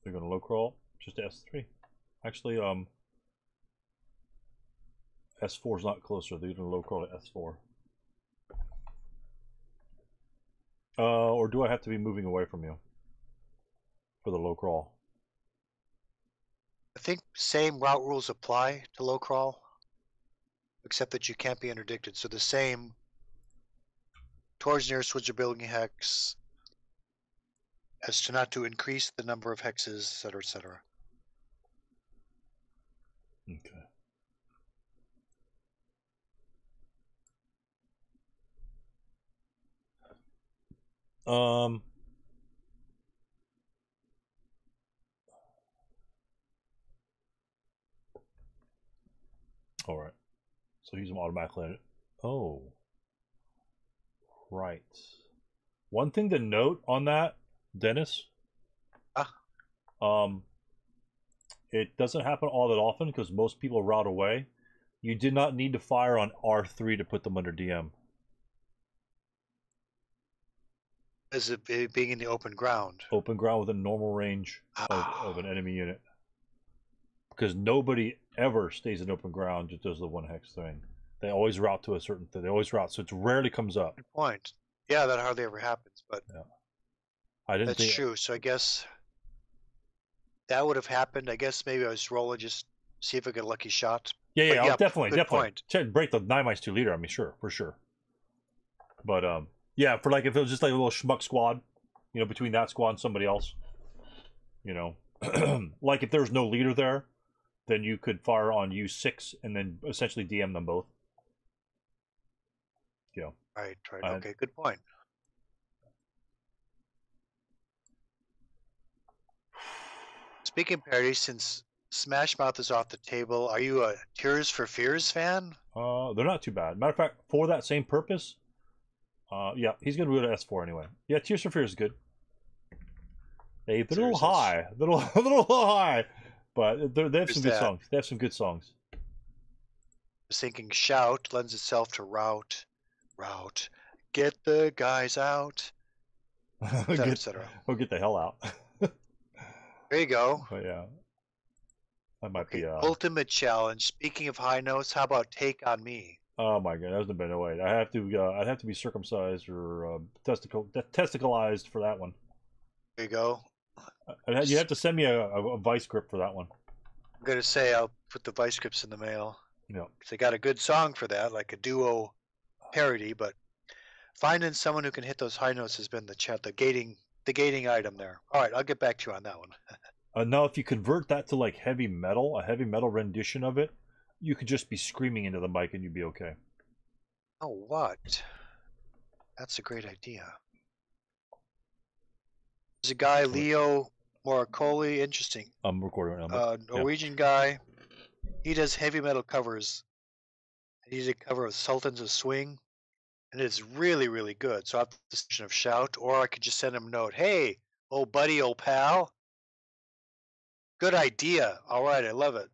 They're going to low crawl, just to S three. Actually, um, S four is not closer. They're going to low crawl to S four. Uh, or do I have to be moving away from you for the low crawl? I think same route rules apply to low crawl, except that you can't be interdicted. So the same towards nearest switcher building hex. as to not to increase the number of hexes, et cetera, et cetera. Okay. Um, all right. So use them automatically. Oh, right. One thing to note on that, Dennis. Ah. Um, it doesn't happen all that often because most people route away. You did not need to fire on R three to put them under D M. As it being in the open ground. Open ground with a normal range ah. of, of an enemy unit. Because nobody ever stays in open ground, just does the one hex thing. They always route to a certain thing. They always route, so it rarely comes up. Good point. Yeah, that hardly ever happens, but yeah. I didn't that's think true. I... So I guess that would have happened. I guess maybe I was rolling just see if I get a lucky shot. Yeah, yeah, yeah, yeah definitely, definitely. Point. Break the nine minus two leader. I mean, sure, for sure. But um. Yeah, for like if it was just like a little schmuck squad, you know, between that squad and somebody else, you know, like if there was no leader there, then you could fire on U six and then essentially D M them both. Yeah. Right. Right. And, okay. Good point. Speaking of parody, since Smash Mouth is off the table, are you a Tears for Fears fan? Uh, they're not too bad. Matter of fact, for that same purpose. Uh, yeah, he's going to go to S four anyway. Yeah, Tears for Fears is good. They're a little high. A little, a little high. But they have some good songs. They have some good songs. Thinking Shout lends itself to Route. Route. Get the guys out. Et cetera, et cetera. We'll get the hell out. There you go. But yeah. That might okay, be... Uh... Ultimate Challenge. Speaking of high notes, how about Take On Me? Oh my god, that was a bit away. I have to, uh, I'd have to be circumcised or uh, testicle testicalized for that one. There you go. I'd, you have to send me a, a, a vice grip for that one. I'm gonna say I'll put the vice grips in the mail. Yeah, they got a good song for that, like a duo parody. But finding someone who can hit those high notes has been the chat, the gating, the gating item there. All right, I'll get back to you on that one. uh, now, if you convert that to like heavy metal, a heavy metal rendition of it. You could just be screaming into the mic and you'd be okay. Oh, what? That's a great idea. There's a guy, Leo Moricoli, interesting. I'm recording right now. Uh, Norwegian yeah. guy. He does heavy metal covers. He did a cover of Sultans of Swing, and it's really, really good. So I have the decision of Shout, or I could just send him a note. Hey, old buddy, old pal. Good idea. All right, I love it.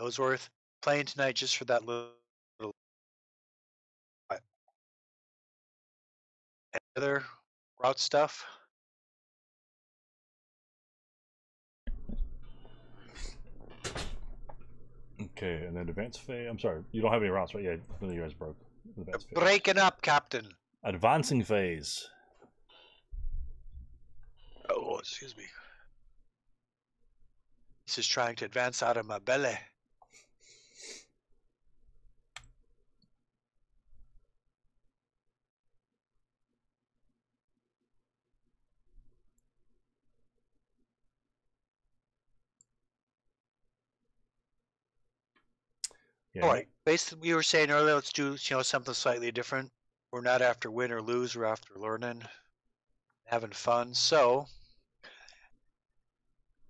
Noseworth. Playing tonight just for that little, little and other route stuff. Okay, and then advanced phase. I'm sorry, you don't have any routes, right? Yeah, none of you guys broke. Breaking up, Captain. Advancing phase. Oh, excuse me. This is trying to advance out of my belly. Yeah. All right. Basically, we were saying earlier, let's do you know something slightly different. We're not after win or lose. We're after learning, having fun. So,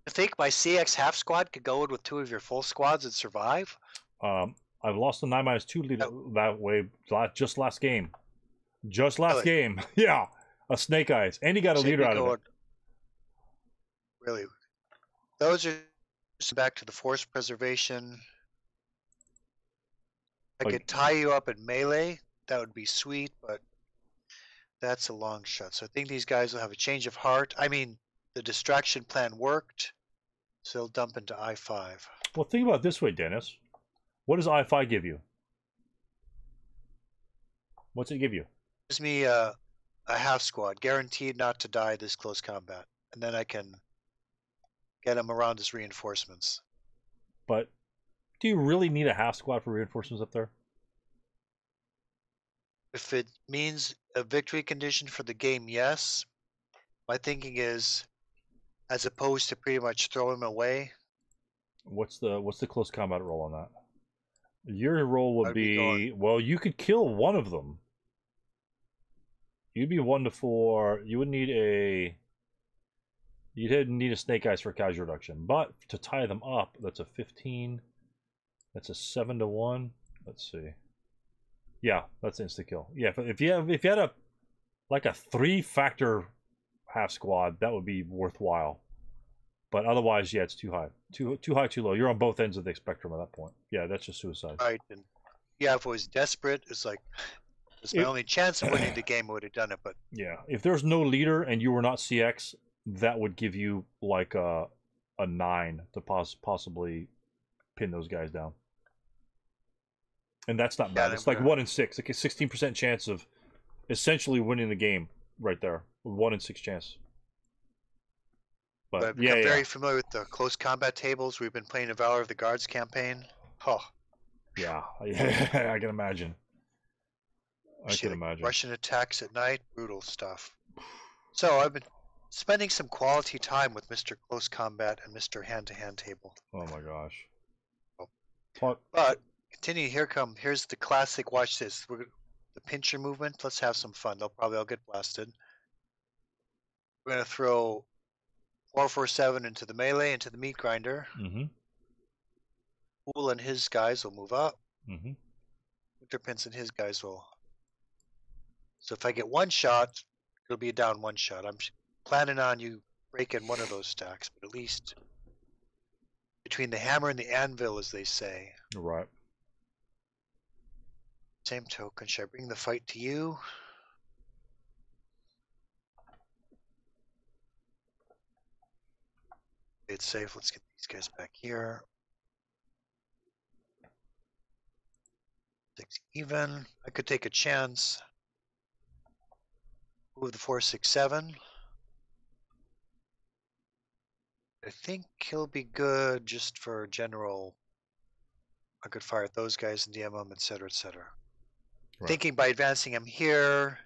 I think my C X half squad could go in with two of your full squads and survive. Um, I've lost the nine minus two lead oh. that way just last game. Just last really? game, yeah. A Snake Eyes, and he got a so leader out of it. Really, those are just back to the force preservation. I like, could tie you up in melee. That would be sweet, but that's a long shot. So I think these guys will have a change of heart. I mean, the distraction plan worked, so they'll dump into I five. Well, think about it this way, Dennis. What does I five give you? What's it give you? It gives me a, a half squad, guaranteed not to die this close combat. And then I can get them around as reinforcements. But... do you really need a half squad for reinforcements up there? If it means a victory condition for the game, yes. my thinking is, as opposed to pretty much throw him away. What's the what's the close combat roll on that? Your roll would be, be well, you could kill one of them. You'd be one to four. You would need a. You didn't need a snake eyes for casual reduction, but to tie them up, that's a fifteen. That's a seven to one. Let's see. Yeah, that's insta kill. Yeah, if, if you have if you had a like a three factor half squad, that would be worthwhile. But otherwise, yeah, it's too high, too too high, too low. You're on both ends of the spectrum at that point. Yeah, that's just suicide. Right. And yeah, if it was desperate, it's like. It's my it, only chance of winning the game. I would have done it, but yeah, if there's no leader and you were not C X, that would give you like a a nine to pos possibly pin those guys down, and that's not bad. Yeah, it's like one in six, like a sixteen percent chance of essentially winning the game right there. One in six chance. But, but I've become yeah, very yeah. familiar with the close combat tables. We've been playing the Valor of the Guards campaign. Oh, yeah, yeah, I can imagine. I can imagine. Russian attacks at night, brutal stuff. So I've been spending some quality time with Mister Close Combat and Mister Hand-to-Hand Table. Oh my gosh! But, but continue. Here come. Here's the classic. Watch this. We're the pincher movement. Let's have some fun. They'll probably all get blasted. We're gonna throw four four seven into the melee, into the meat grinder. Mm-hmm. Poole and his guys will move up. Mm-hmm. Victor Pence and his guys will. So if I get one shot, it'll be a down one shot. I'm planning on you breaking one of those stacks, but at least between the hammer and the anvil, as they say. Right. Same token, should I bring the fight to you? It's safe. Let's get these guys back here. Six even. I could take a chance. Move the four, six, seven. I think he'll be good just for general. I could fire at those guys and D M them, et cetera, et cetera. Right. Thinking by advancing him here,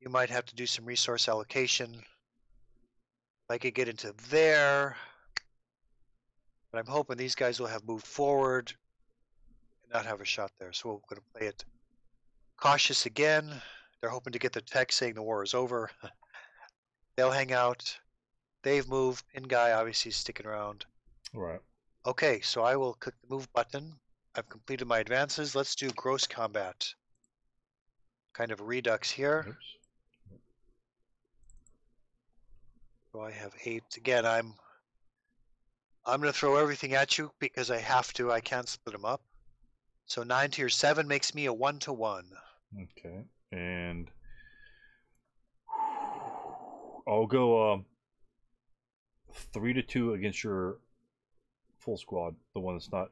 you might have to do some resource allocation. If I could get into there, but I'm hoping these guys will have moved forward and not have a shot there. So we're going to play it cautious again. They're hoping to get the text saying the war is over. They'll hang out. They've moved. Pin guy obviously is sticking around. Right. Okay, so I will click the move button. I've completed my advances. Let's do gross combat. Kind of a redux here. Oops. So I have eight. Again, I'm I'm going to throw everything at you because I have to. I can't split them up. So nine to your seven makes me a one to one. Okay. And I'll go um, three to two against your full squad, the one that's not.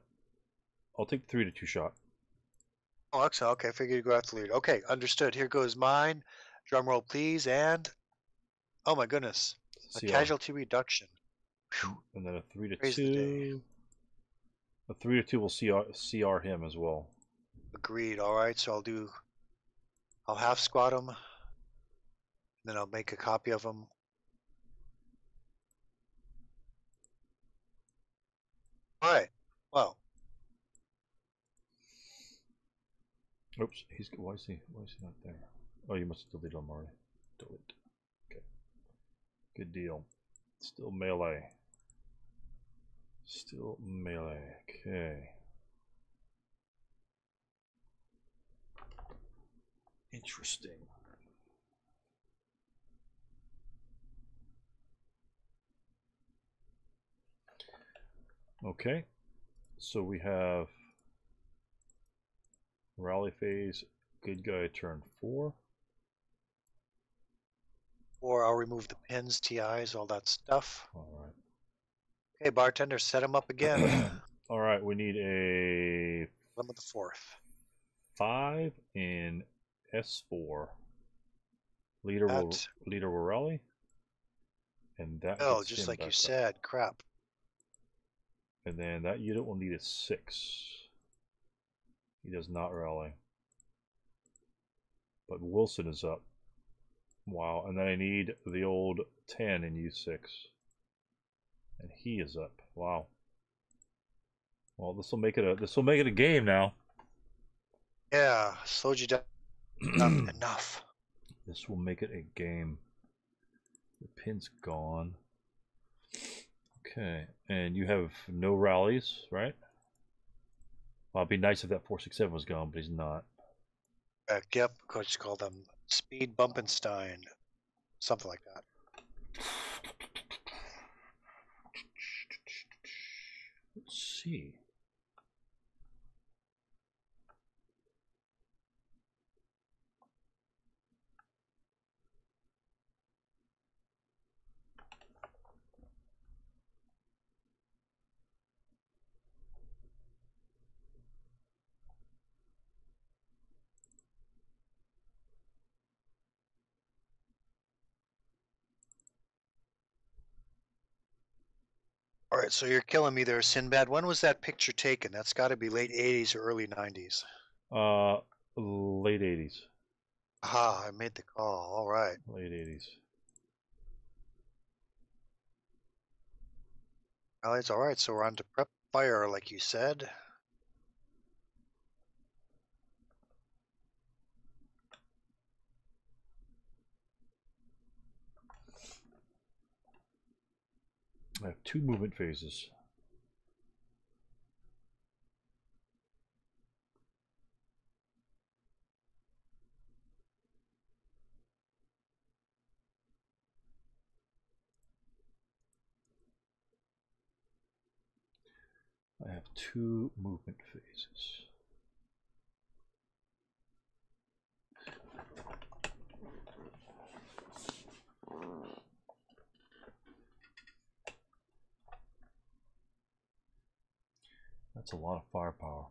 I'll take the three to two shot. Oh, excellent. Okay, I figured you'd go after the leader. Okay, understood. Here goes mine. Drum roll, please. And oh my goodness, a C I. Casualty reduction. And then a three to Praise two. A three to two will C R, C R him as well. Agreed. All right, so I'll do. I'll half squad them, and then I'll make a copy of them. All right. Well. Oops. He's why is he why is he not there? Oh, you must have deleted him already. Delete. Okay. Good deal. Still melee. Still melee. Okay. Interesting. Okay, so we have rally phase, good guy turn four. Or I'll remove the pins, T Is, all that stuff. All right. Okay, bartender, set him up again. All right, we need a... Limit the fourth. Five in... S four. Leader that, will leader will rally. And that Oh, just like you up. said, crap. And then that unit will need a six. He does not rally. But Wilson is up. Wow, and then I need the old ten in U six. And he is up. Wow. Well, this will make it a this will make it a game now. Yeah, slowed you down. Not enough. This will make it a game. The pin's gone. Okay, and you have no rallies, right? Well, it'd be nice if that four six seven was gone, but he's not. Uh, yep, coach called them Speed Bumpenstein, something like that. Let's see. All right, so you're killing me there, Sinbad. When was that picture taken? That's got to be late eighties or early nineties. Uh, late eighties. Ah, I made the call. All right. Late eighties. Well, it's all right. So we're on to prep fire, like you said. I have two movement phases. I have two movement phases. That's a lot of firepower.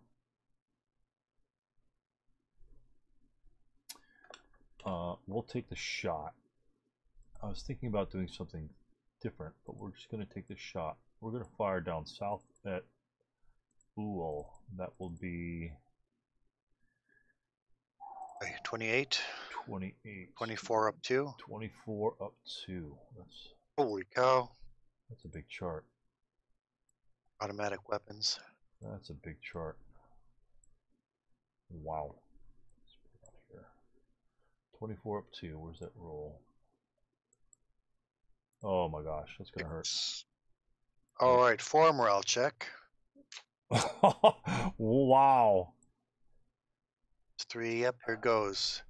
Uh, we'll take the shot. I was thinking about doing something different, but we're just going to take the shot. We're going to fire down south at Uol. That will be twenty-eight. twenty-eight. twenty-four up two. twenty-four up two. That's, holy cow. That's a big chart. Automatic weapons. That's a big chart. Wow. Let's put it out here. twenty-four up two. Where's that roll? Oh my gosh, that's gonna hurt. All right, four morale check. Wow. Three up. Here goes.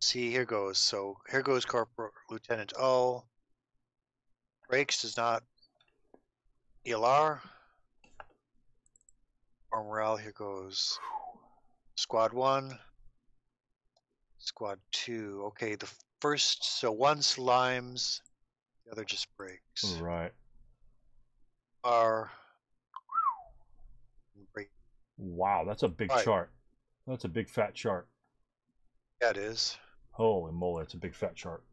See, here goes. So here goes Corporal Lieutenant O. Brakes does not E L R. Or morale, here goes Squad one, Squad two. Okay, the first, so one slimes, the other just breaks. Right. R. Break. Wow, that's a big right. chart. That's a big fat chart. Yeah, it is. Holy moly, it's a big fat chart.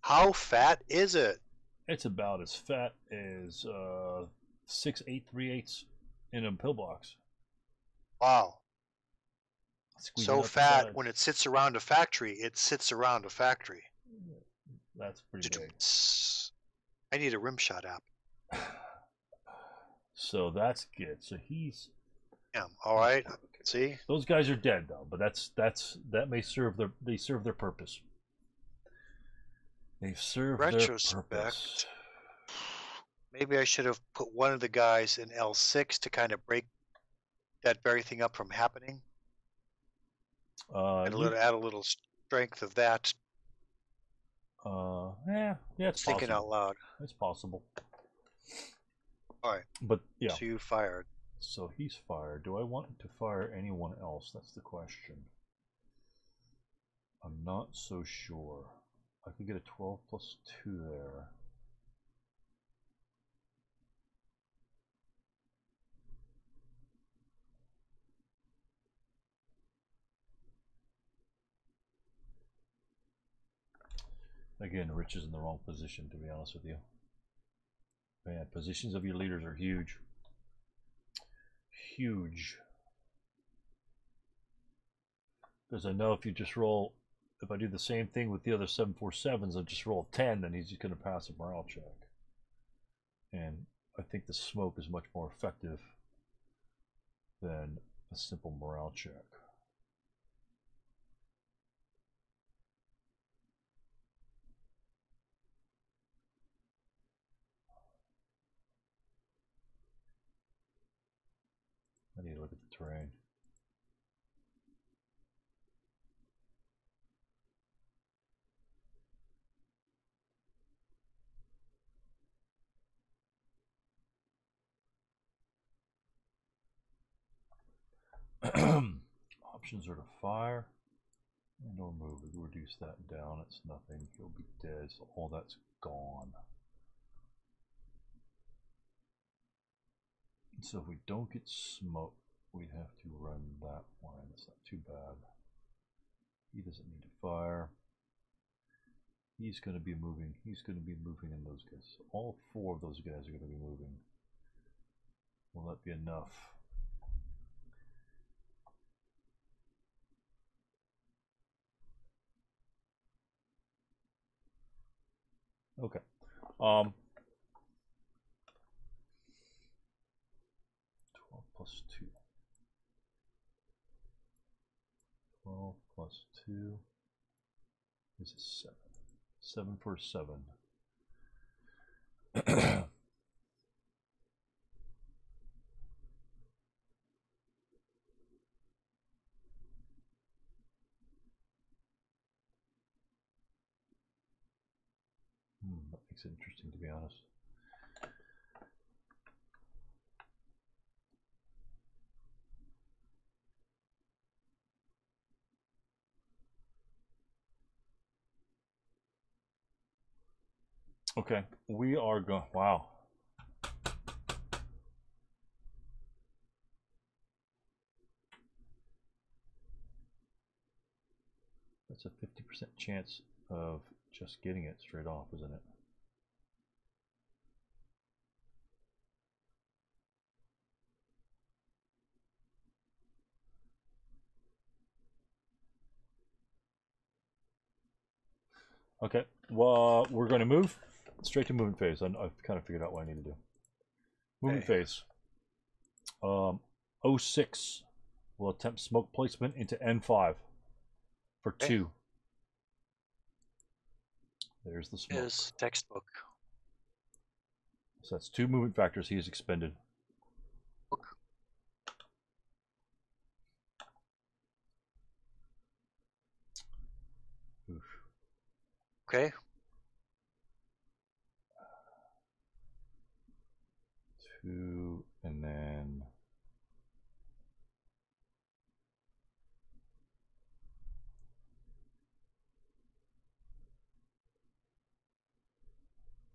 How fat is it? It's about as fat as uh, six eight three eighths in a pillbox. Wow. So fat, when it sits around a factory, it sits around a factory. That's pretty big. I need a rim shot app. So that's good. So he's. Yeah. All right. See. Those guys are dead though, but that's that's that may serve their they serve their purpose. They've served retrospect, their purpose. Maybe I should have put one of the guys in L six to kind of break that very thing up from happening. Uh, and a little, add a little strength of that. Uh, yeah, yeah, it's thinking out loud. It's possible. All right, but yeah. So you fired. So he's fired. Do I want to fire anyone else? That's the question. I'm not so sure. I could get a twelve plus two there. Again, Rich is in the wrong position, to be honest with you. Man, positions of your leaders are huge. Huge. Because I know if you just roll, if I do the same thing with the other seven forty-sevens, I just roll ten, then he's just going to pass a morale check. And I think the smoke is much more effective than a simple morale check. I need to look at the terrain. Options are to fire and or move. We'll reduce that down. It's nothing. He'll be dead. So all that's gone. So if we don't get smoked, we have to run that one. It's not too bad. He doesn't need to fire. He's going to be moving. He's going to be moving in those guys. So all four of those guys are going to be moving. Will that be enough? Okay. Um, twelve plus two. twelve plus two is a seven. seven for seven. It's interesting, to be honest. Okay, we are going. Wow. That's a fifty percent chance of just getting it straight off, isn't it? Okay, well, we're going to move straight to movement phase. I, I've kind of figured out what I need to do. Movement hey. phase. Um, O six will attempt smoke placement into N five for hey. two. There's the smoke. Is textbook. So that's two movement factors he has expended. Okay. Two and then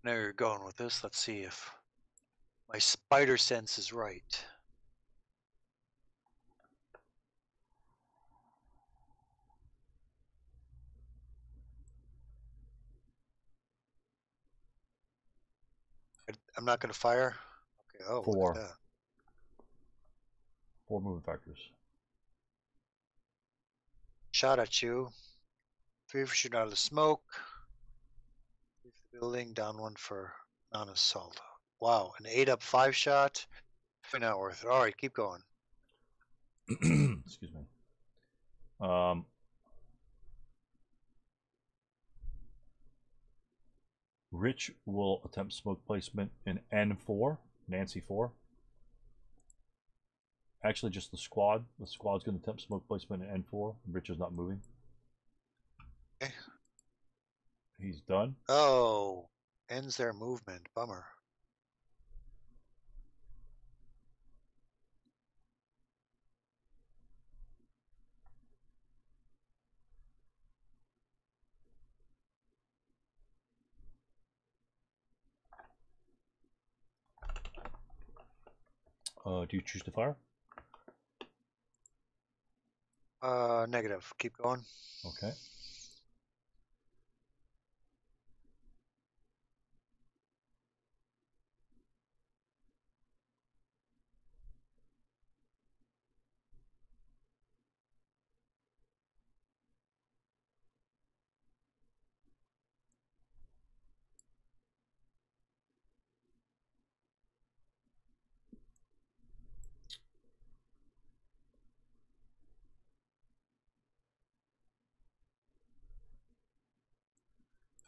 now you're going with this. Let's see if my spider sense is right. I'm not going to fire. Okay. Oh, four. Four movement factors. Shot at you. Three for shooting out of the smoke. Leave the building. Down one for non-assault. Wow. An eight up five shot. Not worth it. All right. Keep going. Excuse me. Um. Rich will attempt smoke placement in N four, Nancy four. Actually, just the squad. The squad's going to attempt smoke placement in N four. Rich is not moving. Okay. He's done. Oh, ends their movement. Bummer. Uh, do you choose to fire? Uh, negative. Keep going. Okay.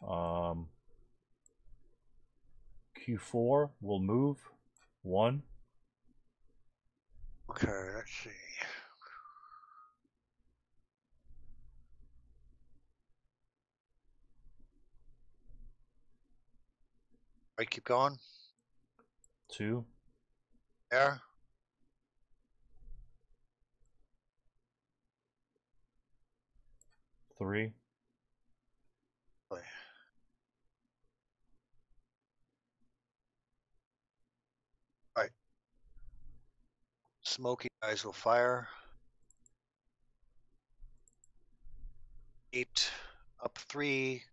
Um, Q four will move one. Okay, let's see. I keep going. Two. There. Three. Play. All right. Smoky eyes will fire. Eight up three,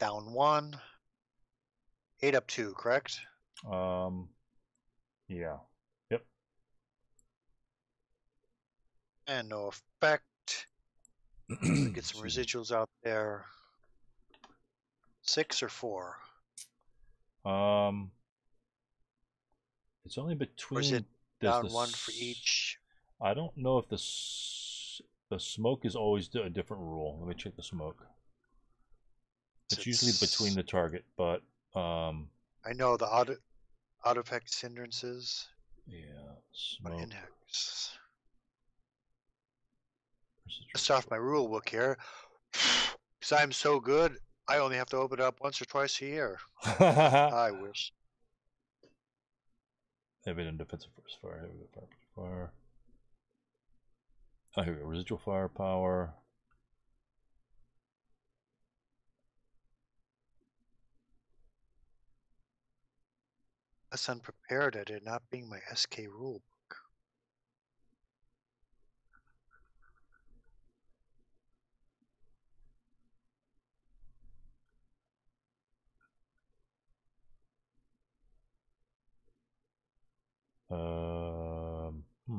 down one. Eight up two, correct? Um, yeah. Yep. And no effect. Get some residuals out there. Six or four? Um, it's only between. Or is it down one for each? I don't know if the the smoke is always a different rule. Let me check the smoke. It's, it's usually between the target, but um. I know the auto auto effects hindrances. Yeah, smoke. Index. Just off my rule book here, because I'm so good, I only have to open it up once or twice a year. I wish. Heavy and defensive first fire. Heavy fire. Fire. Oh, here we go. Residual firepower. That's unprepared at it not being my S K rule. Um, hmm.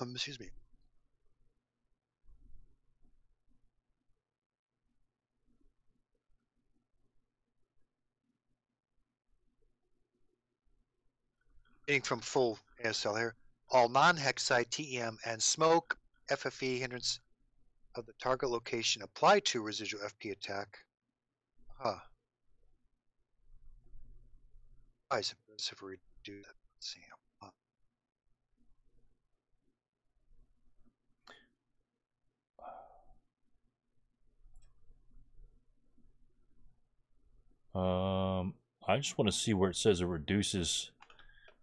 um, excuse me. Reading from full A S L here. All non-hexide T E M and smoke F F E hindrance of the target location apply to residual F P attack. Huh. I suppose if we do that, let's see. Huh. Um, I just want to see where it says it reduces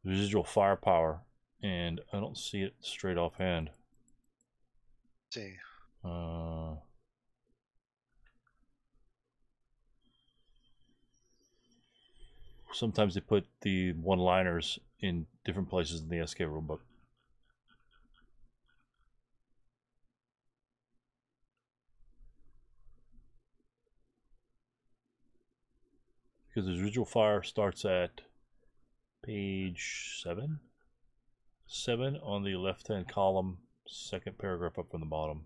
residual firepower, and I don't see it straight offhand. Let's see. Uh. Sometimes they put the one-liners in different places in the S K rulebook. Because the residual fire starts at page seven? Seven on the left-hand column, second paragraph up from the bottom.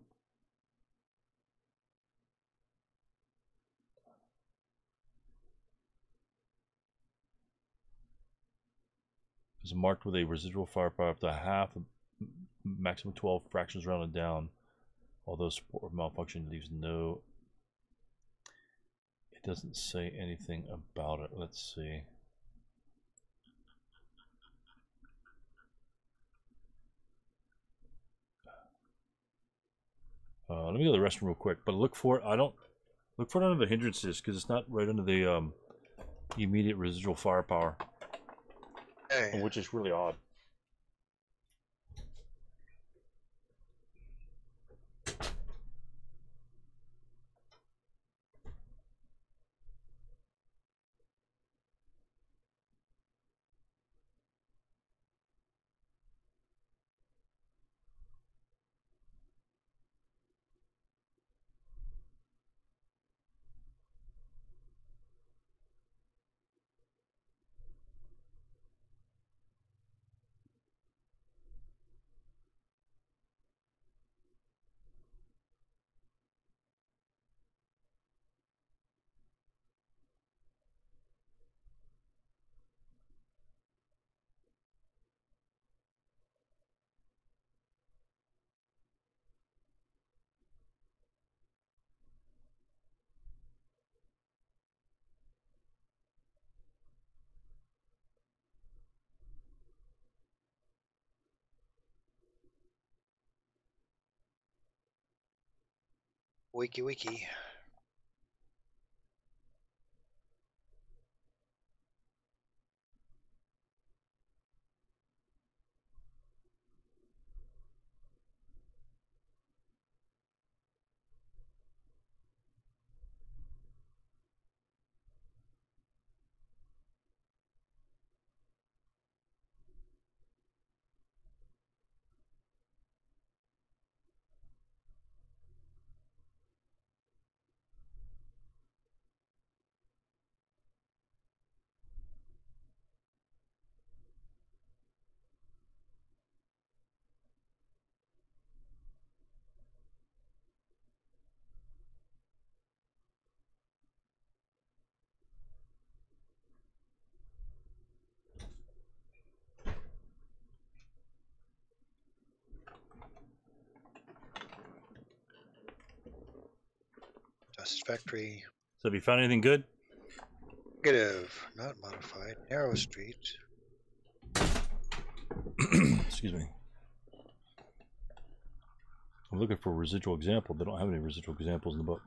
Is marked with a residual firepower up to half, maximum twelve fractions rounded down. Although support of malfunction leaves no. It doesn't say anything about it. Let's see. Uh, let me go to the restroom real quick. But look for it. I don't look for it under the hindrances because it's not right under the um, immediate residual firepower. Which is really odd. Wiki wiki. Factory. So have you found anything good? Negative. Not modified. Narrow street. Excuse me. I'm looking for a residual example. They don't have any residual examples in the book.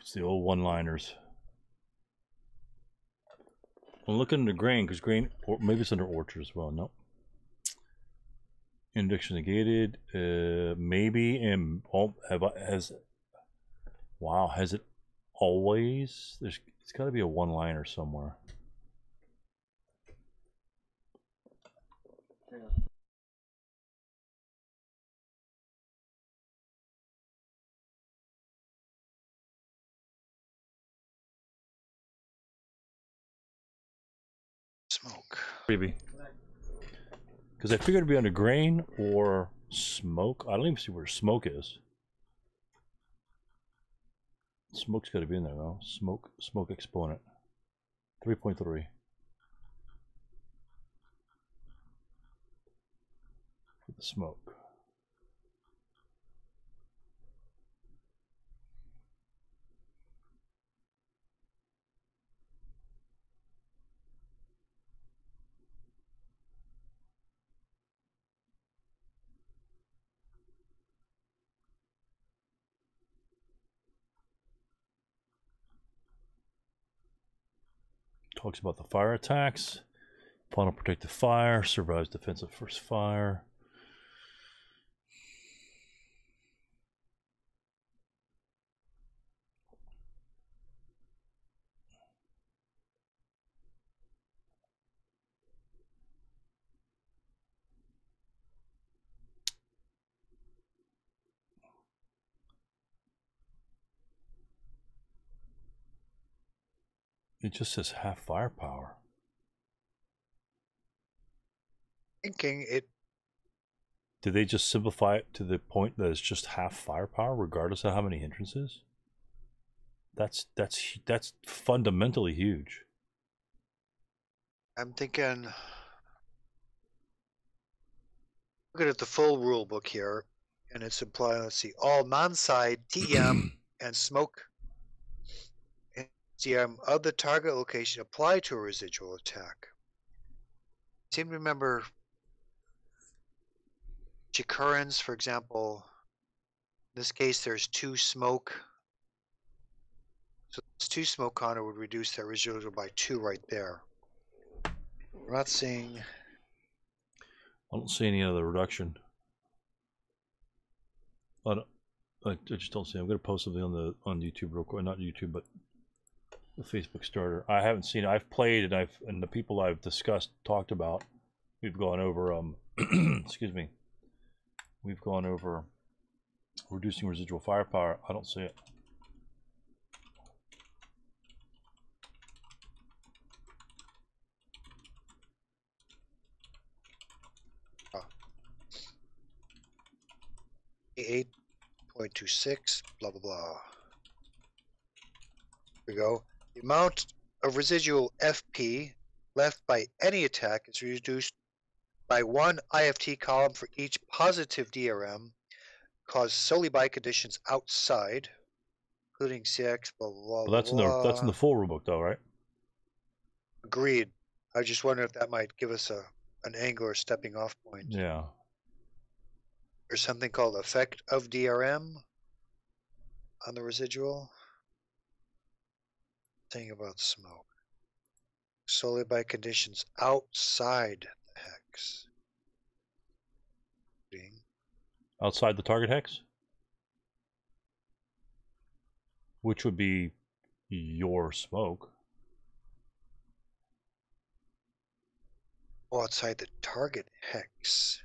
It's the old one-liners. I'm looking under grain because grain, or maybe it's under orchard as well. Nope. Induction negated, uh, maybe, and all have has. Wow, has it always? There's, it's got to be a one-liner somewhere. Yeah. Smoke. Maybe. Because I figured it'd be under grain or smoke. I don't even see where smoke is. Smoke's got to be in there, though. Smoke, smoke exponent. three point three. The smoke. Talks about the fire attacks. Final protective fire. Survives defensive first fire. It just says half firepower. Thinking it. Did they just simplify it to the point that it's just half firepower, regardless of how many entrances? That's that's that's fundamentally huge. I'm thinking. Looking at the full rule book here, and it's implying. Let's see, all monside T M and smoke. T M of the target location apply to a residual attack. I seem to remember occurrence, for example, in this case there's two smoke. So this two smoke counter would reduce that residual by two right there. We're not seeing. I don't see any other reduction. I, don't, I just don't see. I'm going to post something on the on YouTube real quick. Not YouTube, but the Facebook starter. I haven't seen it. I've played and I've and the people I've discussed talked about. We've gone over. Um, excuse me. We've gone over reducing residual firepower. I don't see it. Oh. Eight point two six. Blah blah blah. Here we go. The amount of residual F P left by any attack is reduced by one I F T column for each positive D R M caused solely by conditions outside, including C X, blah, blah, blah. Well, that's, in the, that's in the full rulebook, though, right? Agreed. I just wonder if that might give us a an angle or stepping off point. Yeah. There's something called effect of D R M on the residual. Thing about smoke. Solely by conditions outside the hex. Outside the target hex? Which would be your smoke. Oh, outside the target hex.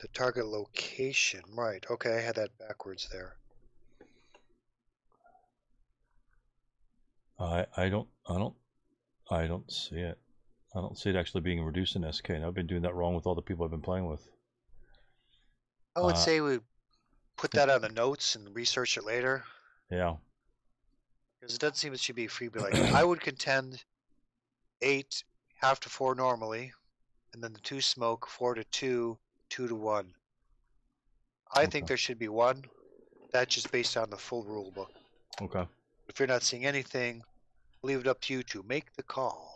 The target location. Right. Okay, I had that backwards there. I I don't I don't I don't see it. I don't see it actually being reduced in S K, and I've been doing that wrong with all the people I've been playing with. I would uh, say we put that on the notes and research it later. Yeah. Because it doesn't seem it should be free, but like I would contend eight half to four normally, and then the two smoke, four to two, two to one. I okay. think there should be one. That's just based on the full rule book. Okay. If you're not seeing anything, leave it up to you to make the call.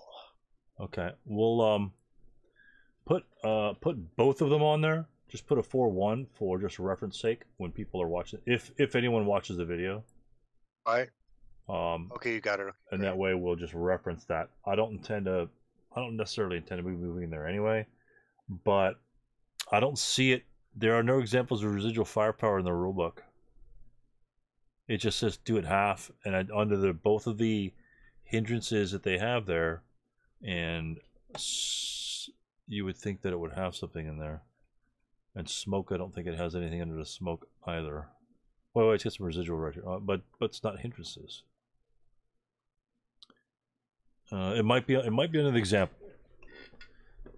Okay. We'll um put uh put both of them on there. Just put a four one for just reference sake when people are watching, if if anyone watches the video. All right. Um, okay, you got it. Okay, and great. That way we'll just reference that. I don't intend to. I don't necessarily intend to be moving there anyway, but I don't see it. There are no examples of residual firepower in the rulebook. It just says do it half, and I, under the both of the hindrances that they have there, and s you would think that it would have something in there. And smoke, I don't think it has anything under the smoke either. Well, it's got some residual right here, but but it's not hindrances. Uh, it might be it might be another example.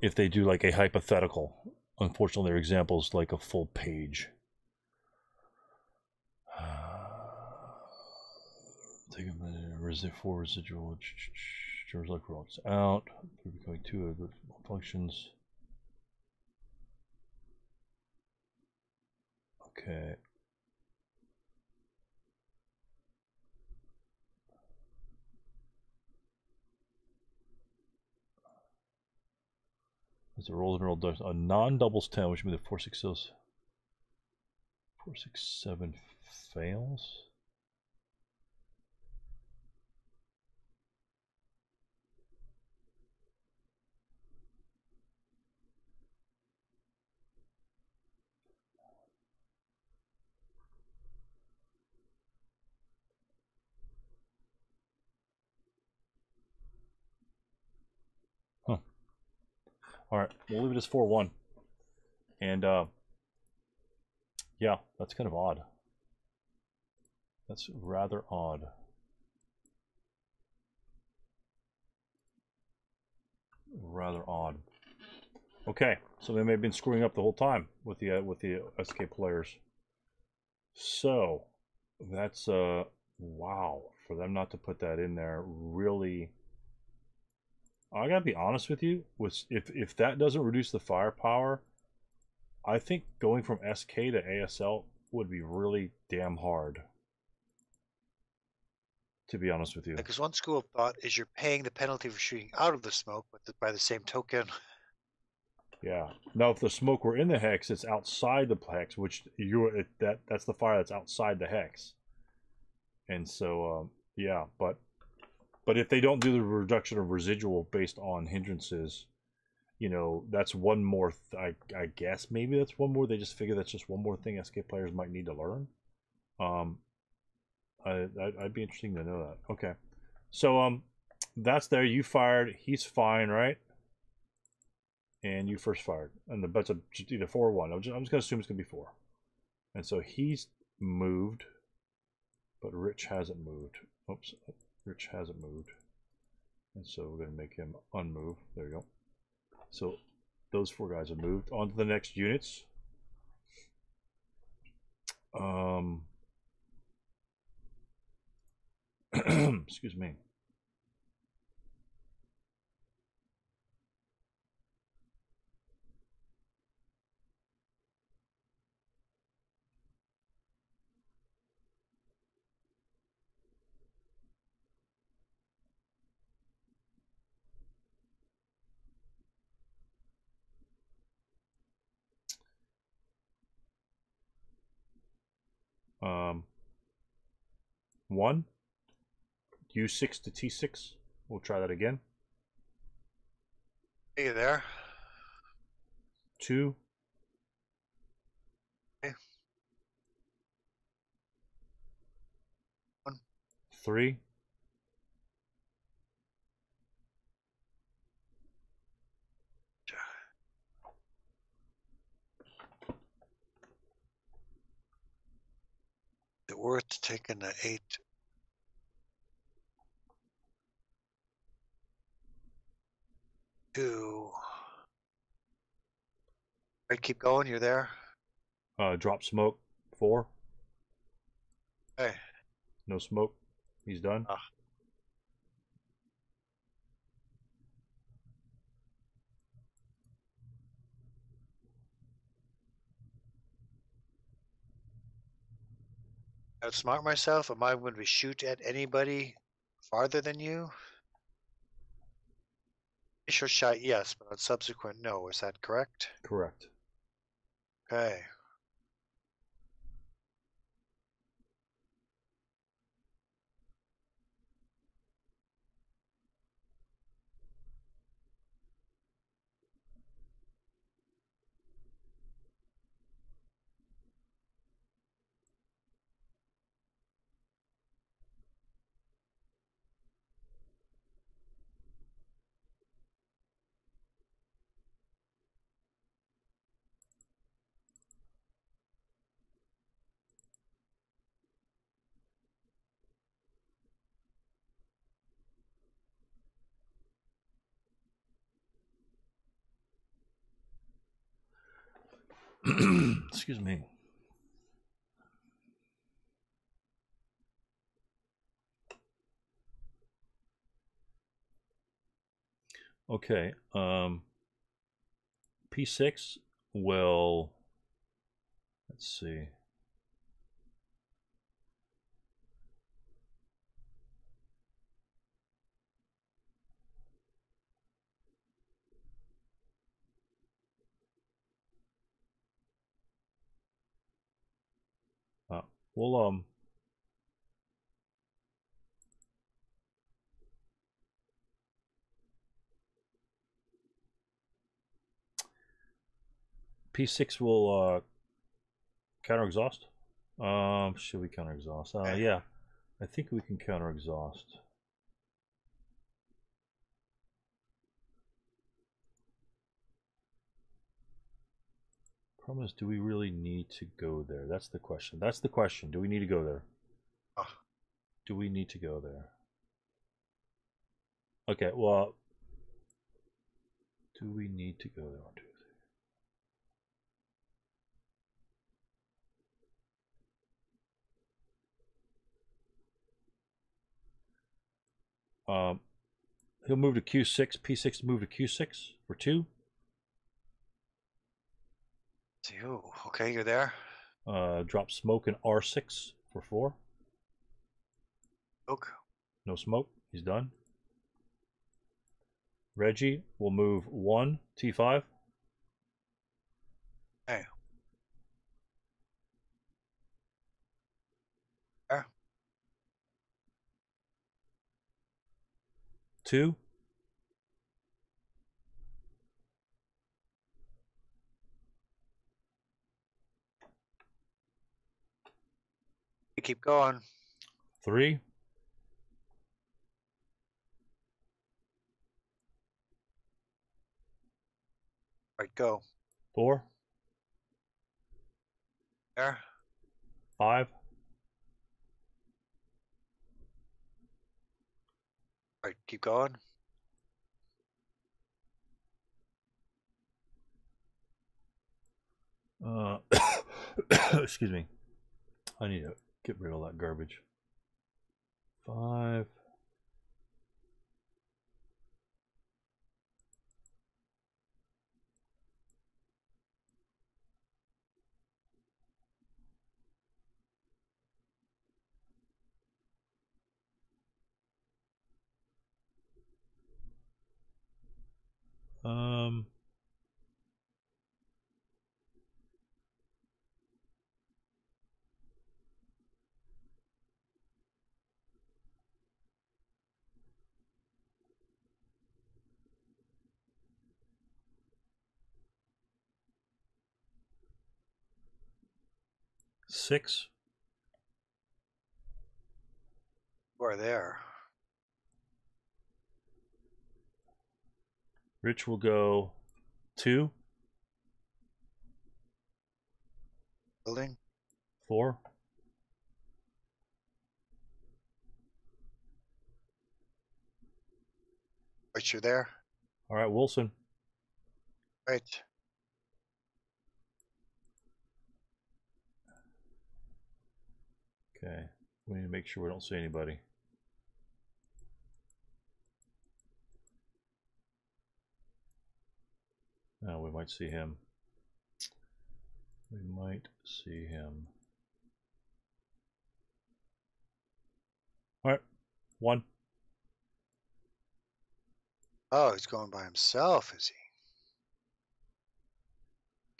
If they do like a hypothetical, unfortunately, their example's like a full page. Take a minute. Residual for residual. Terms like rocks out. They're becoming two of the functions. Okay. It's a roll and roll dice. A non-doubles ten, which means the four six six four six seven fails. All right, we'll leave it as four one. And, uh, yeah, that's kind of odd. That's rather odd. Rather odd. Okay, so they may have been screwing up the whole time with the, uh, with the S K players. So, that's, uh, wow. For them not to put that in there really... I gotta be honest with you. Was if if that doesn't reduce the firepower, I think going from S K to A S L would be really damn hard. To be honest with you, because one school of thought is you're paying the penalty for shooting out of the smoke, but by the same token. Yeah. Now, if the smoke were in the hex, it's outside the hex, which you that that's the fire that's outside the hex. And so, um, yeah, but. But if they don't do the reduction of residual based on hindrances, you know, that's one more, th I, I guess maybe that's one more. They just figure that's just one more thing S K players might need to learn. Um, I, I'd be interesting to know that. Okay. So um, that's there. You fired. He's fine, right? And you first fired. And the bet's either four or one. I'm just, I'm just going to assume it's going to be four. And so he's moved, but Rich hasn't moved. Oops. Rich hasn't moved, and so we're going to make him unmove. There you go. So those four guys have moved on to the next units. Um, excuse me. um, one, U six to T six. We'll try that again. Hey there. Two. Okay. One. Three. It's worth taking the eight. Two. All right, keep going. You're there. Uh, drop smoke. Four. Okay. No smoke. He's done. Uh. I would smart myself. Am I going to shoot at anybody farther than you? Initial shot, yes, but on subsequent, no. Is that correct? Correct. Okay. Excuse me. Okay. Um, P six will, let's see. We'll, um, P six will, uh, counter exhaust. Um, should we counter exhaust? Uh, yeah, I think we can counter exhaust. Problem is, do we really need to go there? That's the question. That's the question. Do we need to go there? Uh, do we need to go there? Okay, well, do we need to go there? One, two, three. Um, he'll move to Q six. P six to move to Q six for two. Two. Okay, you're there. Uh, drop smoke in R six for four. Smoke. No smoke. He's done. Reggie will move one T five. Hey. There. Two. Keep going. Three. All right, go. Four. There. Five. All right, keep going. Uh, excuse me. I need to get rid of all that garbage. Five. Um. Six. We're there. Rich will go two. Building. Four. Right, you're there. All right, Wilson. Right. Okay, we need to make sure we don't see anybody. Oh, we might see him. We might see him. All right, one. Oh, he's going by himself, is he?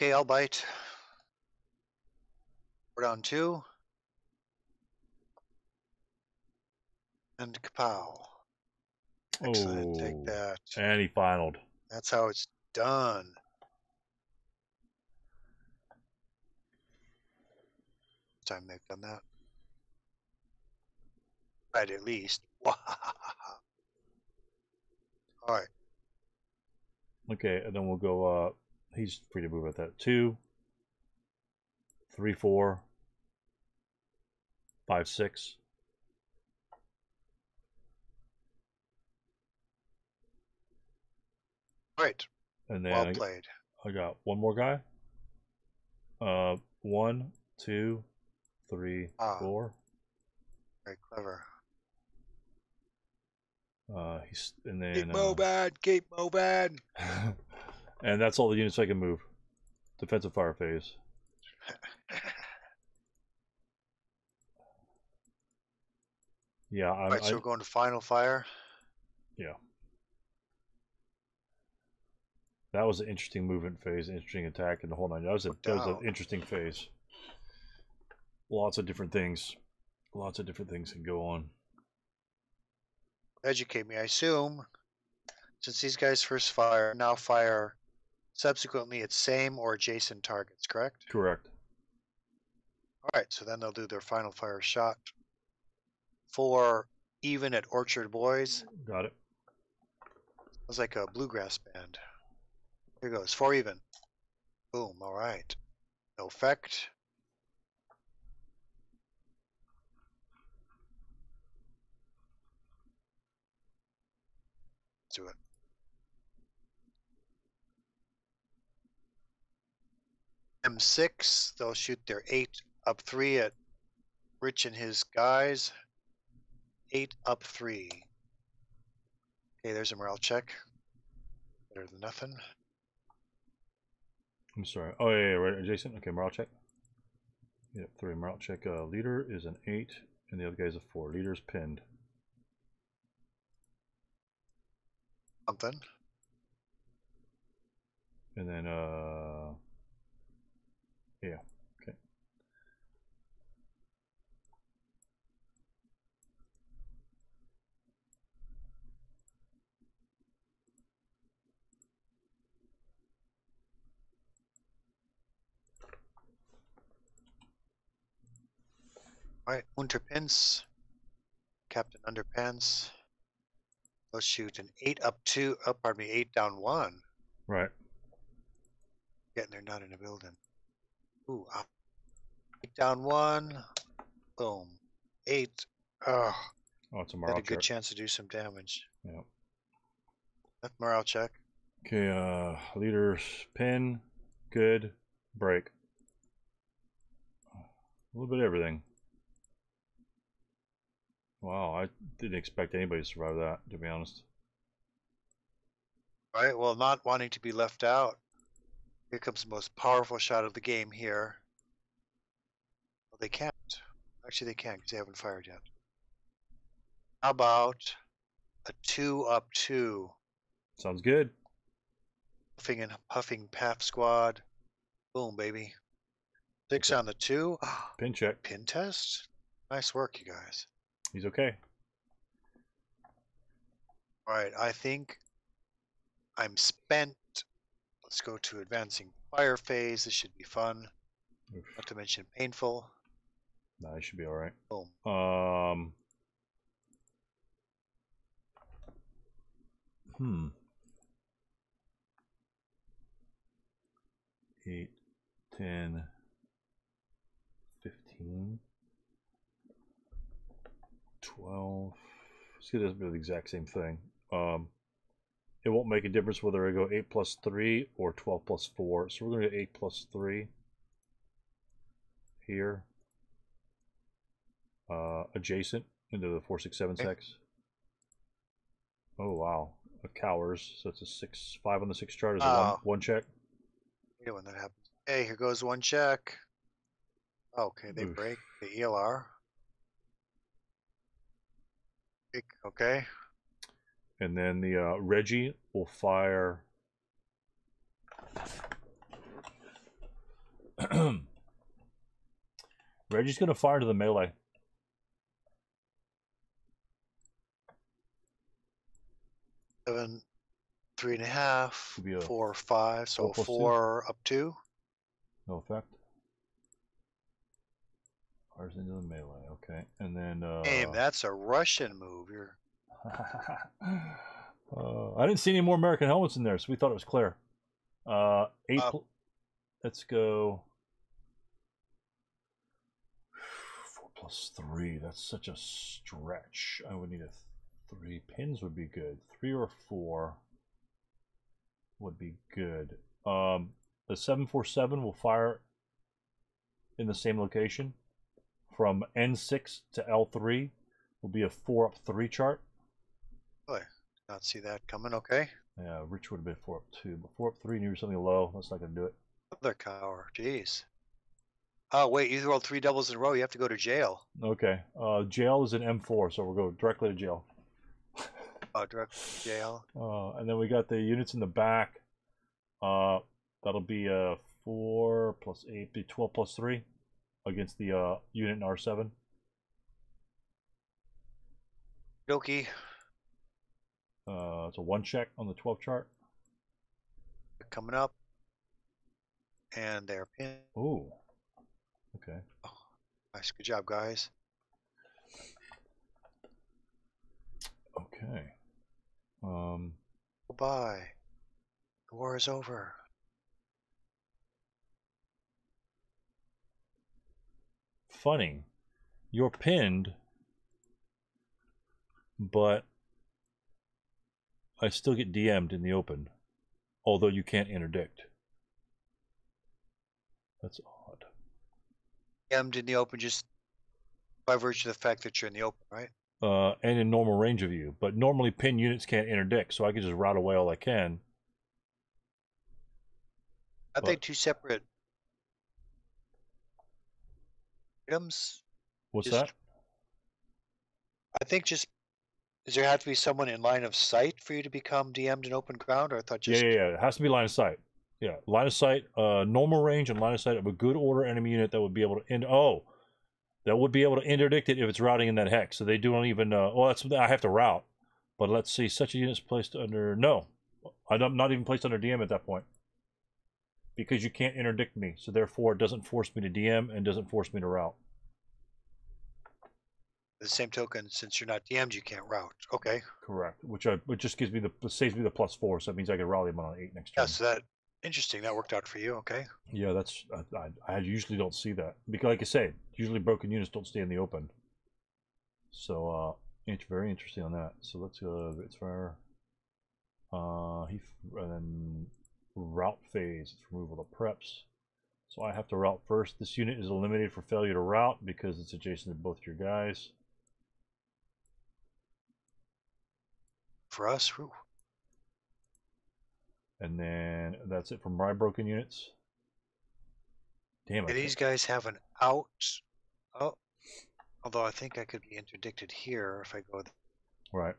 Okay, I'll bite. We're down two. And kapow. Excellent, oh, take that. And he finaled. That's how it's done. Time they've done that. Right, at least. All right. Okay, and then we'll go. Uh, he's free to move at that. Two, three, four, five, six. Right. And then well I, played. I got one more guy. Uh, one, two. Three, ah, four. Very clever. Uh, he's and then keep Mobad, uh, keep Mobad. And that's all the units I can move. Defensive fire phase. Yeah, I'm. All right, so I, we're going to final fire. Yeah. That was an interesting movement phase, interesting attack, and the whole nine. That was a, that was an interesting phase. Lots of different things. Lots of different things can go on. Educate me. I assume since these guys first fire, now fire subsequently at same or adjacent targets, correct? Correct. All right. So then they'll do their final fire shot for even at Orchard Boys. Got it. It was like a bluegrass band. Here goes. Four even. Boom. All right. No effect. To it. M six, they'll shoot their eight up three at Rich and his guys. Eight up three. Okay, there's a morale check. Better than nothing. I'm sorry. Oh, yeah, yeah, right adjacent. Okay, morale check. Yep, three morale check. Uh, leader is an eight, and the other guy's a four. Leader's pinned. Something. And then, uh, yeah, okay. All right, Unterpants, Captain Underpants. Let's shoot an eight up two, up, pardon me, eight down one. Right. Getting there, not in the building. Ooh, up. Eight down one. Boom. Eight. Oh, oh it's a morale check. Had a good chance to do some damage. Yeah. That's morale check. Okay, uh, leader's pin. Good. Break. A little bit of everything. Wow, I didn't expect anybody to survive that, to be honest. All right, well, not wanting to be left out. Here comes the most powerful shot of the game here. Well, they can't. Actually, they can't because they haven't fired yet. How about a two up two? Sounds good. Puffing and puffing P A F squad. Boom, baby. Six okay. on the two. Pin check. Pin test? Nice work, you guys. He's okay. All right, I think I'm spent. Let's go to advancing fire phase. This should be fun. Oof. Not to mention painful. No, nah, it should be all right. Boom. Um. Hmm. Eight, ten, fifteen, twelve. See, it doesn't do the exact same thing. Um, it won't make a difference whether I go eight plus three or twelve plus four. So we're going to do eight plus three here, uh, adjacent into the four, six, seven, six. Oh wow, a cowers. So it's a six, five on the six chart is a uh, one, one check. You know when that happens. Hey, here goes one check. Okay, they Oof. break the E L R. Okay. And then the uh, Reggie will fire. Reggie's going to fire to the melee. Seven, three and a half, a four, five, so four, four two. Up two. No effect. Fires into the melee, okay. And then. Uh, Damn, that's a Russian move. You're. uh, I didn't see any more American helmets in there, so we thought it was clear. Uh, eight. Uh, let's go. Four plus three. That's such a stretch. I would need a three. Pins would be good. Three or four would be good. Um, the seven four seven will fire in the same location from N six to L three. Will be a four up three chart. Boy, did not see that coming. Okay. Yeah, Rich would have been four up two, but four up three near something low. That's not gonna do it. Other cower, jeez. Oh wait, you rolled three doubles in a row. You have to go to jail. Okay. Uh, jail is an M four, so we'll go directly to jail. uh, directly to jail. Uh, and then we got the units in the back. Uh, that'll be a four plus eight, be twelve plus three, against the uh unit in R seven. Doki. Uh, it's a one check on the twelve chart. Coming up, and they're pinned. Ooh. Okay. Oh, nice, good job, guys. Okay. Um. Goodbye. The war is over. Funny, you're pinned. But I still get D M'd in the open, although you can't interdict. That's odd. D M'd in the open just by virtue of the fact that you're in the open, right? Uh, and in normal range of you. But normally pin units can't interdict, so I can just route away all I can. Are but... they two separate items? What's just... that? I think just... Does there have to be someone in line of sight for you to become D M'd in open ground, or I thought just... Yeah, yeah, yeah. It has to be line of sight. Yeah, line of sight, uh, normal range and line of sight of a good order enemy unit that would be able to... End... Oh, that would be able to interdict it if it's routing in that hex. So they don't even... Uh... Well, that's I have to route. But let's see. Such a unit's placed under... No. I'm not even placed under D M at that point. Because you can't interdict me. So therefore, it doesn't force me to D M and doesn't force me to route. The same token, since you're not D M'd, you can't route. Okay. Correct. Which I which just gives me the saves me the plus four, so that means I can rally them on an eight next turn. Yeah, so that interesting. That worked out for you. Okay. Yeah, that's I, I, I usually don't see that because, like I said, usually broken units don't stay in the open. So uh, it's very interesting on that. So let's go. It's for uh he and then route phase. It's removal of preps. So I have to route first. This unit is eliminated for failure to route because it's adjacent to both your guys. For us, whew. And then that's it for my broken units. Damn it! These guys have an out. Oh, although I think I could be interdicted here if I go. There. Right.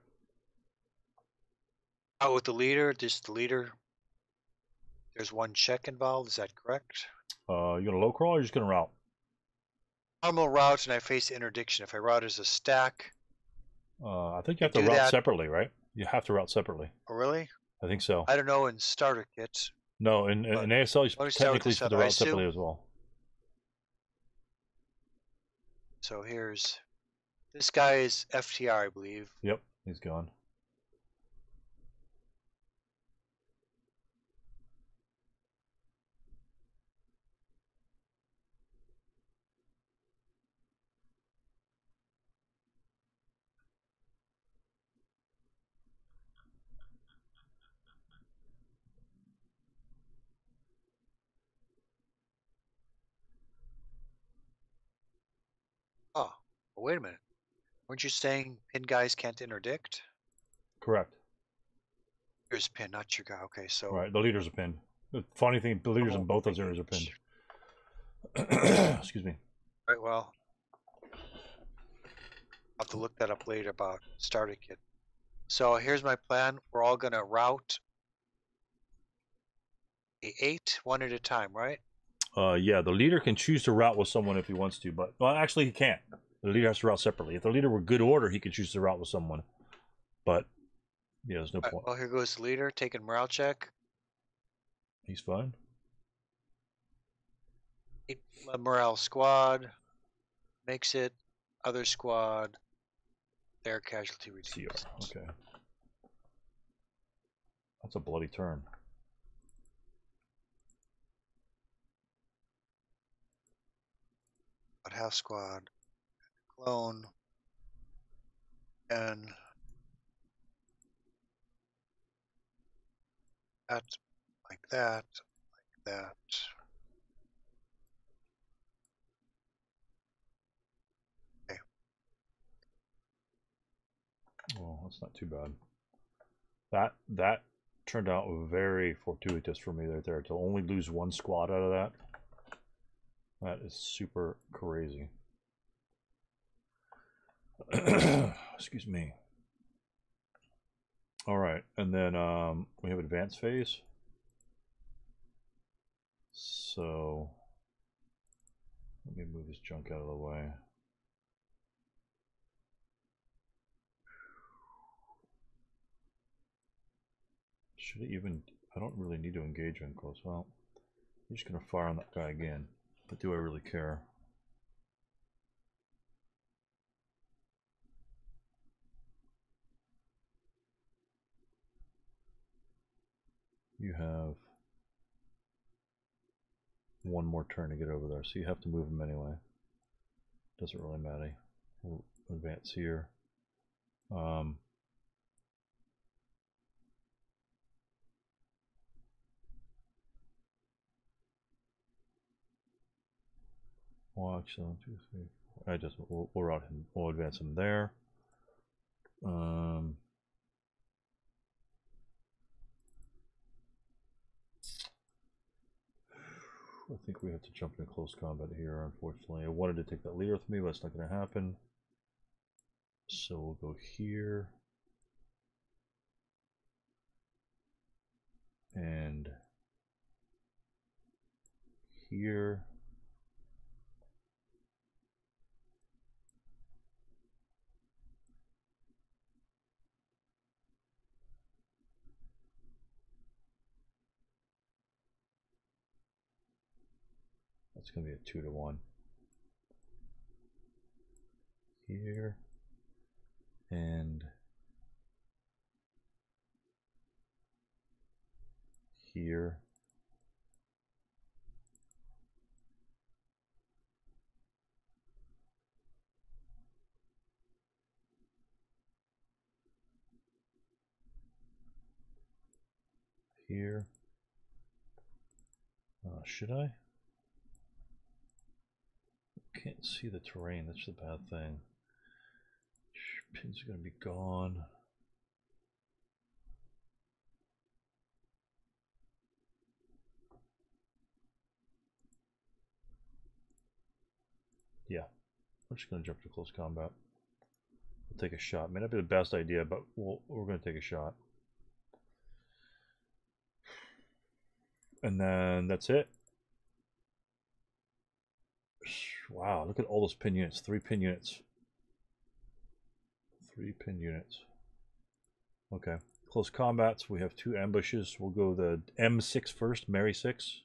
Out with the leader. Just the leader. There's one check involved. Is that correct? Uh, you gonna low crawl or are you just gonna route? Normal route, and I face interdiction. If I route as a stack. Uh, I think you have to route that. separately, right? You have to route separately. Oh, really? I think so. I don't know in starter kits. No, in, in A S L, you technically have to route separately as well. So here's, this guy is F T R, I believe. Yep, he's gone. Wait a minute. Weren't you saying pin guys can't interdict? Correct. Here's pin, not your guy. Okay, so... Right, the leaders are pinned. The funny thing, the leaders oh, in both those areas are pinned. Excuse me. Right, well... I'll have to look that up later about Starter Kit. So here's my plan. We're all going to route the eight, one at a time, right? Uh, yeah, the leader can choose to route with someone if he wants to, but... Well, actually, he can't. The leader has to route separately. If the leader were good order, he could choose to route with someone. But, yeah, there's no right, point. Well, here goes the leader, taking morale check. He's fine. Eight, morale squad makes it. Other squad, their casualty reduced. Okay. That's a bloody turn. But half squad. Clone and that, like that, like that. Okay. Well, that's not too bad. That that turned out very fortuitous for me right there. To only lose one squad out of that, that is super crazy. Excuse me. All right, and then um, we have advanced phase. So let me move this junk out of the way. Should it even? I don't really need to engage in close. Well, I'm just gonna fire on that guy again. But do I really care? You have one more turn to get over there, so you have to move them anyway. Doesn't really matter. We'll advance here. Um, watch one, two, three, four. I just we'll, we'll route him. We'll advance him there. Um. I think we have to jump into close combat here, unfortunately. I wanted to take that leader with me, but it's not going to happen. So we'll go here. And here. It's going to be a two to one here and here here. Uh, should I? Can't see the terrain, that's the bad thing. Pins are going to be gone. Yeah, we're just going to jump to close combat. We'll take a shot. May not be the best idea, but we'll, we're going to take a shot. And then that's it. Wow, look at all those pin units. Three pin units. Three pin units. Okay. Close combats. We have two ambushes. We'll go the M six first. Mary six.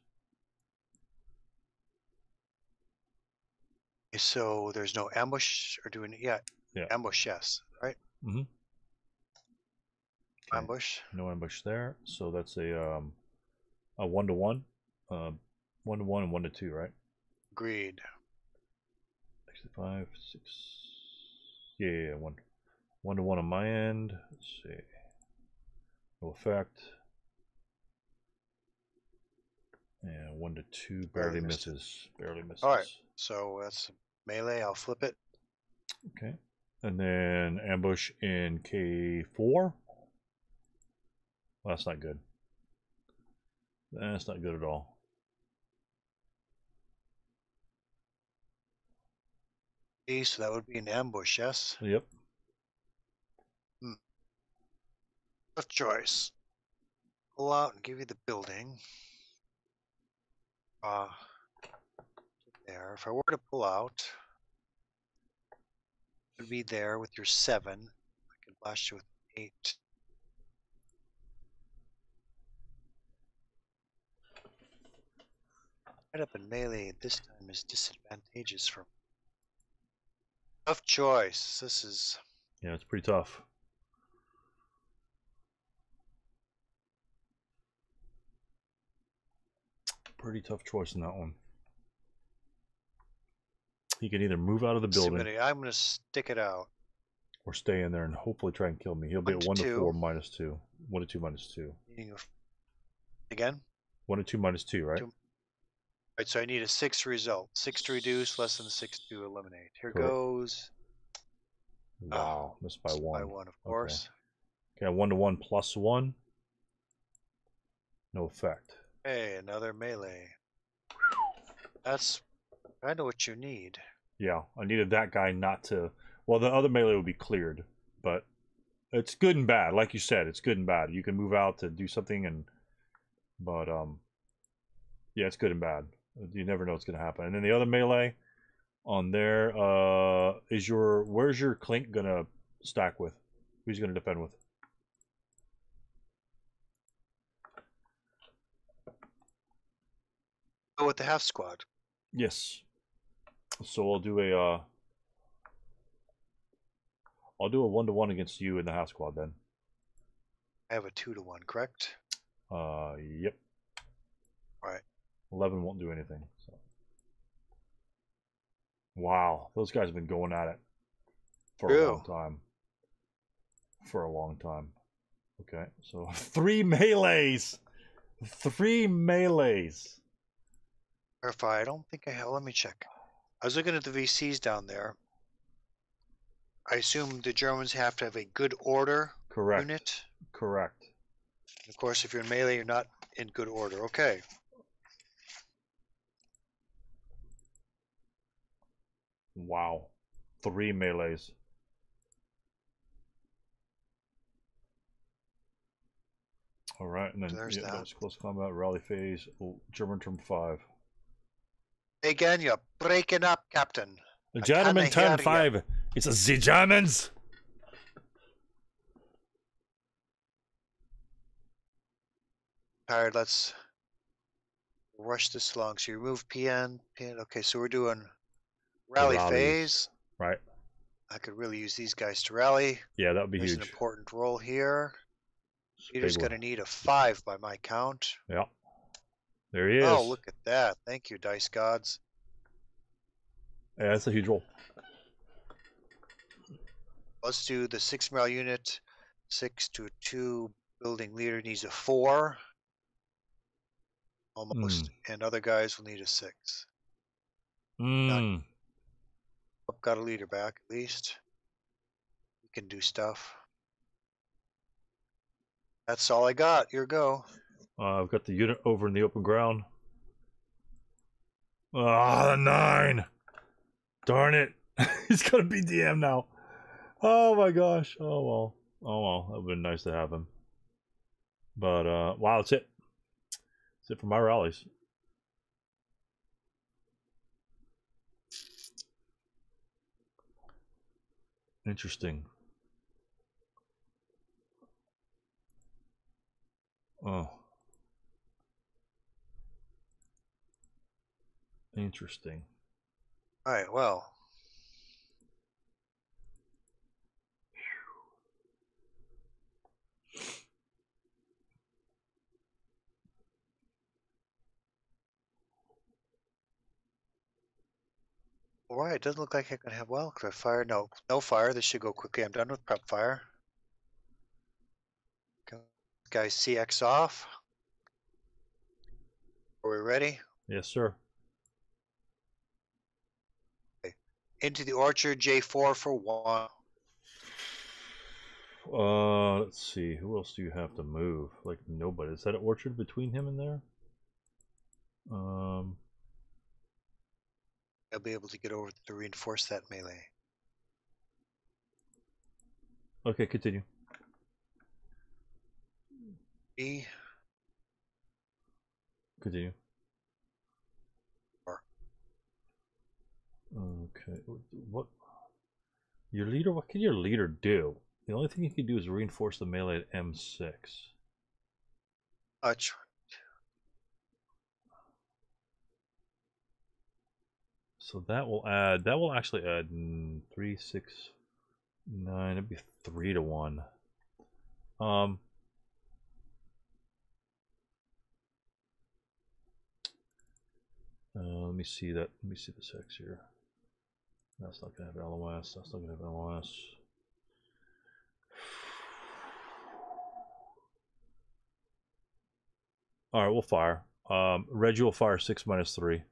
So there's no ambush or doing yeah, yeah. ambush yes, right? Mm-hmm. Okay. Ambush. No ambush there. So that's a um a one to one. Uh one to one and one to two, right? Agreed. Sixty-five, six yeah, yeah, yeah, one. One to one on my end. Let's see. No effect. And one to two barely, barely misses. misses. Barely misses. All right. So that's melee. I'll flip it. Okay. And then ambush in K four. Well, that's not good. That's not good at all. So that would be an ambush, yes? Yep. Hmm. Tough choice. Pull out and give you the building. Uh, there. If I were to pull out, it would be there with your seven. I could blast you with eight. Right up in melee. This time is disadvantageous for me. Tough choice. This is. Yeah, it's pretty tough. Pretty tough choice in that one. He can either move out of the building. I'm going to stick it out. Or stay in there and hopefully try and kill me. He'll be at one to four minus two. one to two minus two. Again? one to two minus two, right? All right, so I need a six result. six to reduce, less than six to eliminate. Here goes. Wow, missed by one. By one, of course. Okay, one to one plus one. No effect. Hey, another melee. That's kind of what you need. Yeah, I needed that guy not to... Well, the other melee would be cleared, but it's good and bad. Like you said, it's good and bad. You can move out to do something, and but, um, yeah, it's good and bad. You never know what's going to happen. And then the other melee on there, uh, is your... Where's your Clink going to stack with? Who's going to defend with? With the half squad. Yes. So I'll do a uh I'll do a one to one against you in the half squad then. I have a two to one, correct? Uh yep. Alright. Eleven won't do anything. So. Wow, those guys have been going at it for True. a long time. For a long time. Okay, so three melees. Three melees. Verify. I don't think I have. Let me check. I was looking at the V Cs down there. I assume the Germans have to have a good order Correct. unit. Correct. Of course, if you're in melee, you're not in good order. Okay. Wow. Three melees. All right. And then so there's yeah, that. That's close combat, rally phase, German term five. Again, you're breaking up, Captain. The German turn five. You. It's the Germans. Tired. Let's rush this along. So you remove P N. P N. Okay, so we're doing rally phase. Right. I could really use these guys to rally. Yeah, that would be There's huge. There's an important role here. Peter's going to need a five by my count. Yeah. There he is. Oh, look at that. Thank you, Dice Gods. Yeah, that's a huge roll. Let's do the six morale unit. Six to two building leader needs a four. Almost. Mm. And other guys will need a six. Mm. Got, got a leader back, at least. You can do stuff. That's all I got. Here go. Uh, I've got the unit over in the open ground. Ah, oh, the nine! Darn it! He's gonna be D M now. Oh my gosh! Oh well. Oh well. That would've been nice to have him. But uh, wow, that's it. That's it for my rallies. Interesting. Oh. Interesting. Alright, well. Why? It doesn't look like I can have wildcard fire. No, no fire. This should go quickly. I'm done with prep fire. Guys, C X off. Are we ready? Yes, sir. Okay. Into the orchard, J four for one. Uh, let's see. Who else do you have to move? Like, nobody. Is that an orchard between him and there? Um... I'll be able to get over to reinforce that melee. Okay, continue. B. Continue. R. Okay. What? Your leader? What can your leader do? The only thing he can do is reinforce the melee at M six. Touch. So that will add, that will actually add three, six, nine, it'd be three to one. Um, uh, let me see that, let me see this X here. That's not gonna have L O S, that's not gonna have L O S. All right, we'll fire. Um, Reggie will fire six minus three.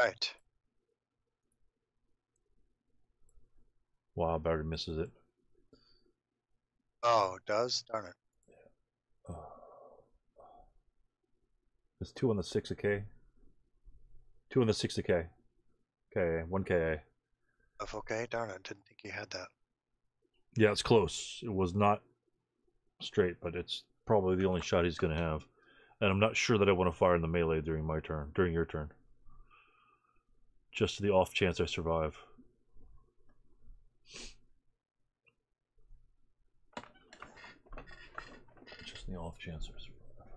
Right. Wow, Barry misses it. Oh, it does? Darn it. Yeah. Uh, there's two on the six K. Two on the sixty K. K A, one K A. Okay, darn it. Didn't think you had that. Yeah, it's close. It was not straight, but it's probably the only shot he's going to have. And I'm not sure that I want to fire in the melee during my turn, during your turn. Just the off chance I survive. Just the off chance I survive.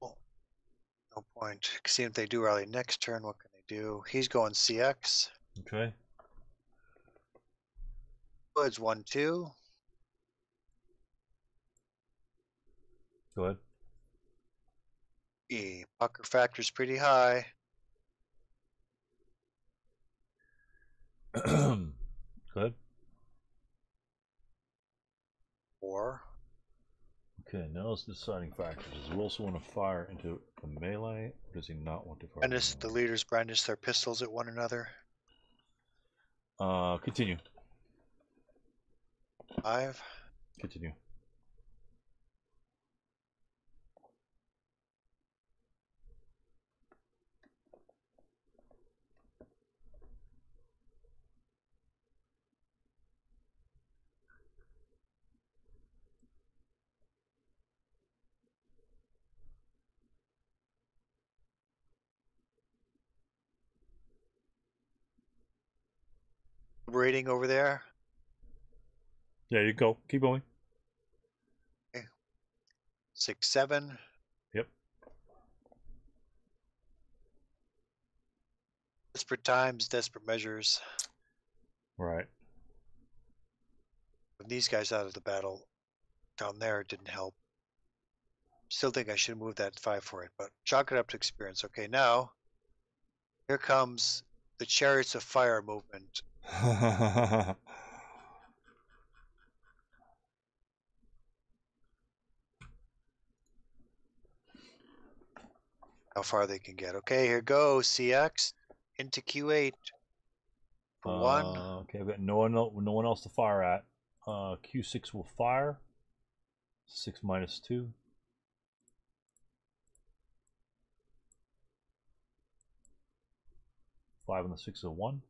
Well, no point. See if they do rally next turn. What can they do? He's going C X. Okay. Woods one two. Go ahead. E pucker factor's pretty high. Good. Four. Okay, now it's deciding factors. Does Wilson want to fire into a melee, or does he not want to fire? Brandish the leaders brandish their pistols at one another. Uh, continue. Five. Continue. Rating over there. Yeah, you go. Keep going. Okay. Six, seven. Yep. Desperate times, desperate measures. Right. When these guys out of the battle down there, it didn't help. Still think I should move that five for it, but chalk it up to experience. Okay, now here comes the Chariots of Fire movement. How far they can get. Okay, here goes C X into Q eight for uh, one. Okay, I've got no one, no one else to fire at. Uh, Q six will fire. Six minus two. Five and the six are one.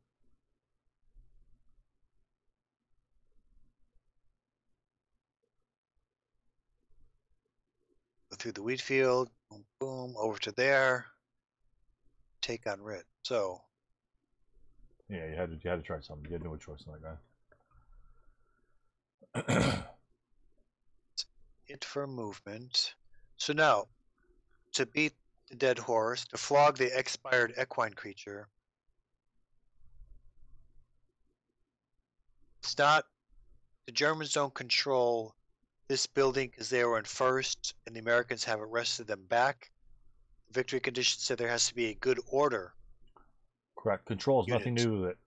Through the wheat field, boom, boom, over to there. Take on Rit. So, yeah, you had to you had to try something. You had no choice on that guy. It for movement. So now, to beat the dead horse, to flog the expired equine creature. It's not, the Germans don't control this building because they were in first, and the Americans have arrested them back. The victory conditions said there has to be a good order. Correct. Control has nothing to do with it.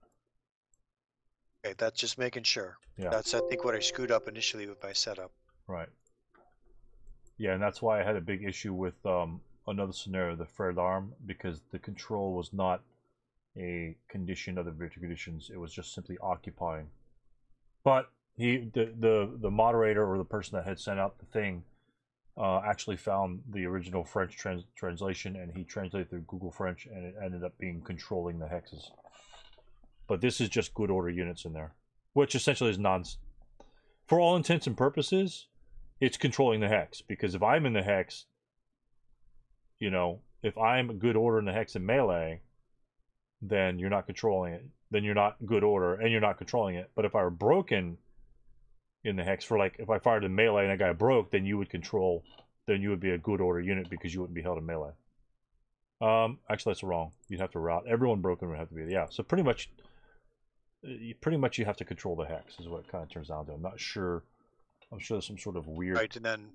Okay, that's just making sure. Yeah. That's, I think, what I screwed up initially with my setup. Right. Yeah, and that's why I had a big issue with um, another scenario, the Fred Arm, because the control was not a condition of the victory conditions. It was just simply occupying. But he, the, the, the moderator or the person that had sent out the thing uh, actually found the original French trans translation, and he translated through Google French, and it ended up being controlling the hexes. But this is just good order units in there, which essentially is nonsense. For all intents and purposes, it's controlling the hex, because if I'm in the hex, you know, if I'm good order in the hex in melee, then you're not controlling it. Then you're not good order, and you're not controlling it. But if I were broken in the hex, for like, if I fired a melee and a guy broke, then you would control, then you would be a good order unit because you wouldn't be held in melee. Um, actually, that's wrong. You'd have to route. Everyone broken would have to be, yeah. So pretty much, you, pretty much you have to control the hex is what it kind of turns out to. I'm not sure. I'm sure there's some sort of weird... Right, and then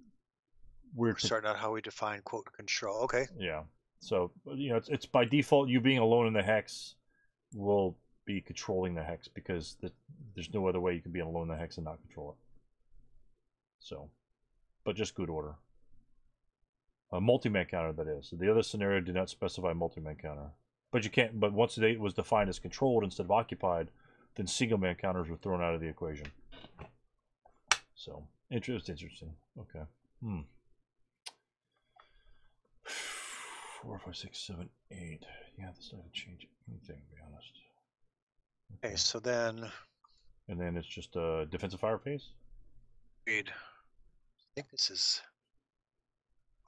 we're starting out how we define, quote, control. Okay. Yeah. So, you know, it's, it's by default, you being alone in the hex will be controlling the hex, because the, there's no other way you can be alone in the hex and not control it. So, but just good order. A multi-man counter, that is. So the other scenario did not specify multi-man counter. But you can't, but once it was defined as controlled instead of occupied, then single-man counters were thrown out of the equation. So, interesting, interesting. Okay. Hmm. Four, five, six, seven, eight. Yeah, this doesn't change anything, to be honest. Okay, okay, so then... And then it's just a defensive fire phase? Agreed. I think this is...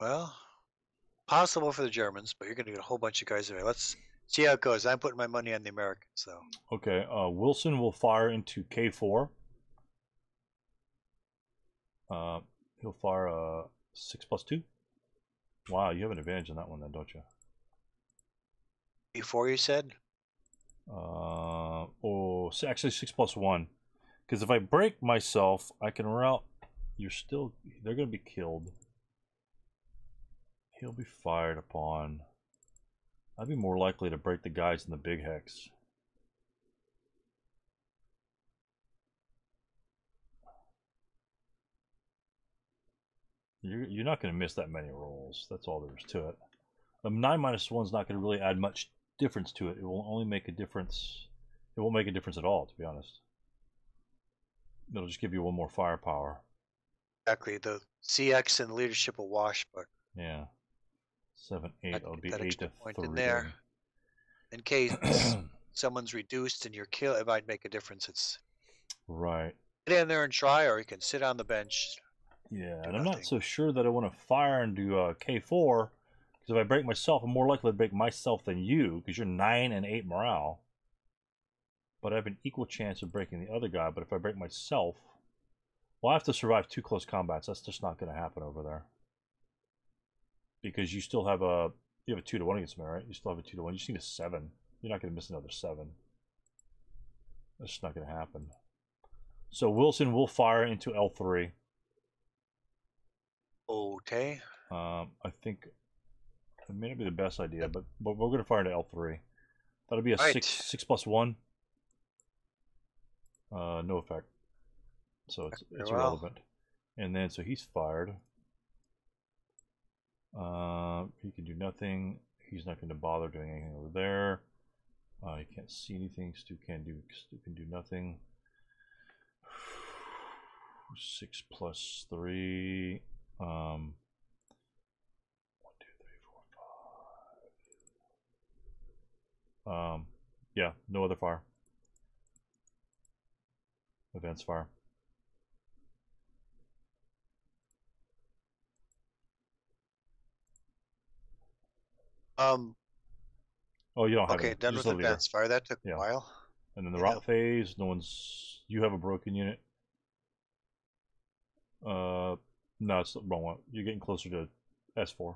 Well, possible for the Germans, but you're going to get a whole bunch of guys away. Let's see how it goes. I'm putting my money on the Americans, though. Okay, uh, Wilson will fire into K four. Uh, he'll fire a uh, six plus two. Wow, you have an advantage on that one then, don't you? Before you said? Uh, oh, so actually six plus one. Because if I break myself, I can route. You're still... They're going to be killed. He'll be fired upon. I'd be more likely to break the guys in the big hex. You're, you're not going to miss that many rolls. That's all there is to it. Um, nine minus one is not going to really add much difference to it. It will only make a difference. It won't make a difference at all, to be honest. It'll just give you one more firepower. Exactly. The C X and leadership will wash, but... Yeah. seven, eight. That'll be that eight to point three. In there. In case someone's reduced and you're killed, it might make a difference. It's... Right. Get in there and try, or you can sit on the bench... Yeah, and I'm not so sure that I want to fire into uh, K four, because if I break myself, I'm more likely to break myself than you, because you're nine and eight morale. But I have an equal chance of breaking the other guy, but if I break myself... Well, I have to survive two close combats. That's just not going to happen over there. Because you still have a... You have a two to one against me, right? You still have a two to one. You just need a seven. You're not going to miss another seven. That's just not going to happen. So Wilson will fire into L three. Okay. Um, I think it may not be the best idea, but but we're going to fire into L three. That'll be a right. six six plus one. Uh, no effect. So it's it's well. irrelevant. And then so he's fired. Uh, he can do nothing. He's not going to bother doing anything over there. Uh, he can't see anything. Stu can do. Stu can do nothing. Six plus three. Um, one, two, three, four, five. Um, yeah, no other fire. Events fire. Um. Oh, you don't have okay. It. Done with advance fire. That took yeah. a while. And then the yeah. route phase. No one's. You have a broken unit. Uh. No, it's the wrong one. You're getting closer to S four.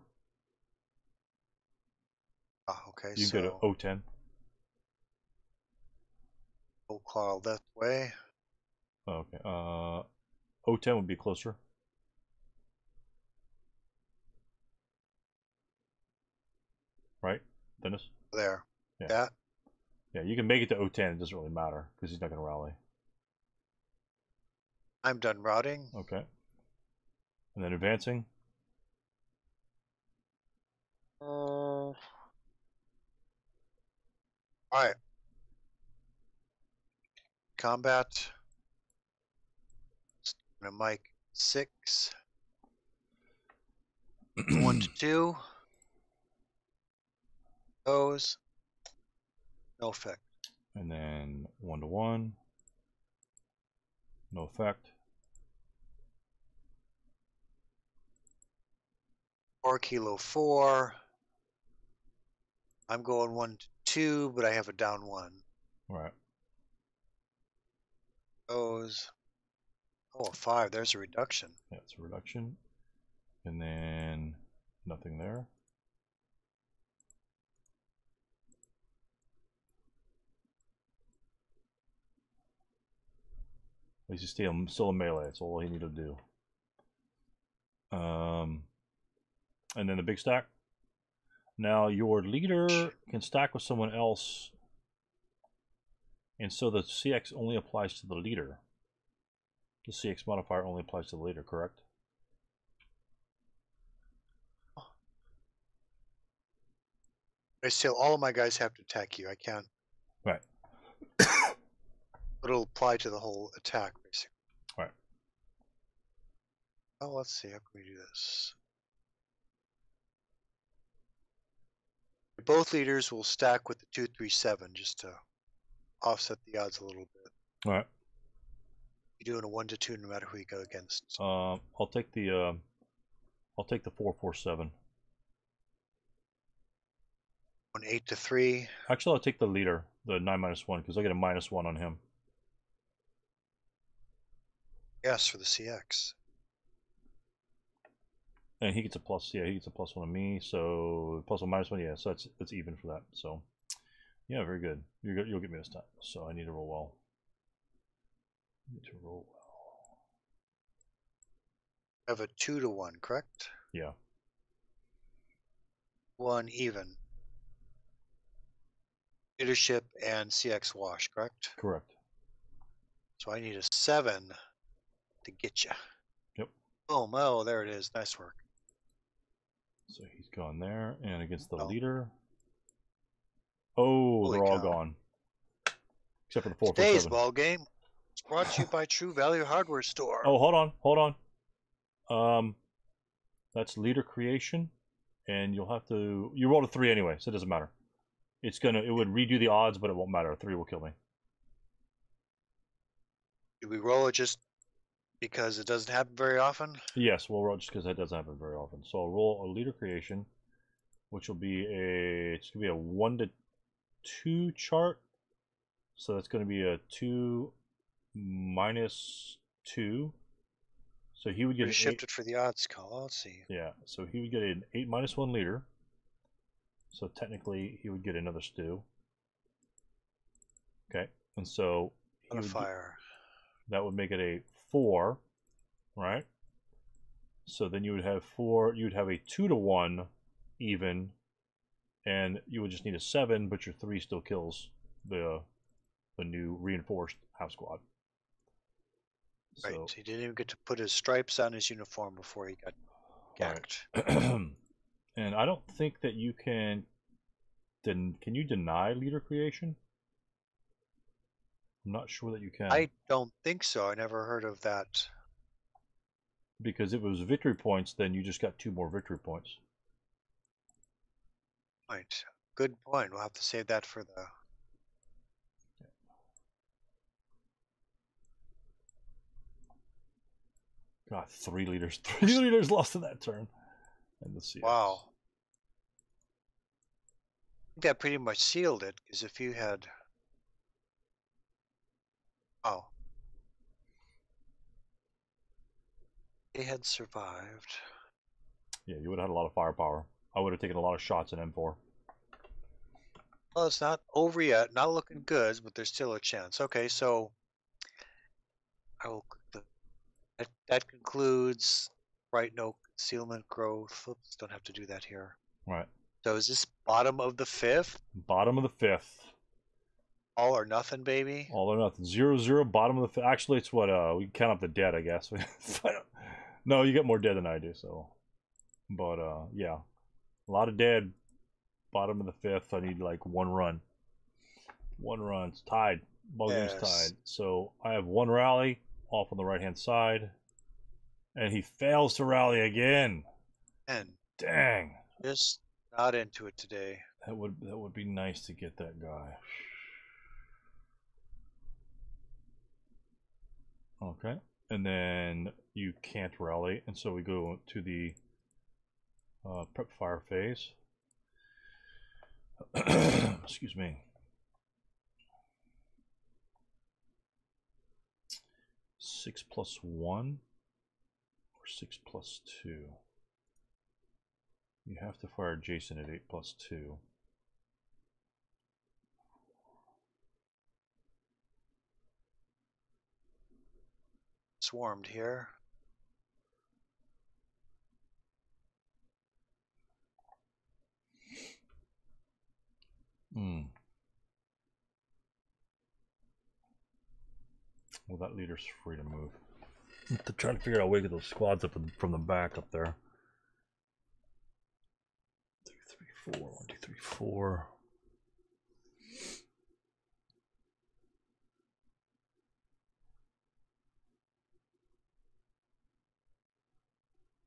Ah, okay. You so can go to O ten. Claw that way. Okay. Uh, O ten would be closer. Right, Dennis? There. Yeah. That? Yeah, you can make it to O ten. It doesn't really matter because he's not going to rally. I'm done routing. Okay. And then advancing. Uh, all right. Combat. I'm going to mic six. One to two. Those. No effect. And then one to one. No effect. Four kilo four. I'm going one to two, but I have a down one. All right. Those. Oh, a five. There's a reduction. Yeah, it's a reduction. And then nothing there. At least he's still, still in melee. That's all he needed to do. Um, and then the big stack. Now your leader can stack with someone else. And so the C X only applies to the leader. The C X modifier only applies to the leader, correct? I still, all of my guys have to attack you. I can't. Right. It'll apply to the whole attack, basically. All right. Oh, let's see. How can we do this? Both leaders will stack with the two three seven just to offset the odds a little bit. All right. You're doing a one to two no matter who you go against. Um, uh, I'll take the uh, I'll take the four four seven. One eight to three. Actually, I'll take the leader, the nine minus one, because I get a minus one on him. Yes, for the C X. And he gets a plus. Yeah, he gets a plus one on me. So plus one minus one. Yeah, so that's that's even for that. So. Yeah, very good. You're, you'll get me this time. So I need to roll well. I need to roll well. I have a two to one, correct? Yeah. One even. Leadership and C X wash, correct? Correct. So I need a seven to get you. Yep. Boom. Oh, there it is. Nice work. So he's gone there, and against the oh. leader. Oh, Holy they're all God. gone. Except for the four. Today's ball game is brought to you by True Value Hardware Store. Oh, hold on, hold on. Um, that's leader creation, and you'll have to. You rolled a three anyway, so it doesn't matter. It's gonna. It would redo the odds, but it won't matter. A three will kill me. Do we roll it just because it doesn't happen very often? Yes, we'll roll just because that doesn't happen very often. So I'll roll a leader creation, which will be a. It's gonna be a one to. two chart, so that's going to be a two minus two, so he would get we shifted for the odds call. Let's see. Yeah, so he would get an eight minus one leader, so technically he would get another stew. Okay, and so he would fire get, that would make it a four, right? So then you would have four, you would have a two to one even. And you would just need a seven, but your three still kills the the new reinforced half squad. So, right, so he didn't even get to put his stripes on his uniform before he got gacked. Right. And I don't think that you can... Can you deny leader creation? I'm not sure that you can. I don't think so. I never heard of that. Because if it was victory points, then you just got two more victory points. Point. Good point. We'll have to save that for the. God, three leaders. Three leaders lost in that turn. And let's see. Wow. I think that pretty much sealed it, because if you had. Oh. They had survived. Yeah, you would have had a lot of firepower. I would have taken a lot of shots in M four. Well, it's not over yet. Not looking good, but there's still a chance. Okay, so I will. That, that concludes right. No concealment growth. Oops, don't have to do that here. Right. So is this bottom of the fifth? Bottom of the fifth. All or nothing, baby. All or nothing. Zero zero. Bottom of the fifth. Actually, it's what uh we count up the dead, I guess. No, you get more dead than I do. So, but uh, yeah, a lot of dead. Bottom of the fifth. I need like one run. One run. It's tied. Ball game's yes. tied. So I have one rally off on the right hand side, and he fails to rally again. And dang, just not into it today. That would that would be nice to get that guy. Okay, and then you can't rally, and so we go to the uh, prep fire phase. Excuse me. Six plus one or six plus two. You have to fire Jason at eight plus two. Swarmed here. Hmm. Well, that leader's free to move. I'm trying to figure out a way to get those squads up from the back up there. Two, three, four. One, two, three, four.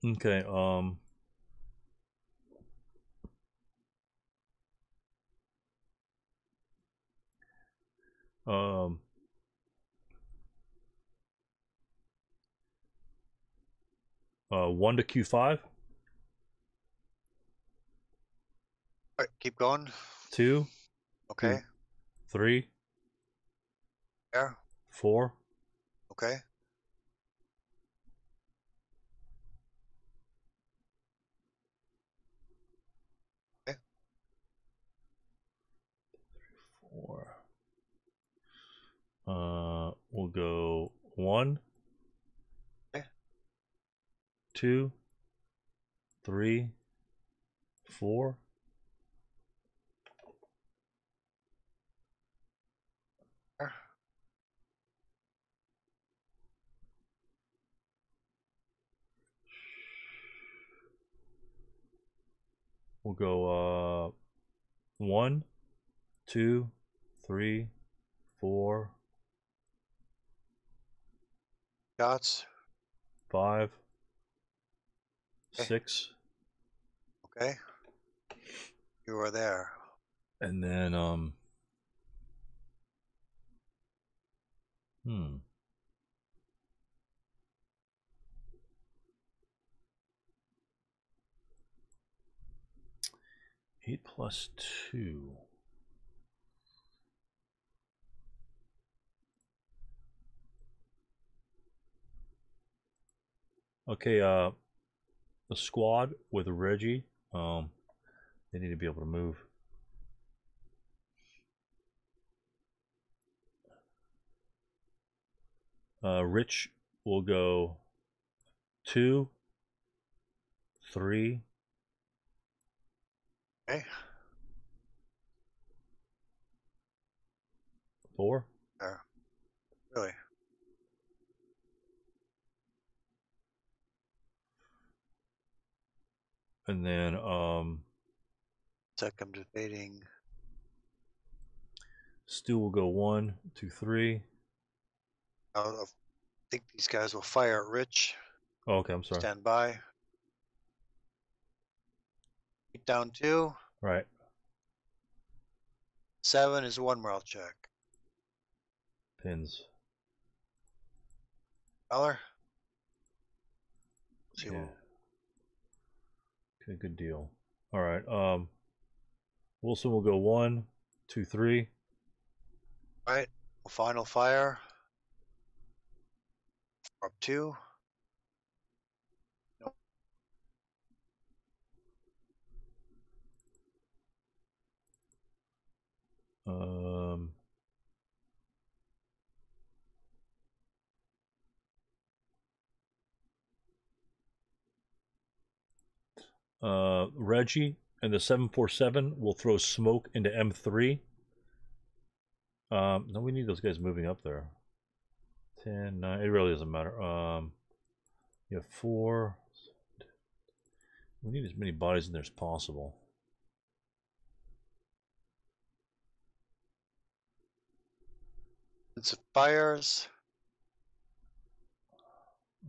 Okay. Um. Um. Uh, one to Q five. All right, keep going. Two. Okay. Two, three. Yeah. Four. Okay. Okay. Three, four. Uh, we'll go one. Two, three, four. We'll go uh, one, two, three, four. Dots. Five. Six. Okay. You are there. And then, um. Hmm. Eight plus two. Okay, uh. the squad with Reggie, um, they need to be able to move. Uh, Rich will go two, three. Okay. Four. Uh, really? And then, um, sec, I'm debating. Stu will go one, two, three. I think these guys will fire at Rich. Oh, okay, I'm sorry. Stand by. Eight down two. Right. Seven is one morale check. Pins. Valor. See yeah. Okay, good deal. All right. Um, Wilson will go one, two, three. All right. Final fire. Up two. Nope. Um, uh, Reggie and the seven forty-seven will throw smoke into M three. Um, no, we need those guys moving up there. ten, nine, it really doesn't matter. Um, you have four. We need as many bodies in there as possible. It's fires.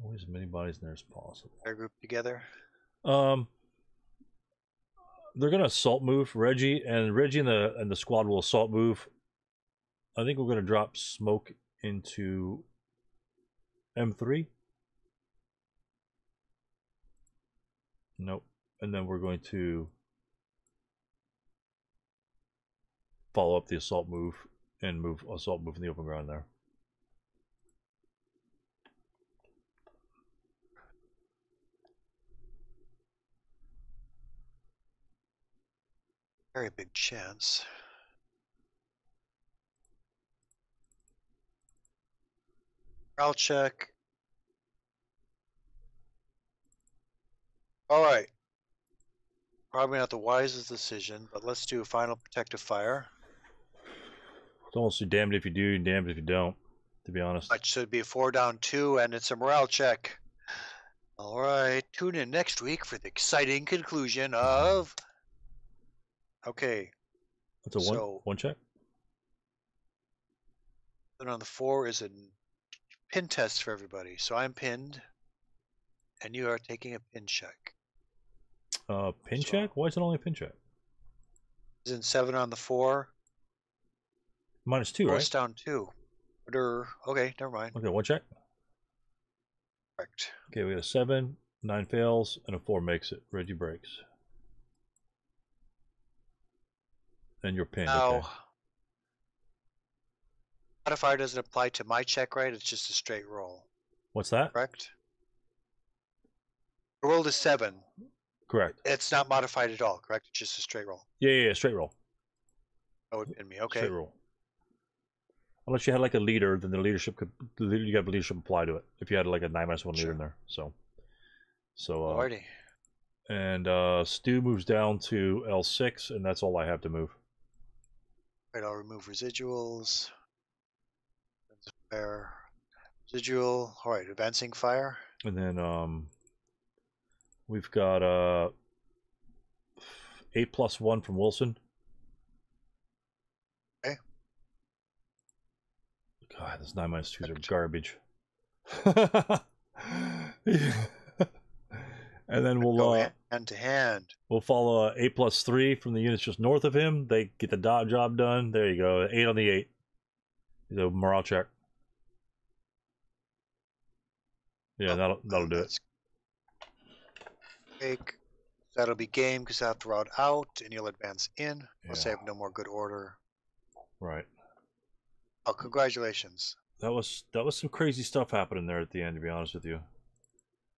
Always as many bodies in there as possible. Fire group together. Um, they're gonna assault move Reggie, and Reggie and the and the squad will assault move. I think we're gonna drop smoke into M three. Nope. And then we're going to follow up the assault move. And move assault move in the open ground there. Very big chance. I'll check. All right. Probably not the wisest decision, but let's do a final protective fire. It's almost damned if you do and damned if you don't, to be honest. That should be four down two, and it's a morale check. All right, tune in next week for the exciting conclusion of... Okay. That's a one, so, one check? Then on the four is a pin test for everybody. So I'm pinned, and you are taking a pin check. Uh, pin so, check? Why is it only a pin check? Is in seven on the four. Minus two, Force right? down two. Okay, never mind. Okay, one check. Correct. Okay, we got a seven, nine fails, and a four makes it. Reggie breaks. And you're pinned. Now, okay. Modifier doesn't apply to my check, right? It's just a straight roll. What's that? Correct. I rolled a seven. Correct. It's not modified at all, correct? It's just a straight roll. Yeah, yeah, yeah, straight roll. Oh, it pin me. Okay. Straight roll. Unless you had like a leader, then the leadership could the leader you got leadership apply to it. If you had like a nine minus one sure. leader in there, so so. Uh, Alrighty. And uh, Stu moves down to L six, and that's all I have to move. All right, I'll remove residuals. Fire, residual. All right, advancing fire. And then um, we've got uh, eight plus one from Wilson. God, those nine minus twos are garbage. Yeah. And then we'll go uh, hand to hand. We'll follow uh, eight plus three from the units just north of him. They get the dot job done. There you go. Eight on the eight. The morale check. Yeah, oh, that'll that'll do it. Take. That'll be game because I'll throw it out, and you'll advance in. Unless yeah. I have no more good order. Right. Oh, congratulations! That was that was some crazy stuff happening there at the end. To be honest with you,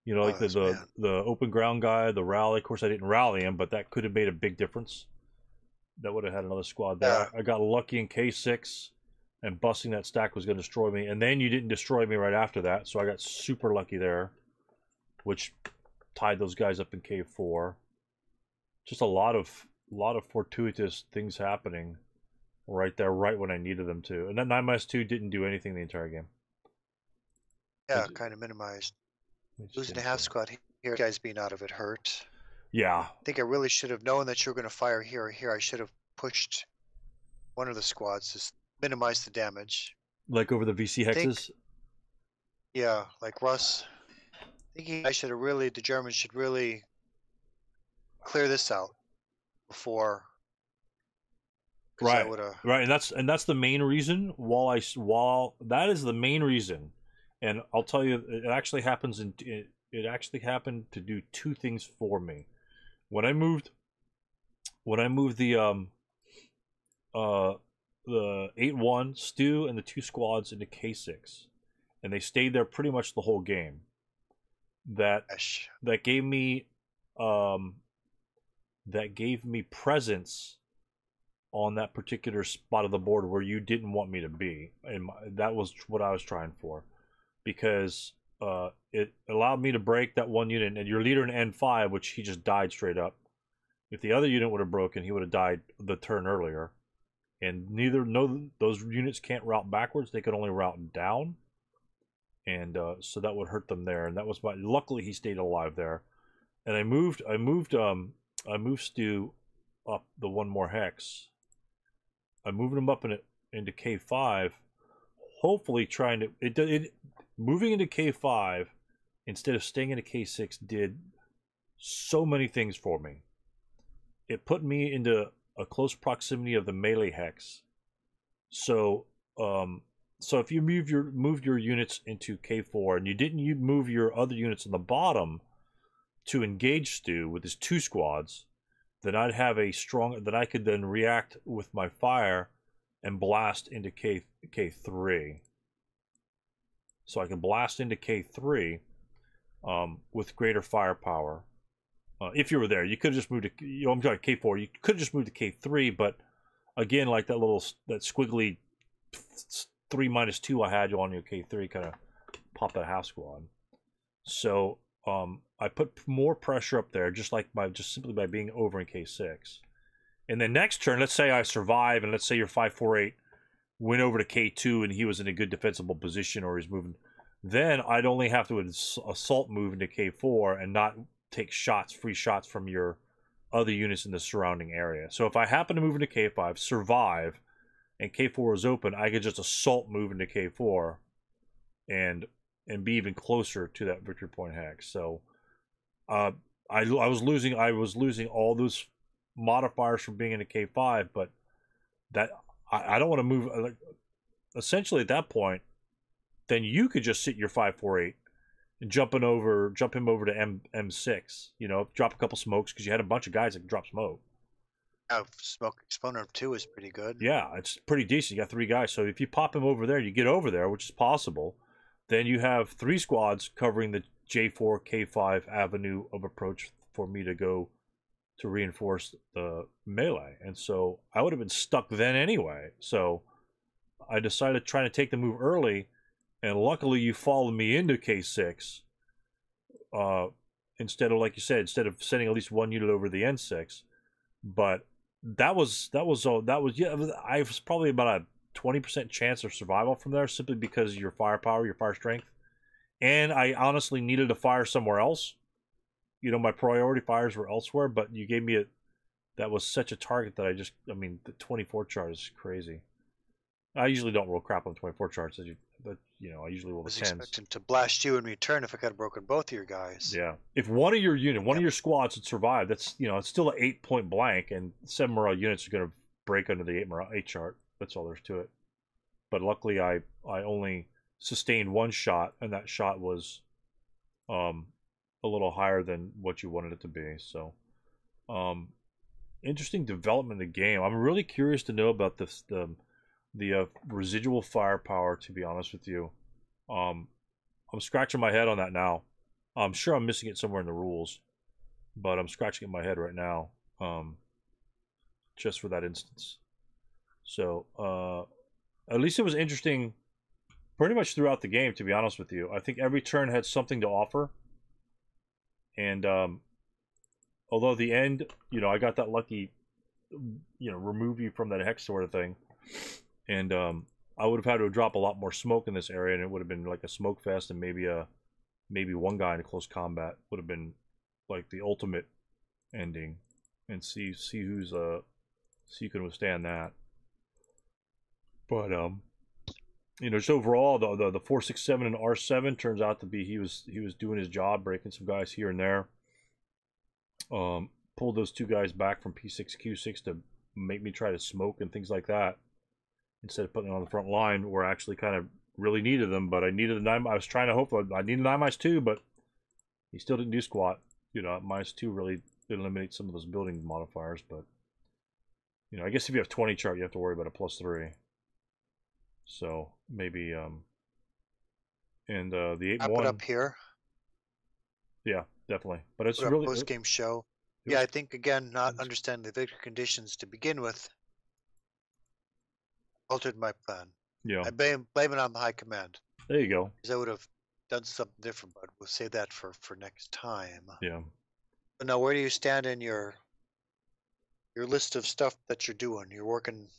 you know, like oh, the the, the open ground guy, the rally. Of course, I didn't rally him, but that could have made a big difference. That would have had another squad there. Yeah. I got lucky in K six, and busting that stack was going to destroy me. And then you didn't destroy me right after that, so I got super lucky there, which tied those guys up in K four. Just a lot of lot of fortuitous things happening. Right there, right when I needed them to. And that nine minus two didn't do anything the entire game. Yeah, it kind of minimized. Losing a half squad here, guys being out of it hurt. Yeah. I think I really should have known that you were going to fire here or here. I should have pushed one of the squads to minimize the damage. Like over the V C hexes? Think, yeah, like Russ. Thinking I should have really, the Germans should really clear this out before... Right, right, and that's and that's the main reason. While I while that is the main reason, and I'll tell you, it actually happens in it, it actually happened to do two things for me. When I moved, when I moved the um, uh, the eight one Stu and the two squads into K six, and they stayed there pretty much the whole game. That Gosh. that gave me um, that gave me presence. on that particular spot of the board where you didn't want me to be, and my, that was what I was trying for, because uh, it allowed me to break that one unit, and your leader in N five, which he just died straight up. If the other unit would have broken, he would have died the turn earlier, and neither no those units can't route backwards; they could only route down, and uh, so that would hurt them there. And that was my. Luckily, he stayed alive there, and I moved. I moved. Um, I moved Stu up the one more hex. I moved him up in it, into K five, hopefully trying to it, it moving into K five instead of staying into K six did so many things for me. It put me into a close proximity of the melee hex. So, um, so if you move your moved your units into K four and you didn't you move your other units on the bottom to engage Stu with his two squads, then I'd have a strong. Then I could then react with my fire and blast into K K3. So I can blast into K three um, with greater firepower. Uh, if you were there, you could just move to. You know, I'm sorry, K four. You could just move to K three, but again, like that little that squiggly three minus two I had you on your K three, kind of pop that half squad. So um, I put more pressure up there, just like by just simply by being over in K six. And then next turn, let's say I survive, and let's say your five four eight went over to K two, and he was in a good defensible position, or he's moving. Then I'd only have to assault move into K four and not take shots, free shots from your other units in the surrounding area. So if I happen to move into K five, survive, and K four is open, I could just assault move into K four and and be even closer to that victory point hex. So uh, I, I was losing I was losing all those modifiers from being into K five, but that I, I don't want to move. Like, essentially at that point, then you could just sit your five four eight and jumping over, jump him over to M M6. You know, drop a couple smokes because you had a bunch of guys that could drop smoke. Oh, smoke exponent of two is pretty good. Yeah, it's pretty decent. You got three guys, so if you pop him over there, you get over there, which is possible. Then you have three squads covering the J four K five avenue of approach for me to go to reinforce the melee, and so I would have been stuck then anyway. So I decided trying to take the move early. And luckily, you followed me into K six. Uh, instead of, like you said, instead of sending at least one unit over the N six, but that was that was oh, that was yeah. It was, I was probably about a twenty percent chance of survival from there, simply because of your firepower, your fire strength, and I honestly needed to fire somewhere else. You know, my priority fires were elsewhere, but you gave me a that was such a target that I just. I mean, the twenty-four chart is crazy. I usually don't roll crap on twenty-four charts, as you. But, you know, I usually will. I was expecting to blast you in return if I could have broken both of your guys. Yeah. If one of your unit, one yep. of your squads had survived, that's, you know, it's still an eight point blank, and seven morale units are going to break under the eight morale eight chart. That's all there's to it. But luckily, I I only sustained one shot, and that shot was, um, a little higher than what you wanted it to be. So, um, interesting development in the game. I'm really curious to know about this. The The uh, residual firepower, to be honest with you. Um, I'm scratching my head on that now. I'm sure I'm missing it somewhere in the rules, but I'm scratching it in my head right now, um, just for that instance. So, uh, at least it was interesting pretty much throughout the game, to be honest with you. I think every turn had something to offer. And um, although the end, you know, I got that lucky, you know, remove you from that hex sort of thing. And um, I would have had to drop a lot more smoke in this area, and it would have been like a smoke fest, and maybe a maybe one guy in a close combat would have been like the ultimate ending. And see see who's uh see who can withstand that. But um, you know, just overall, the the, the four six seven and R seven turns out to be he was he was doing his job, breaking some guys here and there. Um, pulled those two guys back from P six Q six to make me try to smoke and things like that. Instead of putting it on the front line, where I actually kind of really needed them, but I needed a nine. I was trying to hope I needed nine minus two, but he still didn't do squat. You know, minus two really eliminates some of those building modifiers. But you know, I guess if you have twenty chart, you have to worry about a plus three. So maybe um, and uh, the eight I one put up here. Yeah, definitely. But it's put really post game show. Yeah, I think again, not understanding the victory conditions to begin with. altered my plan. Yeah. I blame, blame it on the high command. There you go. Because I would have done something different, but we'll save that for, for next time. Yeah. But now, where do you stand in your your list of stuff that you're doing? You're working